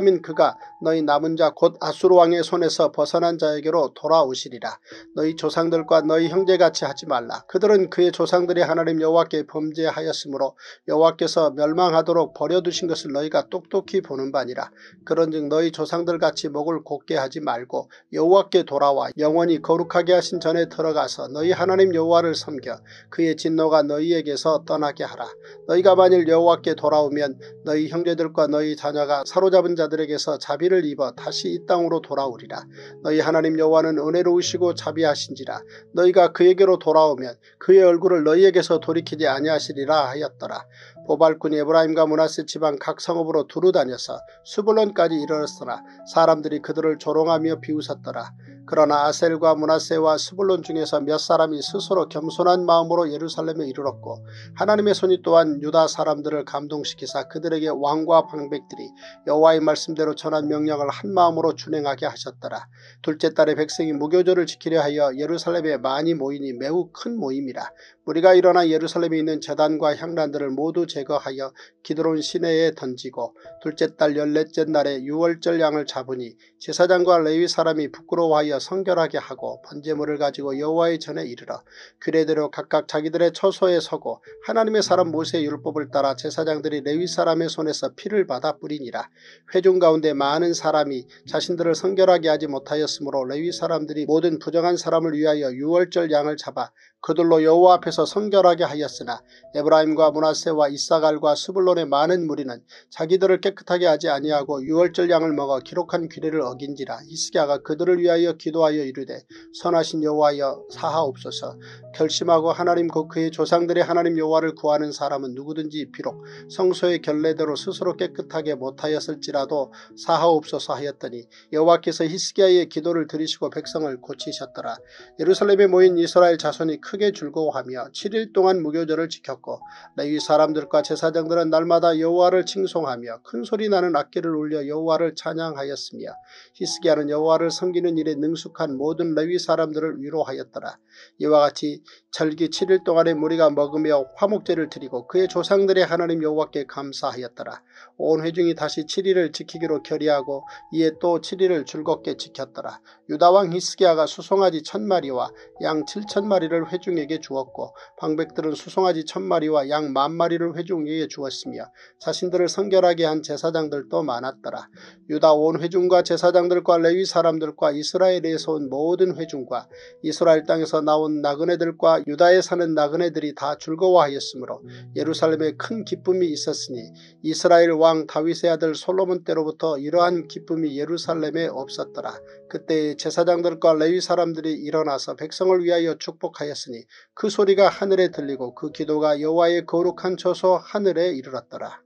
그리하면 그가 너희 남은 자 곧 아수르 왕의 손에서 벗어난 자에게로 돌아오시리라. 너희 조상들과 너희 형제같이 하지 말라. 그들은 그의 조상들이 하나님 여호와께 범죄하였으므로 여호와께서 멸망하도록 버려두신 것을 너희가 똑똑히 보는 바니라. 그런즉 너희 조상들같이 목을 곧게 하지 말고 여호와께 돌아와 영원히 거룩하게 하신 전에 들어가서 너희 하나님 여호와를 섬겨 그의 진노가 너희에게서 떠나게 하라. 너희가 만일 여호와께 돌아오면 너희 형제들과 너희 자녀가 사로잡은 자들에게서 자비를 입어 다시 이 땅으로 돌아오리라. 너희 하나님 여호와는 은혜로우시고 자비하신지라. 너희가 그에게로 돌아오면 그의 얼굴을 너희에게서 돌이키지 아니하시리라 하였더라. 보발꾼이 에브라임과 므낫세 지방 각 성읍으로 두루 다녀서 스불론까지 이르렀으나 사람들이 그들을 조롱하며 비웃었더라. 그러나 아셀과 므낫세와 스불론 중에서 몇 사람이 스스로 겸손한 마음으로 예루살렘에 이르렀고 하나님의 손이 또한 유다 사람들을 감동시키사 그들에게 왕과 방백들이 여호와의 말씀대로 전한 명령을 한 마음으로 준행하게 하셨더라. 둘째 달에 백성이 무교절을 지키려 하여 예루살렘에 많이 모이니 매우 큰 모임이라. 무리가 일어나 예루살렘에 있는 제단과 향단들을 모두 제거하여 기드론 시내에 던지고 둘째 달 열넷째 날에 유월절 양을 잡으니 제사장과 레위 사람이 부끄러워하여 성결하게 하고 번제물을 가지고 여호와의 전에 이르러 규례대로 각각 자기들의 처소에 서고 하나님의 사람 모세의 율법을 따라 제사장들이 레위 사람의 손에서 피를 받아 뿌리니라. 회중 가운데 많은 사람이 자신들을 성결하게 하지 못하였으므로 레위 사람들이 모든 부정한 사람을 위하여 유월절 양을 잡아 그들로 여호와 앞에서 성결하게 하였으나 에브라임과 므낫세와 이사갈과 스불론의 많은 무리는 자기들을 깨끗하게 하지 아니하고 유월절 양을 먹어 기록한 규례를 어긴지라. 히스기야가 그들을 위하여 기도하여 이르되 선하신 여호와여 사하옵소서. 결심하고 하나님 곧 그의 조상들의 하나님 여호와를 구하는 사람은 누구든지 비록 성소의 결례대로 스스로 깨끗하게 못하였을지라도 사하옵소서 하였더니 여호와께서 히스기야의 기도를 들으시고 백성을 고치셨더라. 예루살렘에 모인 이스라엘 자손이 크 크게 즐거워하며 칠 일 동안 무교절을 지켰고 레위 사람들과 제사장들은 날마다 여호와를 칭송하며 큰 소리 나는 악기를 울려 여호와를 찬양하였으며 히스기야는 여호와를 섬기는 일에 능숙한 모든 레위 사람들을 위로하였더라. 이와 같이 절기 칠 일 동안에 무리가 먹으며 화목제를 드리고 그의 조상들의 하나님 여호와께 감사하였더라. 온 회중이 다시 칠 일을 지키기로 결의하고 이에 또 칠 일을 즐겁게 지켰더라. 유다왕 히스기야가 수송아지 천 마리와 양 칠천 마리를 회중 회중에게 주었고 방백들은 수송아지 천마리와 양 만마리를 회중에게 주었으며 자신들을 성결하게 한 제사장들도 많았더라. 유다 온 회중과 제사장들과 레위 사람들과 이스라엘에서 온 모든 회중과 이스라엘 땅에서 나온 나그네들과 유다에 사는 나그네들이 다 즐거워하였으므로 예루살렘에 큰 기쁨이 있었으니 이스라엘 왕 다윗의 아들 솔로몬 때로부터 이러한 기쁨이 예루살렘에 없었더라. 그때 제사장들과 레위 사람들이 일어나서 백성을 위하여 축복하였으니 그 소리가 하늘에 들리고 그 기도가 여호와의 거룩한 처소 하늘에 이르렀더라.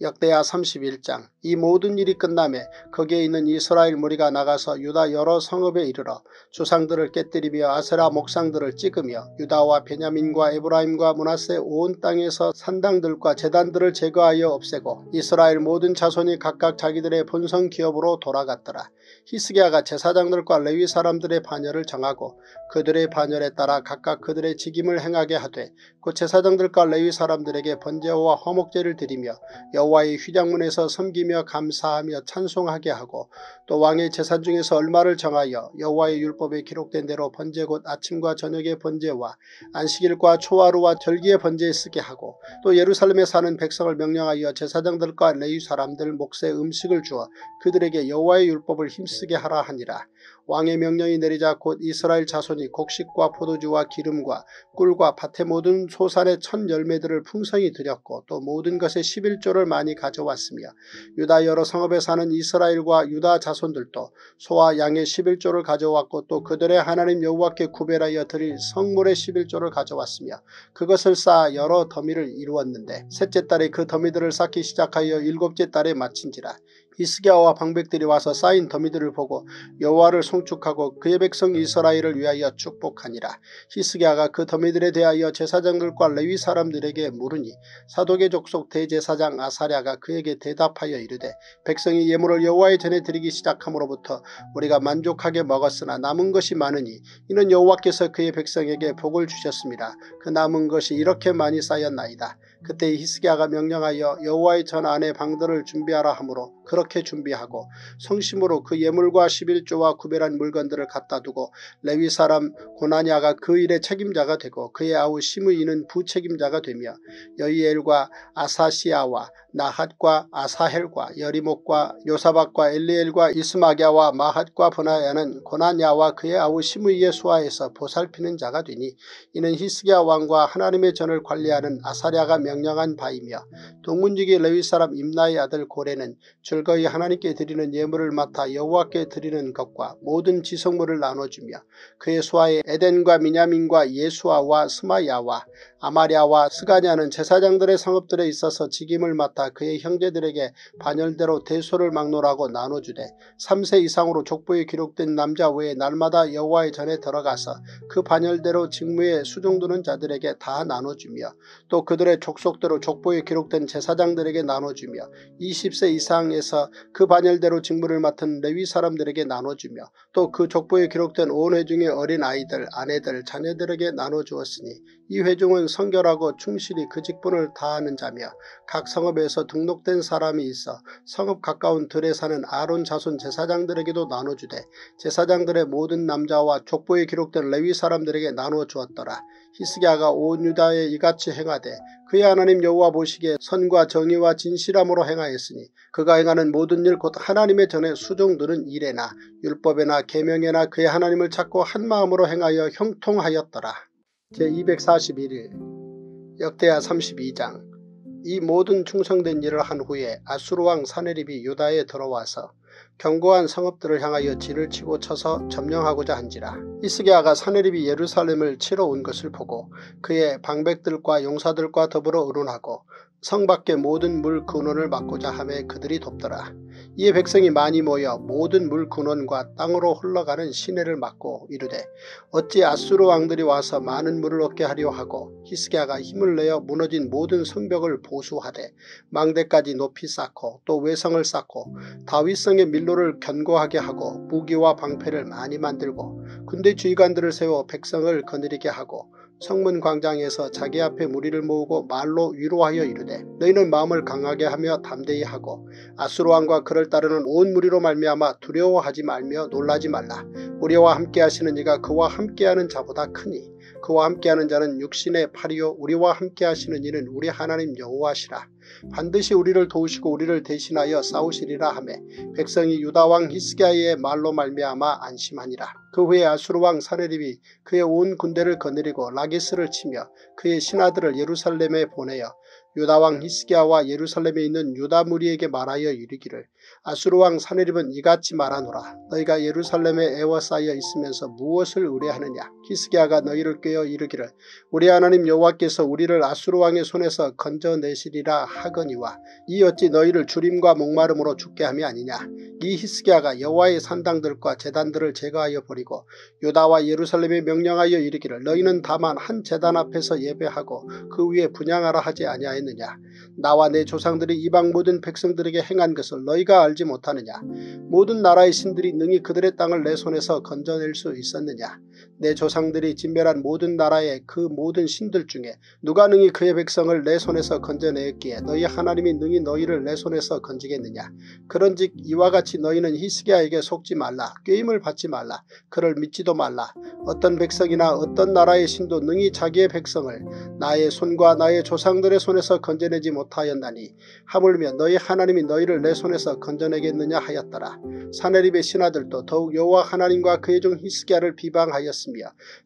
역대하 삼십일 장. 이 모든 일이 끝남에 거기에 있는 이스라엘 무리가 나가서 유다 여러 성읍에 이르러 조상들을 깨뜨리며 아세라 목상들을 찍으며 유다와 베냐민과 에브라임과 므낫세 온 땅에서 산당들과 제단들을 제거하여 없애고 이스라엘 모든 자손이 각각 자기들의 본성 기업으로 돌아갔더라. 히스기야가 제사장들과 레위 사람들의 반열을 정하고 그들의 반열에 따라 각각 그들의 직임을 행하게 하되 그 제사장들과 레위 사람들에게 번제와 화목제를 드리며 여 여호와의 휘장문에서 섬기며 감사하며 찬송하게 하고 또 왕의 제사 중에서 얼마를 정하여 여호와의 율법에 기록된 대로 번제 곧 아침과 저녁의 번제와 안식일과 초하루와 절기의 번제에 쓰게 하고 또 예루살렘에 사는 백성을 명령하여 제사장들과 레위 사람들 몫의 음식을 주어 그들에게 여호와의 율법을 힘쓰게 하라 하니라. 왕의 명령이 내리자 곧 이스라엘 자손이 곡식과 포도주와 기름과 꿀과 밭의 모든 소산의 첫 열매들을 풍성히 드렸고 또 모든 것의 십일조를 많이 가져왔으며 유다 여러 성읍에 사는 이스라엘과 유다 자손들도 소와 양의 십일조를 가져왔고 또 그들의 하나님 여호와께 구별하여 드릴 성물의 십일조를 가져왔으며 그것을 쌓아 여러 더미를 이루었는데 셋째 달에 그 더미들을 쌓기 시작하여 일곱째 달에 마친지라. 히스기야와 방백들이 와서 쌓인 더미들을 보고 여호와를 송축하고 그의 백성 이스라엘을 위하여 축복하니라. 히스기야가 그 더미들에 대하여 제사장들과 레위 사람들에게 물으니 사독의 족속 대제사장 아사랴가 그에게 대답하여 이르되 백성이 예물을 여호와의 전에 드리기 시작함으로부터 우리가 만족하게 먹었으나 남은 것이 많으니 이는 여호와께서 그의 백성에게 복을 주셨습니다. 그 남은 것이 이렇게 많이 쌓였나이다. 그때 히스기야가 명령하여 여호와의 전 안에 방들을 준비하라 하므로 그렇게 준비하고 성심으로 그 예물과 십일조와 구별한 물건들을 갖다 두고 레위 사람 고나냐가 그 일의 책임자가 되고 그의 아우 시므이는 부책임자가 되며 여이엘과 아사시야와 나핫과 아사헬과 여리목과 요사박과 엘리엘과 이스마갸와 마핫과 브나야는 고나냐와 그의 아우 시므이의 수하에서 보살피는 자가 되니 이는 히스기야 왕과 하나님의 전을 관리하는 아사랴가 명령한 바이며 동문지기 레위 사람 임나의 아들 고레는 즐거이 하나님께 드리는 예물을 맡아 여호와께 드리는 것과 모든 지성물을 나눠주며 그의 수하에 에덴과 미냐민과 예수아와 스마야와 아마랴와 스가냐는 제사장들의 성읍들에 있어서 직임을 맡아 그의 형제들에게 반열대로 대소를 막론하고 나눠주되 삼 세 이상으로 족보에 기록된 남자 외에 날마다 여호와의 전에 들어가서 그 반열대로 직무에 수종두는 자들에게 다 나눠주며 또 그들의 족속대로 족보에 기록된 제사장들에게 나눠주며 이십 세 이상에서 그 반열대로 직무를 맡은 레위 사람들에게 나눠주며 또 그 족보에 기록된 온 회중의 어린아이들, 아내들, 자녀들에게 나눠주었으니 이 회중은 성결하고 충실히 그 직분을 다하는 자며 각 성읍에서 등록된 사람이 있어 성읍 가까운 들에 사는 아론 자손 제사장들에게도 나눠주되 제사장들의 모든 남자와 족보에 기록된 레위 사람들에게 나눠주었더라. 히스기야가 온 유다에 이같이 행하되 그의 하나님 여호와 보시기에 선과 정의와 진실함으로 행하였으니 그가 행하는 모든 일 곧 하나님의 전에 수종드는 일에나 율법에나 계명에나 그의 하나님을 찾고 한마음으로 행하여 형통하였더라. 제이백사십일 일 역대하 삼십이 장. 이 모든 충성된 일을 한 후에 아수르왕 사네립이 유다에 들어와서 견고한 성읍들을 향하여 진을 치고 쳐서 점령하고자 한지라. 히스기야가 사네립이 예루살렘을 치러 온 것을 보고 그의 방백들과 용사들과 더불어 의논하고 성 밖의 모든 물 근원을 막고자 하매 그들이 돕더라. 이에 백성이 많이 모여 모든 물 근원과 땅으로 흘러가는 시내를 막고 이르되 어찌 아수르 왕들이 와서 많은 물을 얻게 하려 하고 히스기야가 힘을 내어 무너진 모든 성벽을 보수하되 망대까지 높이 쌓고 또 외성을 쌓고 다윗성의 밀로를 견고하게 하고 무기와 방패를 많이 만들고 군대 주의관들을 세워 백성을 거느리게 하고 성문 광장에서 자기 앞에 무리를 모으고 말로 위로하여 이르되 너희는 마음을 강하게 하며 담대히 하고 아수르 왕과 그를 따르는 온 무리로 말미암아 두려워하지 말며 놀라지 말라. 우리와 함께하시는 이가 그와 함께하는 자보다 크니 그와 함께하는 자는 육신의 팔이요 우리와 함께하시는 이는 우리 하나님 여호와시라. 반드시 우리를 도우시고 우리를 대신하여 싸우시리라 하매 백성이 유다왕 히스기야의 말로 말미암아 안심하니라. 그 후에 아수르왕 사네립이 그의 온 군대를 거느리고 라기스를 치며 그의 신하들을 예루살렘에 보내어 유다왕 히스기야와 예루살렘에 있는 유다 무리에게 말하여 이르기를 아수르왕 사네립은 이같이 말하노라. 너희가 예루살렘에 애워싸여 있으면서 무엇을 의뢰하느냐. 히스기야가 너희를 꾀어 이르기를 우리 하나님 여호와께서 우리를 아수르왕의 손에서 건져내시리라 하거니와 이 어찌 너희를 주림과 목마름으로 죽게 함이 아니냐. 이 히스기야가 여호와의 산당들과 제단들을 제거하여 버리고 버리고 유다와 예루살렘에 명령하여 이르기를 너희는 다만 한 제단 앞에서 예배하고 그 위에 분향하라 하지 아니하였느냐. 나와 내 조상들이 이방 모든 백성들에게 행한 것을 너희가 알지 못하느냐. 모든 나라의 신들이 능히 그들의 땅을 내 손에서 건져낼 수 있었느냐. 내 조상들이 진멸한 모든 나라의 그 모든 신들 중에 누가 능히 그의 백성을 내 손에서 건져내었기에 너희 하나님이 능히 너희를 내 손에서 건지겠느냐. 그런즉 이와 같이 너희는 히스기야에게 속지 말라. 꾀임을 받지 말라. 그를 믿지도 말라. 어떤 백성이나 어떤 나라의 신도 능히 자기의 백성을 나의 손과 나의 조상들의 손에서 건져내지 못하였나니 하물며 너희 하나님이 너희를 내 손에서 건져내겠느냐 하였더라. 사네립의 신하들도 더욱 여호와 하나님과 그의 종 히스기야를 비방하였으며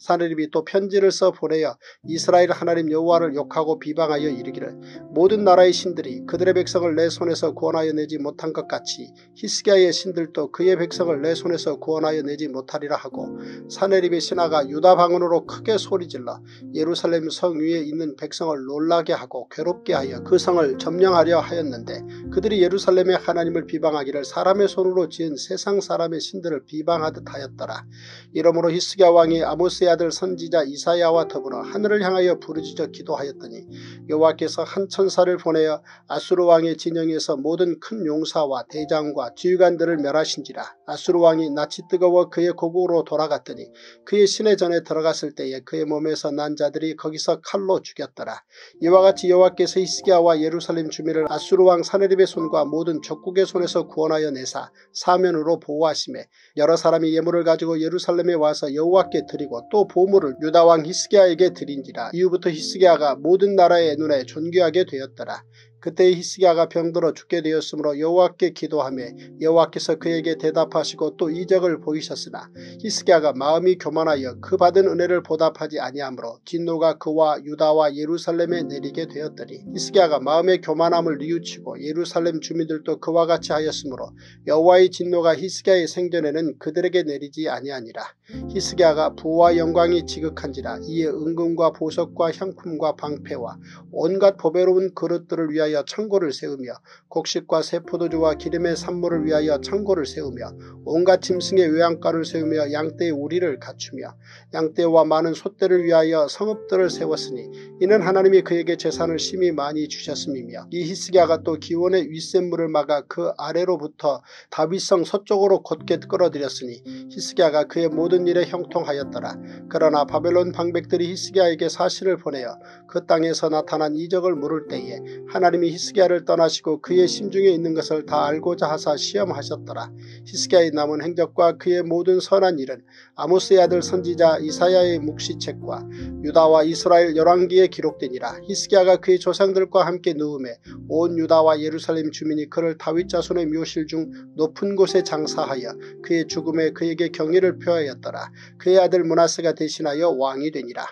사네립이 또 편지를 써 보내어 이스라엘 하나님 여호와를 욕하고 비방하여 이르기를 모든 나라의 신들이 그들의 백성을 내 손에서 구원하여 내지 못한 것 같이 히스기야의 신들도 그의 백성을 내 손에서 구원하여 내지 못하리라 하고 사네립의 신하가 유다 방언으로 크게 소리질러 예루살렘 성 위에 있는 백성을 놀라게 하고 괴롭게 하여 그 성을 점령하려 하였는데 그들이 예루살렘의 하나님을 비방하기를 사람의 손으로 지은 세상 사람의 신들을 비방하듯 하였더라. 이러므로 히스기야 왕이 아모스의 아들 선지자 이사야와 더불어 하늘을 향하여 부르짖어 기도하였더니 여호와께서 한 천사를 보내어 아수르 왕의 진영에서 모든 큰 용사와 대장과 지휘관들을 멸하신지라. 아수르 왕이 낯이 뜨거워 그의 고국으로 돌아갔더니 그의 시내전에 들어갔을 때에 그의 몸에서 난 자들이 거기서 칼로 죽였더라. 이와 같이 여호와께서 히스기야와 예루살렘 주민을 아수르 왕 사네립의 손과 모든 적국의 손에서 구원하여 내사 사면으로 보호하심에 여러 사람이 예물을 가지고 예루살렘에 와서 여호와께 드리고 또 보물을 유다 왕 히스기야에게 드린지라. 이후부터 히스기야가 모든 나라의 눈에 존귀하게 되었더라. 그때 히스기야가 병들어 죽게 되었으므로 여호와께 기도하며 여호와께서 그에게 대답하시고 또 이적을 보이셨으나 히스기야가 마음이 교만하여 그 받은 은혜를 보답하지 아니하므로 진노가 그와 유다와 예루살렘에 내리게 되었더니 히스기야가 마음의 교만함을 뉘우치고 예루살렘 주민들도 그와 같이 하였으므로 여호와의 진노가 히스기야의 생전에는 그들에게 내리지 아니하니라. 히스기야가 부와 영광이 지극한지라. 이에 은금과 보석과 향품과 방패와 온갖 보배로운 그릇들을 위하여 창고를 세우며 곡식과 새 포도주와 기름의 산물을 위하여 창고를 세우며 온갖 짐승의 외양간을 세우며 양떼의 우리를 갖추며 양떼와 많은 소떼를 위하여 성읍들을 세웠으니 이는 하나님이 그에게 재산을 심히 많이 주셨음이며 이 히스기야가 또 기온의 윗샘물을 막아 그 아래로부터 다윗성 서쪽으로 곧게 끌어들였으니 히스기야가 그의 모든 일에 형통하였더라. 그러나 바벨론 방백들이 히스기야에게 사실을 보내어 그 땅에서 나타난 이적을 물을 때에 하나님 이 히스기야를 떠나시고 그의 심중에 있는 것을 다 알고자 하사 시험하셨더라. 히스기야의 남은 행적과 그의 모든 선한 일은 아모스의 아들 선지자 이사야의 묵시책과 유다와 이스라엘 열왕기에 기록되니라. 히스기야가 그의 조상들과 함께 누우매 온 유다와 예루살렘 주민이 그를 다윗 자손의 묘실 중 높은 곳에 장사하여 그의 죽음에 그에게 경의를 표하였더라. 그의 아들 므낫세가 대신하여 왕이 되니라.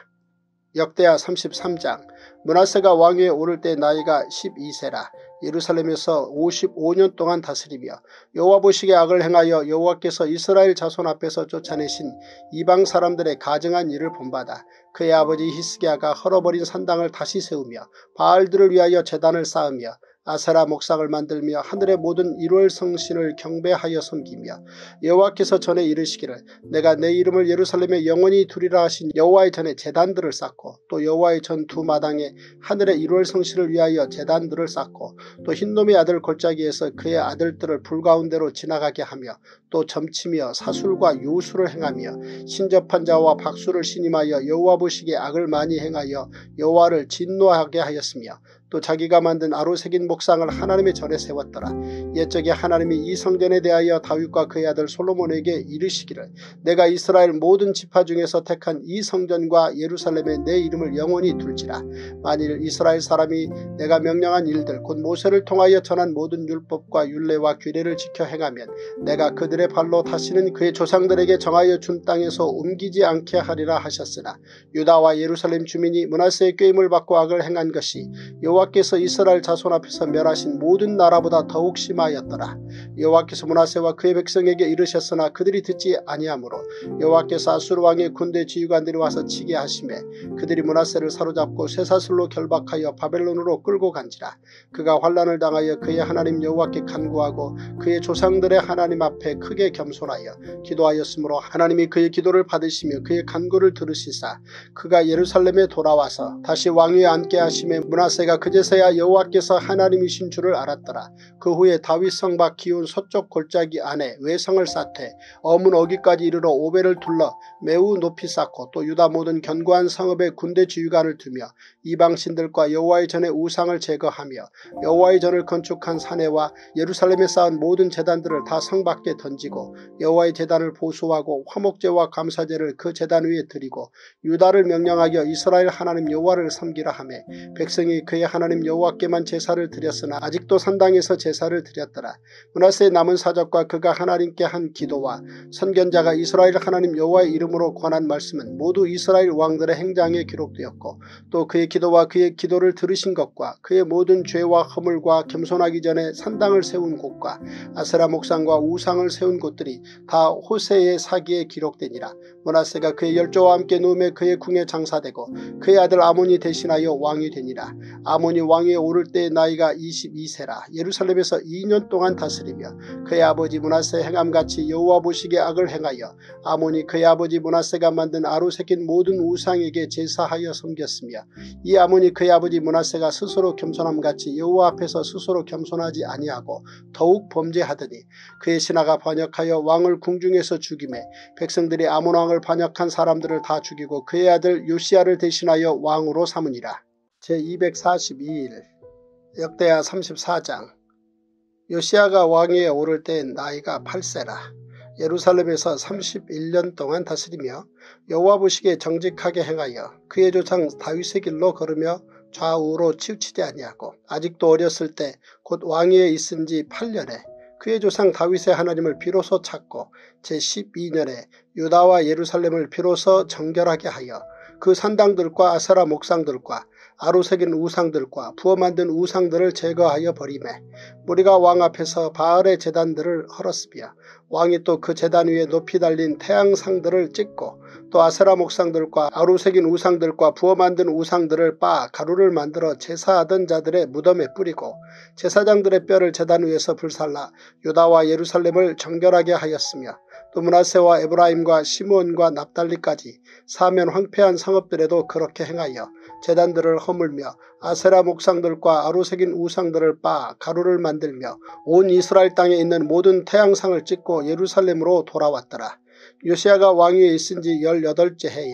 역대하 삼십삼 장. 므낫세가 왕위에 오를 때 나이가 십이 세라. 예루살렘에서 오십오 년 동안 다스리며 여호와 보시기에 악을 행하여 여호와께서 이스라엘 자손 앞에서 쫓아내신 이방 사람들의 가증한 일을 본받아 그의 아버지 히스기야가 헐어버린 산당을 다시 세우며 바알들을 위하여 제단을 쌓으며 아세라 목상을 만들며 하늘의 모든 일월 성신을 경배하여 섬기며 여호와께서 전에 이르시기를 내가 내 이름을 예루살렘에 영원히 두리라 하신 여호와의 전에 제단들을 쌓고 또 여호와의 전 두 마당에 하늘의 일월 성신을 위하여 제단들을 쌓고 또 흰놈의 아들 골짜기에서 그의 아들들을 불가운데로 지나가게 하며 또 점치며 사술과 요술을 행하며 신접한 자와 박수를 신임하여 여호와 보시기에 악을 많이 행하여 여호와를 진노하게 하였으며 또 자기가 만든 아로새긴 목상을 하나님의 전에 세웠더라. 옛적에 하나님이 이 성전에 대하여 다윗과 그의 아들 솔로몬에게 이르시기를 내가 이스라엘 모든 지파 중에서 택한 이 성전과 예루살렘에 내 이름을 영원히 둘지라. 만일 이스라엘 사람이 내가 명령한 일들 곧 모세를 통하여 전한 모든 율법과 율례와 규례를 지켜 행하면 내가 그들의 발로 다시는 그의 조상들에게 정하여 준 땅에서 옮기지 않게 하리라 하셨으나 유다와 예루살렘 주민이 므낫세의 꾀임을 받고 악을 행한 것이 여호와 여호와께서 이스라엘 자손 앞에서 멸하신 모든 나라보다 더욱 심하였더라. 여호와께서 므낫세와 그의 백성에게 이르셨으나 그들이 듣지 아니하므로 여호와께서 아수르 왕의 군대 지휘관들이 와서 치게 하시매 그들이 므낫세를 사로잡고 쇠사슬로 결박하여 바벨론으로 끌고 간지라. 그가 환난을 당하여 그의 하나님 여호와께 간구하고 그의 조상들의 하나님 앞에 크게 겸손하여 기도하였으므로 하나님이 그의 기도를 받으시며 그의 간구를 들으시사 그가 예루살렘에 돌아와서 다시 왕위에 앉게 하심에 므낫세가 그제서야 여호와께서 하나님이신 줄을 알았더라. 그 후에 다윗 성밖 기온 서쪽 골짜기 안에 외성을 쌓되 어문 어귀까지 이르러 오베를 둘러 매우 높이 쌓고 또 유다 모든 견고한 성읍에 군대 지휘관을 두며 이방신들과 여호와의 전의 우상을 제거하며 여호와의 전을 건축한 사내와 예루살렘에 쌓은 모든 제단들을 다 성밖에 던지고 여호와의 제단을 보수하고 화목제와 감사제를 그 제단 위에 드리고 유다를 명령하여 이스라엘 하나님 여호와를 섬기라 하매 백성이 그의 하나님 여호와께만 제사를 드렸으나 아직도 산당에서 제사를 드렸더라. 므낫세의 남은 사적과 그가 하나님께 한 기도와 선견자가 이스라엘 하나님 여호와의 이름으로 권한 말씀은 모두 이스라엘 왕들의 행장에 기록되었고 또 그의 기도와 그의 기도를 들으신 것과 그의 모든 죄와 허물과 겸손하기 전에 산당을 세운 곳과 아세라 목상과 우상을 세운 곳들이 다 호세의 사기에 기록되니라. 므낫세가 그의 열조와 함께 누움에 그의 궁에 장사되고 그의 아들 아몬이 대신하여 왕이 되니라. 아몬이 왕위에 오를 때의 나이가 이십이 세라 예루살렘에서 이 년 동안 다스리며 그의 아버지 므낫세 행함같이 여호와 보시기에 악을 행하여 아몬이 그의 아버지 므낫세가 만든 아로새긴 모든 우상에게 제사하여 섬겼으며 이 아몬이 그의 아버지 므낫세가 스스로 겸손함같이 여호와 앞에서 스스로 겸손하지 아니하고 더욱 범죄하더니 그의 신하가 반역하여 왕을 궁중에서 죽임에 백성들이 아몬 왕을 반역한 사람들을 다 죽이고 그의 아들 요시야를 대신하여 왕으로 삼으니라. 제이백사십이 일 역대하 삼십사 장 요시야가 왕위에 오를 때엔 나이가 팔 세라 예루살렘에서 삼십일 년 동안 다스리며 여호와 보시기에 정직하게 행하여 그의 조상 다윗의 길로 걸으며 좌우로 치우치지 아니하고 아직도 어렸을 때 곧 왕위에 있은 지 팔 년에 그의 조상 다윗의 하나님을 비로소 찾고 제십이 년에 유다와 예루살렘을 비로소 정결하게 하여 그 산당들과 아세라 목상들과 아로새긴 우상들과 부어 만든 우상들을 제거하여 버리매 무리가 왕 앞에서 바알의 제단들을 헐었으며 왕이 또 그 제단 위에 높이 달린 태양상들을 찍고 또 아세라 목상들과 아로새긴 우상들과 부어 만든 우상들을 빻아 가루를 만들어 제사하던 자들의 무덤에 뿌리고 제사장들의 뼈를 제단 위에서 불살라 유다와 예루살렘을 정결하게 하였으며 또 므낫세와 에브라임과 시므온과 납달리까지 사면 황폐한 성읍들에도 그렇게 행하여 제단들을 허물며 아세라 목상들과 아로새긴 우상들을 빻아 가루를 만들며 온 이스라엘 땅에 있는 모든 태양상을 찍고 예루살렘으로 돌아왔더라. 요시야가 왕위에 있은 지 열여덟째 해에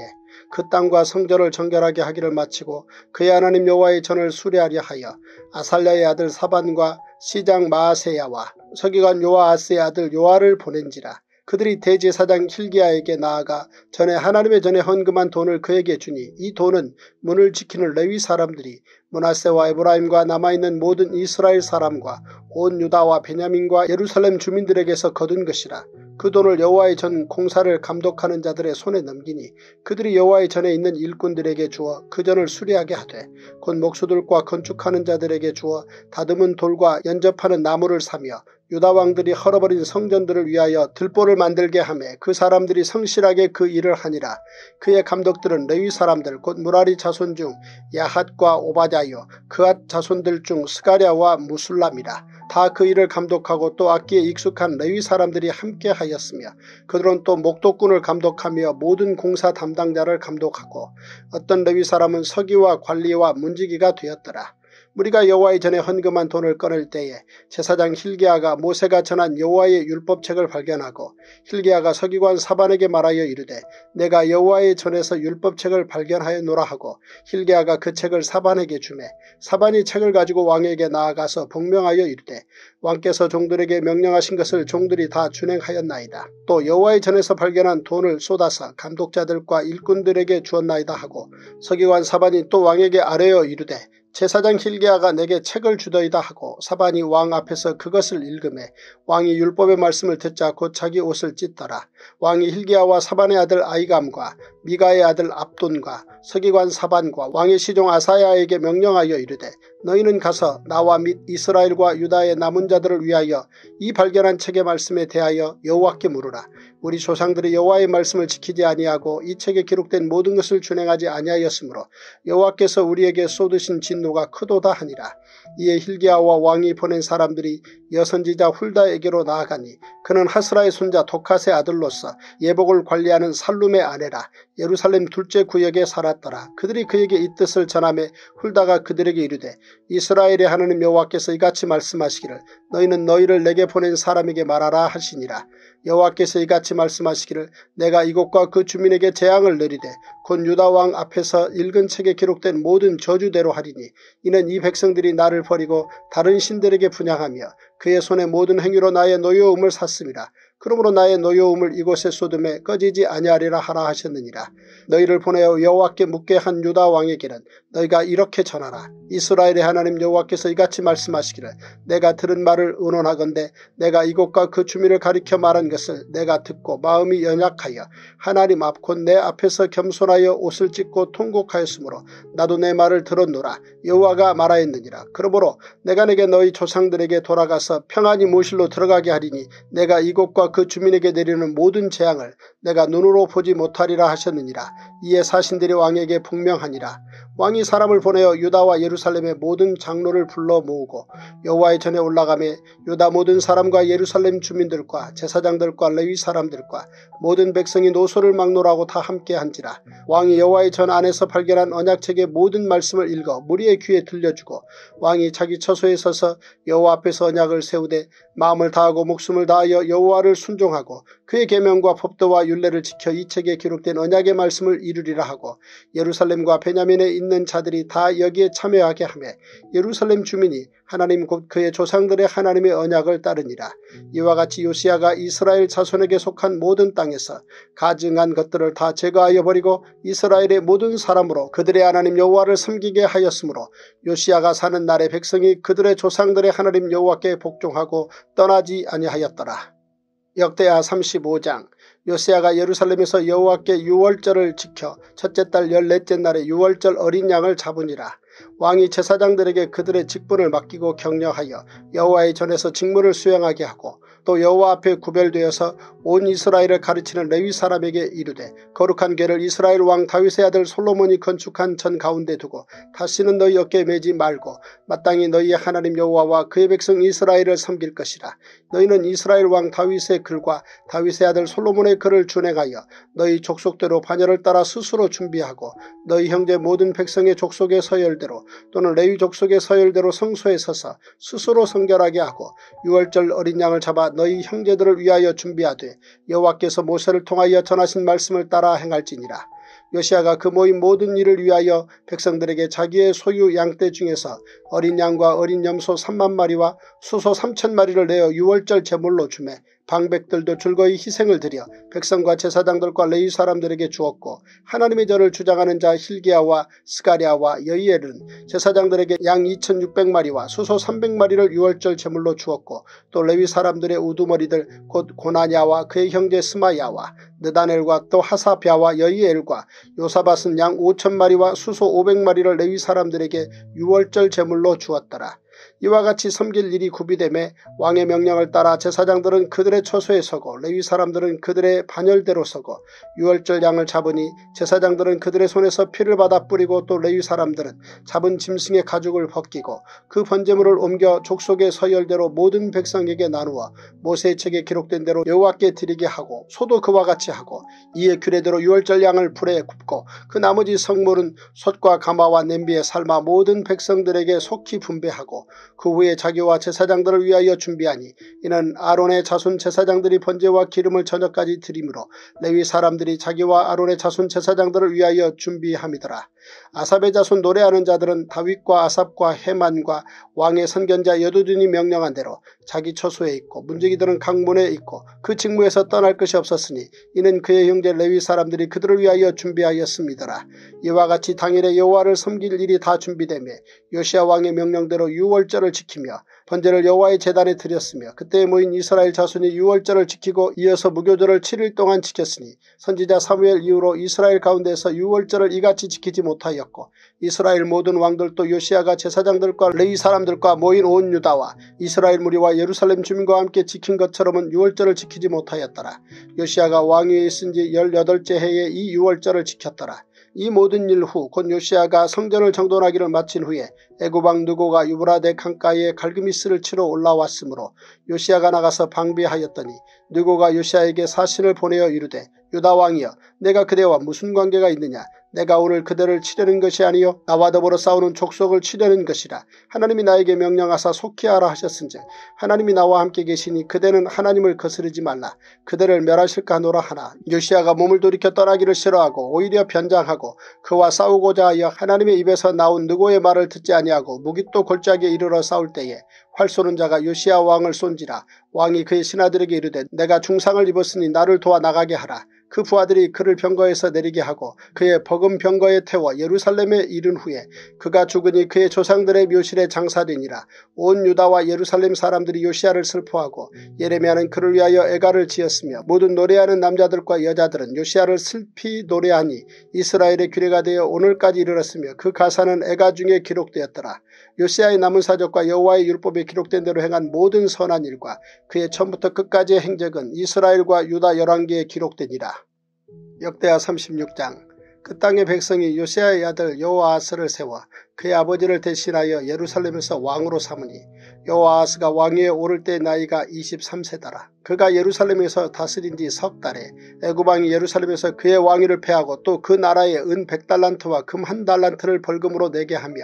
그 땅과 성전을 정결하게 하기를 마치고 그의 하나님 여호와의 전을 수리하려 하여 아살랴의 아들 사반과 시장 마아세야와 서기관 요아하스의 아들 요아를 보낸지라. 그들이 대제사장 힐기야에게 나아가 전에 하나님의 전에 헌금한 돈을 그에게 주니 이 돈은 문을 지키는 레위 사람들이 므낫세와 에브라임과 남아있는 모든 이스라엘 사람과 온 유다와 베냐민과 예루살렘 주민들에게서 거둔 것이라. 그 돈을 여호와의 전 공사를 감독하는 자들의 손에 넘기니 그들이 여호와의 전에 있는 일꾼들에게 주어 그 전을 수리하게 하되 곧 목수들과 건축하는 자들에게 주어 다듬은 돌과 연접하는 나무를 사며 유다 왕들이 헐어버린 성전들을 위하여 들보를 만들게 하며 그 사람들이 성실하게 그 일을 하니라. 그의 감독들은 레위 사람들 곧 무라리 자손 중 야핫과 오바댜요 그앗 자손들 중 스가랴와 무술람이라. 다 그 일을 감독하고 또 악기에 익숙한 레위 사람들이 함께 하였으며 그들은 또 목독군을 감독하며 모든 공사 담당자를 감독하고 어떤 레위 사람은 서기와 관리와 문지기가 되었더라. 무리가 여호와의 전에 헌금한 돈을 꺼낼 때에 제사장 힐기야가 모세가 전한 여호와의 율법책을 발견하고 힐기야가 서기관 사반에게 말하여 이르되 내가 여호와의 전에서 율법책을 발견하였노라 하고 힐기야가 그 책을 사반에게 주매 사반이 책을 가지고 왕에게 나아가서 복명하여 이르되 왕께서 종들에게 명령하신 것을 종들이 다 준행하였나이다. 또 여호와의 전에서 발견한 돈을 쏟아서 감독자들과 일꾼들에게 주었나이다 하고 서기관 사반이 또 왕에게 아뢰어 이르되 제사장 hilki야가 내게 책을 주더이다 하고 사반이 왕 앞에서 그것을 읽으매 왕이 율법의 말씀을 듣자 곧 자기 옷을 찢더라. 왕이 hilki야와 사반의 아들 아히감과 미가의 아들 압돈과 서기관 사반과 왕의 시종 아사야에게 명령하여 이르되 너희는 가서 나와 및 이스라엘과 유다의 남은 자들을 위하여 이 발견한 책의 말씀에 대하여 여호와께 물으라. 우리 조상들이 여호와의 말씀을 지키지 아니하고 이 책에 기록된 모든 것을 준행하지 아니하였으므로 여호와께서 우리에게 쏟으신 진노가 크도다 하니라. 이에 hilki야와 왕이 보낸 사람들이 여선지자 훌다에게로 나아가니 그는 하스라의 손자 도카스의 아들로서 예복을 관리하는 살룸의 아내라. 예루살렘 둘째 구역에 살았더라. 그들이 그에게 이 뜻을 전하매 훌다가 그들에게 이르되 이스라엘의 하나님 여호와께서 이같이 말씀하시기를 너희는 너희를 내게 보낸 사람에게 말하라 하시니라. 여호와께서 이같이 말씀하시기를 내가 이곳과 그 주민에게 재앙을 내리되 곧 유다 왕 앞에서 읽은 책에 기록된 모든 저주대로 하리니 이는 이 백성들이 나를 버리고 다른 신들에게 분향하며 그의 손에 모든 행위로 나의 노여움을 샀음이라. 그러므로 나의 노여움을 이곳에 쏟음에 꺼지지 아니하리라 하라 하셨느니라. 너희를 보내어 여호와께 묻게 한 유다 왕에게는 너희가 이렇게 전하라. 이스라엘의 하나님 여호와께서 이같이 말씀하시기를 내가 들은 말을 의논하건대 내가 이곳과 그 주민을 가리켜 말한 것을 내가 듣고 마음이 연약하여 하나님 앞 곧 내 앞에서 겸손하여 옷을 찢고 통곡하였으므로 나도 내 말을 들었노라. 여호와가 말하였느니라. 그러므로 내가 내게 너희 조상들에게 돌아가서 평안히 모실로 들어가게 하리니 내가 이곳과 그 주민에게 내리는 모든 재앙을 내가 눈으로 보지 못하리라 하셨느니라. 이에 사신들이 왕에게 분명하니라. 왕이 사람을 보내어 유다와 예루살렘의 모든 장로를 불러 모으고 여호와의 전에 올라가매 유다 모든 사람과 예루살렘 주민들과 제사장들과 레위 사람들과 모든 백성이 노소를 막노라고 다 함께한지라. 왕이 여호와의 전 안에서 발견한 언약책의 모든 말씀을 읽어 무리의 귀에 들려주고 왕이 자기 처소에 서서 여호와 앞에서 언약을 세우되 마음을 다하고 목숨을 다하여 여호와를 순종하고 그의 계명과 법도와 율례를 지켜 이 책에 기록된 언약의 말씀을 이루리라 하고 예루살렘과 베냐민에 있는 자들이 다 여기에 참여하게 하며 예루살렘 주민이 하나님 곧 그의 조상들의 하나님의 언약을 따르니라. 이와 같이 요시야가 이스라엘 자손에게 속한 모든 땅에서 가증한 것들을 다 제거하여 버리고 이스라엘의 모든 사람으로 그들의 하나님 여호와를 섬기게 하였으므로 요시야가 사는 날에 백성이 그들의 조상들의 하나님 여호와께 복종하고 떠나지 아니하였더라. 역대하 삼십오 장. 요시야가 예루살렘에서 여호와께 유월절을 지켜 첫째 달 열넷째 날에 유월절 어린 양을 잡으니라. 왕이 제사장들에게 그들의 직분을 맡기고 격려하여 여호와의 전에서 직무를 수행하게 하고 또 여호와 앞에 구별되어서 온 이스라엘을 가르치는 레위 사람에게 이르되 거룩한 궤를 이스라엘 왕 다윗의 아들 솔로몬이 건축한 전 가운데 두고 다시는 너희 어깨에 매지 말고 마땅히 너희의 하나님 여호와와 그의 백성 이스라엘을 섬길 것이라. 너희는 이스라엘 왕 다윗의 글과 다윗의 아들 솔로몬의 글을 준행하여 너희 족속대로 반열을 따라 스스로 준비하고 너희 형제 모든 백성의 족속의 서열대로 또는 레위 족속의 서열대로 성소에 서서 스스로 성결하게 하고 유월절 어린 양을 잡아 너희 형제들을 위하여 준비하되 여호와께서 모세를 통하여 전하신 말씀을 따라 행할지니라. 요시야가 그 모임 모든 일을 위하여 백성들에게 자기의 소유 양떼 중에서 어린 양과 어린 염소 삼만 마리와 수소 삼천 마리를 내어 유월절 제물로 주매 방백들도 즐거이 희생을 드려 백성과 제사장들과 레위 사람들에게 주었고 하나님의 전을 주장하는 자 hilki야와 스가랴와 여이엘은 제사장들에게 양 이천육백 마리와 수소 삼백 마리를 유월절 제물로 주었고 또 레위 사람들의 우두머리들 곧 고나냐와 그의 형제 스마야와 느다넬과 또 하사비아와 여이엘과 요사밧은 양 오천 마리와 수소 오백 마리를 레위 사람들에게 유월절 제물로 주었더라. 이와 같이 섬길 일이 구비되매 왕의 명령을 따라 제사장들은 그들의 처소에 서고 레위 사람들은 그들의 반열대로 서고 유월절 양을 잡으니 제사장들은 그들의 손에서 피를 받아 뿌리고 또 레위 사람들은 잡은 짐승의 가죽을 벗기고 그 번제물을 옮겨 족속의 서열대로 모든 백성에게 나누어 모세의 책에 기록된 대로 여호와께 드리게 하고 소도 그와 같이 하고 이에 규례대로 유월절 양을 불에 굽고 그 나머지 성물은 솥과 가마와 냄비에 삶아 모든 백성들에게 속히 분배하고 하고 그 후에 자기와 제사장들을 위하여 준비하니 이는 아론의 자손 제사장들이 번제와 기름을 저녁까지 드림으로 레위 사람들이 자기와 아론의 자손 제사장들을 위하여 준비함이더라. 아삽의 자손 노래하는 자들은 다윗과 아삽과 헤만과 왕의 선견자 여두둔이 명령한 대로 자기 처소에 있고 문지기들은 각문에 있고 그 직무에서 떠날 것이 없었으니 이는 그의 형제 레위 사람들이 그들을 위하여 준비하였음이더라. 이와 같이 당일에 여호와를 섬길 일이 다 준비되며 요시야 왕의 명령대로 유월절을 지키며 번제를 여호와의 제단에 드렸으며 그때 모인 이스라엘 자손이 유월절을 지키고 이어서 무교절을 칠 일 동안 지켰으니 선지자 사무엘 이후로 이스라엘 가운데서 유월절을 이같이 지키지 못하였고 이스라엘 모든 왕들도 요시야가 제사장들과 레위 사람들과 모인 온 유다와 이스라엘 무리와 예루살렘 주민과 함께 지킨 것처럼은 유월절을 지키지 못하였더라. 요시야가 왕위에 있은 지 열여덟째 해에 이 유월절을 지켰더라. 이 모든 일 후 곧 요시야가 성전을 정돈하기를 마친 후에 애굽 왕 느고가 유브라데 강가에 갈그미스를 치러 올라왔으므로 요시야가 나가서 방비하였더니 느고가 요시야에게 사신을 보내어 이르되 유다 왕이여 내가 그대와 무슨 관계가 있느냐. 내가 오늘 그대를 치려는 것이 아니요 나와 더불어 싸우는 족속을 치려는 것이라. 하나님이 나에게 명령하사 속히 하라 하셨은즉 하나님이 나와 함께 계시니 그대는 하나님을 거스르지 말라. 그대를 멸하실까 노라 하나 요시야가 몸을 돌이켜 떠나기를 싫어하고 오히려 변장하고 그와 싸우고자 하여 하나님의 입에서 나온 느고의 말을 듣지 아니하고 무깃도 골짜기에 이르러 싸울 때에 활 쏘는 자가 요시야 왕을 쏜지라. 왕이 그의 신하들에게 이르되 내가 중상을 입었으니 나를 도와 나가게 하라. 그 부하들이 그를 병거에서 내리게 하고 그의 버금 병거에 태워 예루살렘에 이른 후에 그가 죽으니 그의 조상들의 묘실에 장사되니라. 온 유다와 예루살렘 사람들이 요시야를 슬퍼하고 예레미야는 그를 위하여 애가를 지었으며 모든 노래하는 남자들과 여자들은 요시야를 슬피 노래하니 이스라엘의 규례가 되어 오늘까지 이르렀으며 그 가사는 애가 중에 기록되었더라. 요시야의 남은 사적과 여호와의 율법에 기록된 대로 행한 모든 선한 일과 그의 처음부터 끝까지의 행적은 이스라엘과 유다 열왕기에 기록되니라. 역대하 삼십육 장. 그 땅의 백성이 요시야의 아들 여호아하스를 세워 그의 아버지를 대신하여 예루살렘에서 왕으로 삼으니 여호아하스가 왕위에 오를 때 나이가 이십삼 세더라. 그가 예루살렘에서 다스린 지 석 달에 애굽 왕이 예루살렘에서 그의 왕위를 폐하고 또 그 나라에 은 백 달란트와 금 한 달란트를 벌금으로 내게 하며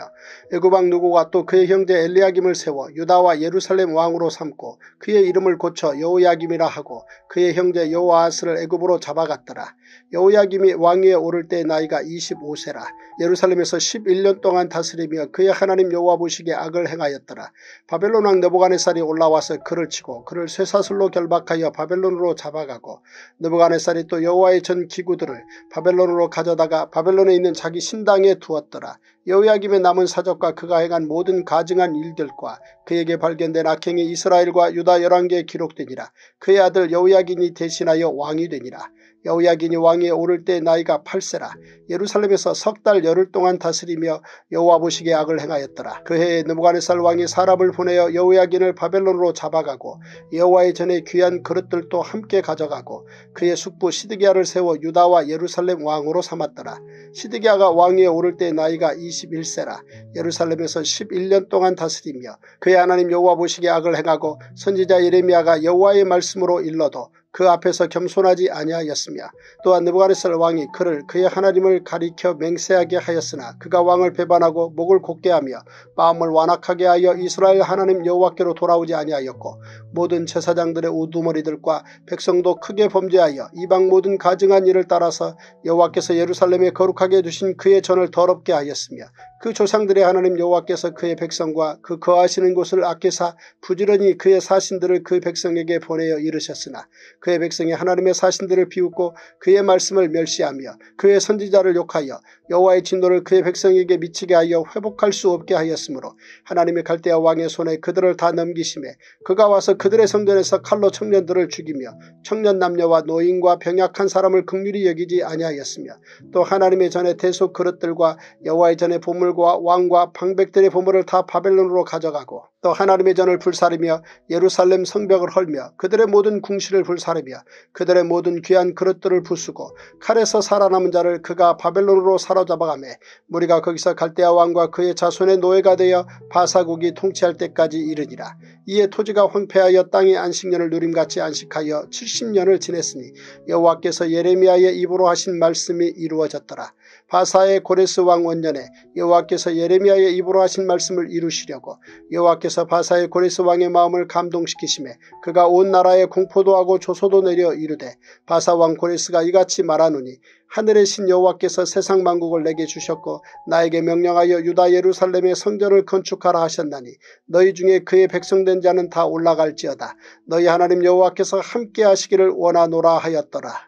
애굽 왕 누고가 또 그의 형제 엘리야김을 세워 유다와 예루살렘 왕으로 삼고 그의 이름을 고쳐 여호야김이라 하고 그의 형제 여호아하스를 애굽으로 잡아갔더라. 여호야김이 왕위에 오를 때 나이가 이십오 세라. 예루살렘에서 십일 년 동안 다스리며 그의 하나님 여호와 보시기에 악을 행하였더라. 바벨론 왕 느부갓네살이 올라와서 그를 치고 그를 쇠사슬로 결박하여 바벨론으로 잡아가고 느부갓네살이 또 여호와의 전 기구들을 바벨론으로 가져다가 바벨론에 있는 자기 신당에 두었더라. 여호야김의 남은 사적과 그가 행한 모든 가증한 일들과 그에게 발견된 악행이 이스라엘과 유다 열왕기에 기록되니라. 그의 아들 여호야긴이 대신하여 왕이 되니라. 여호야긴이 왕위에 오를 때 나이가 팔 세라. 예루살렘에서 석 달 열흘 동안 다스리며 여호와 보시기에 악을 행하였더라. 그 해에 느부갓네살 왕이 사람을 보내어 여호야긴을 바벨론으로 잡아가고 여호와의 전에 귀한 그릇들도 함께 가져가고 그의 숙부 시드기야를 세워 유다와 예루살렘 왕으로 삼았더라. 시드기야가 왕위에 오를 때 나이가 이십일 세라. 예루살렘에서 십일 년 동안 다스리며 그의 하나님 여호와 보시기에 악을 행하고 선지자 예레미야가 여호와의 말씀으로 일러도 그 앞에서 겸손하지 아니하였으며 또한 느부갓네살 왕이 그를 그의 하나님을 가리켜 맹세하게 하였으나 그가 왕을 배반하고 목을 곧게 하며 마음을 완악하게 하여 이스라엘 하나님 여호와께로 돌아오지 아니하였고 모든 제사장들의 우두머리들과 백성도 크게 범죄하여 이방 모든 가증한 일을 따라서 여호와께서 예루살렘에 거룩하게 두신 그의 전을 더럽게 하였으며 그 조상들의 하나님 여호와께서 그의 백성과 그 거하시는 곳을 아끼사 부지런히 그의 사신들을 그 백성에게 보내어 이르셨으나 그의 백성이 하나님의 사신들을 비웃고 그의 말씀을 멸시하며 그의 선지자를 욕하여 여호와의 진노를 그의 백성에게 미치게 하여 회복할 수 없게 하였으므로 하나님의 갈대아 왕의 손에 그들을 다 넘기심에 그가 와서 그들의 성전에서 칼로 청년들을 죽이며 청년 남녀와 노인과 병약한 사람을 긍휼히 여기지 아니하였으며 또 하나님의 전에 대속 그릇들과 여호와의 전에 보물과 왕과 방백들의 보물을 다 바벨론으로 가져가고 또 하나님의 전을 불사르며 예루살렘 성벽을 헐며 그들의 모든 궁실을 불사르며 그들의 모든 귀한 그릇들을 부수고 칼에서 살아남은 자를 그가 바벨론으로 사로잡아가매 무리가 거기서 갈대아 왕과 그의 자손의 노예가 되어 바사국이 통치할 때까지 이르니라. 이에 토지가 황폐하여 땅이 안식년을 누림같이 안식하여 칠십 년을 지냈으니 여호와께서 예레미야의 입으로 하신 말씀이 이루어졌더라. 바사의 고레스 왕 원년에 여호와께서 예레미야의 입으로 하신 말씀을 이루시려고 여호와께서 바사의 고레스 왕의 마음을 감동시키심에 그가 온 나라에 공포도 하고 조소도 내려 이르되 바사 왕 고레스가 이같이 말하노니 하늘의 신 여호와께서 세상 만국을 내게 주셨고 나에게 명령하여 유다 예루살렘의 성전을 건축하라 하셨나니 너희 중에 그의 백성된 자는 다 올라갈지어다 너희 하나님 여호와께서 함께 하시기를 원하노라 하였더라.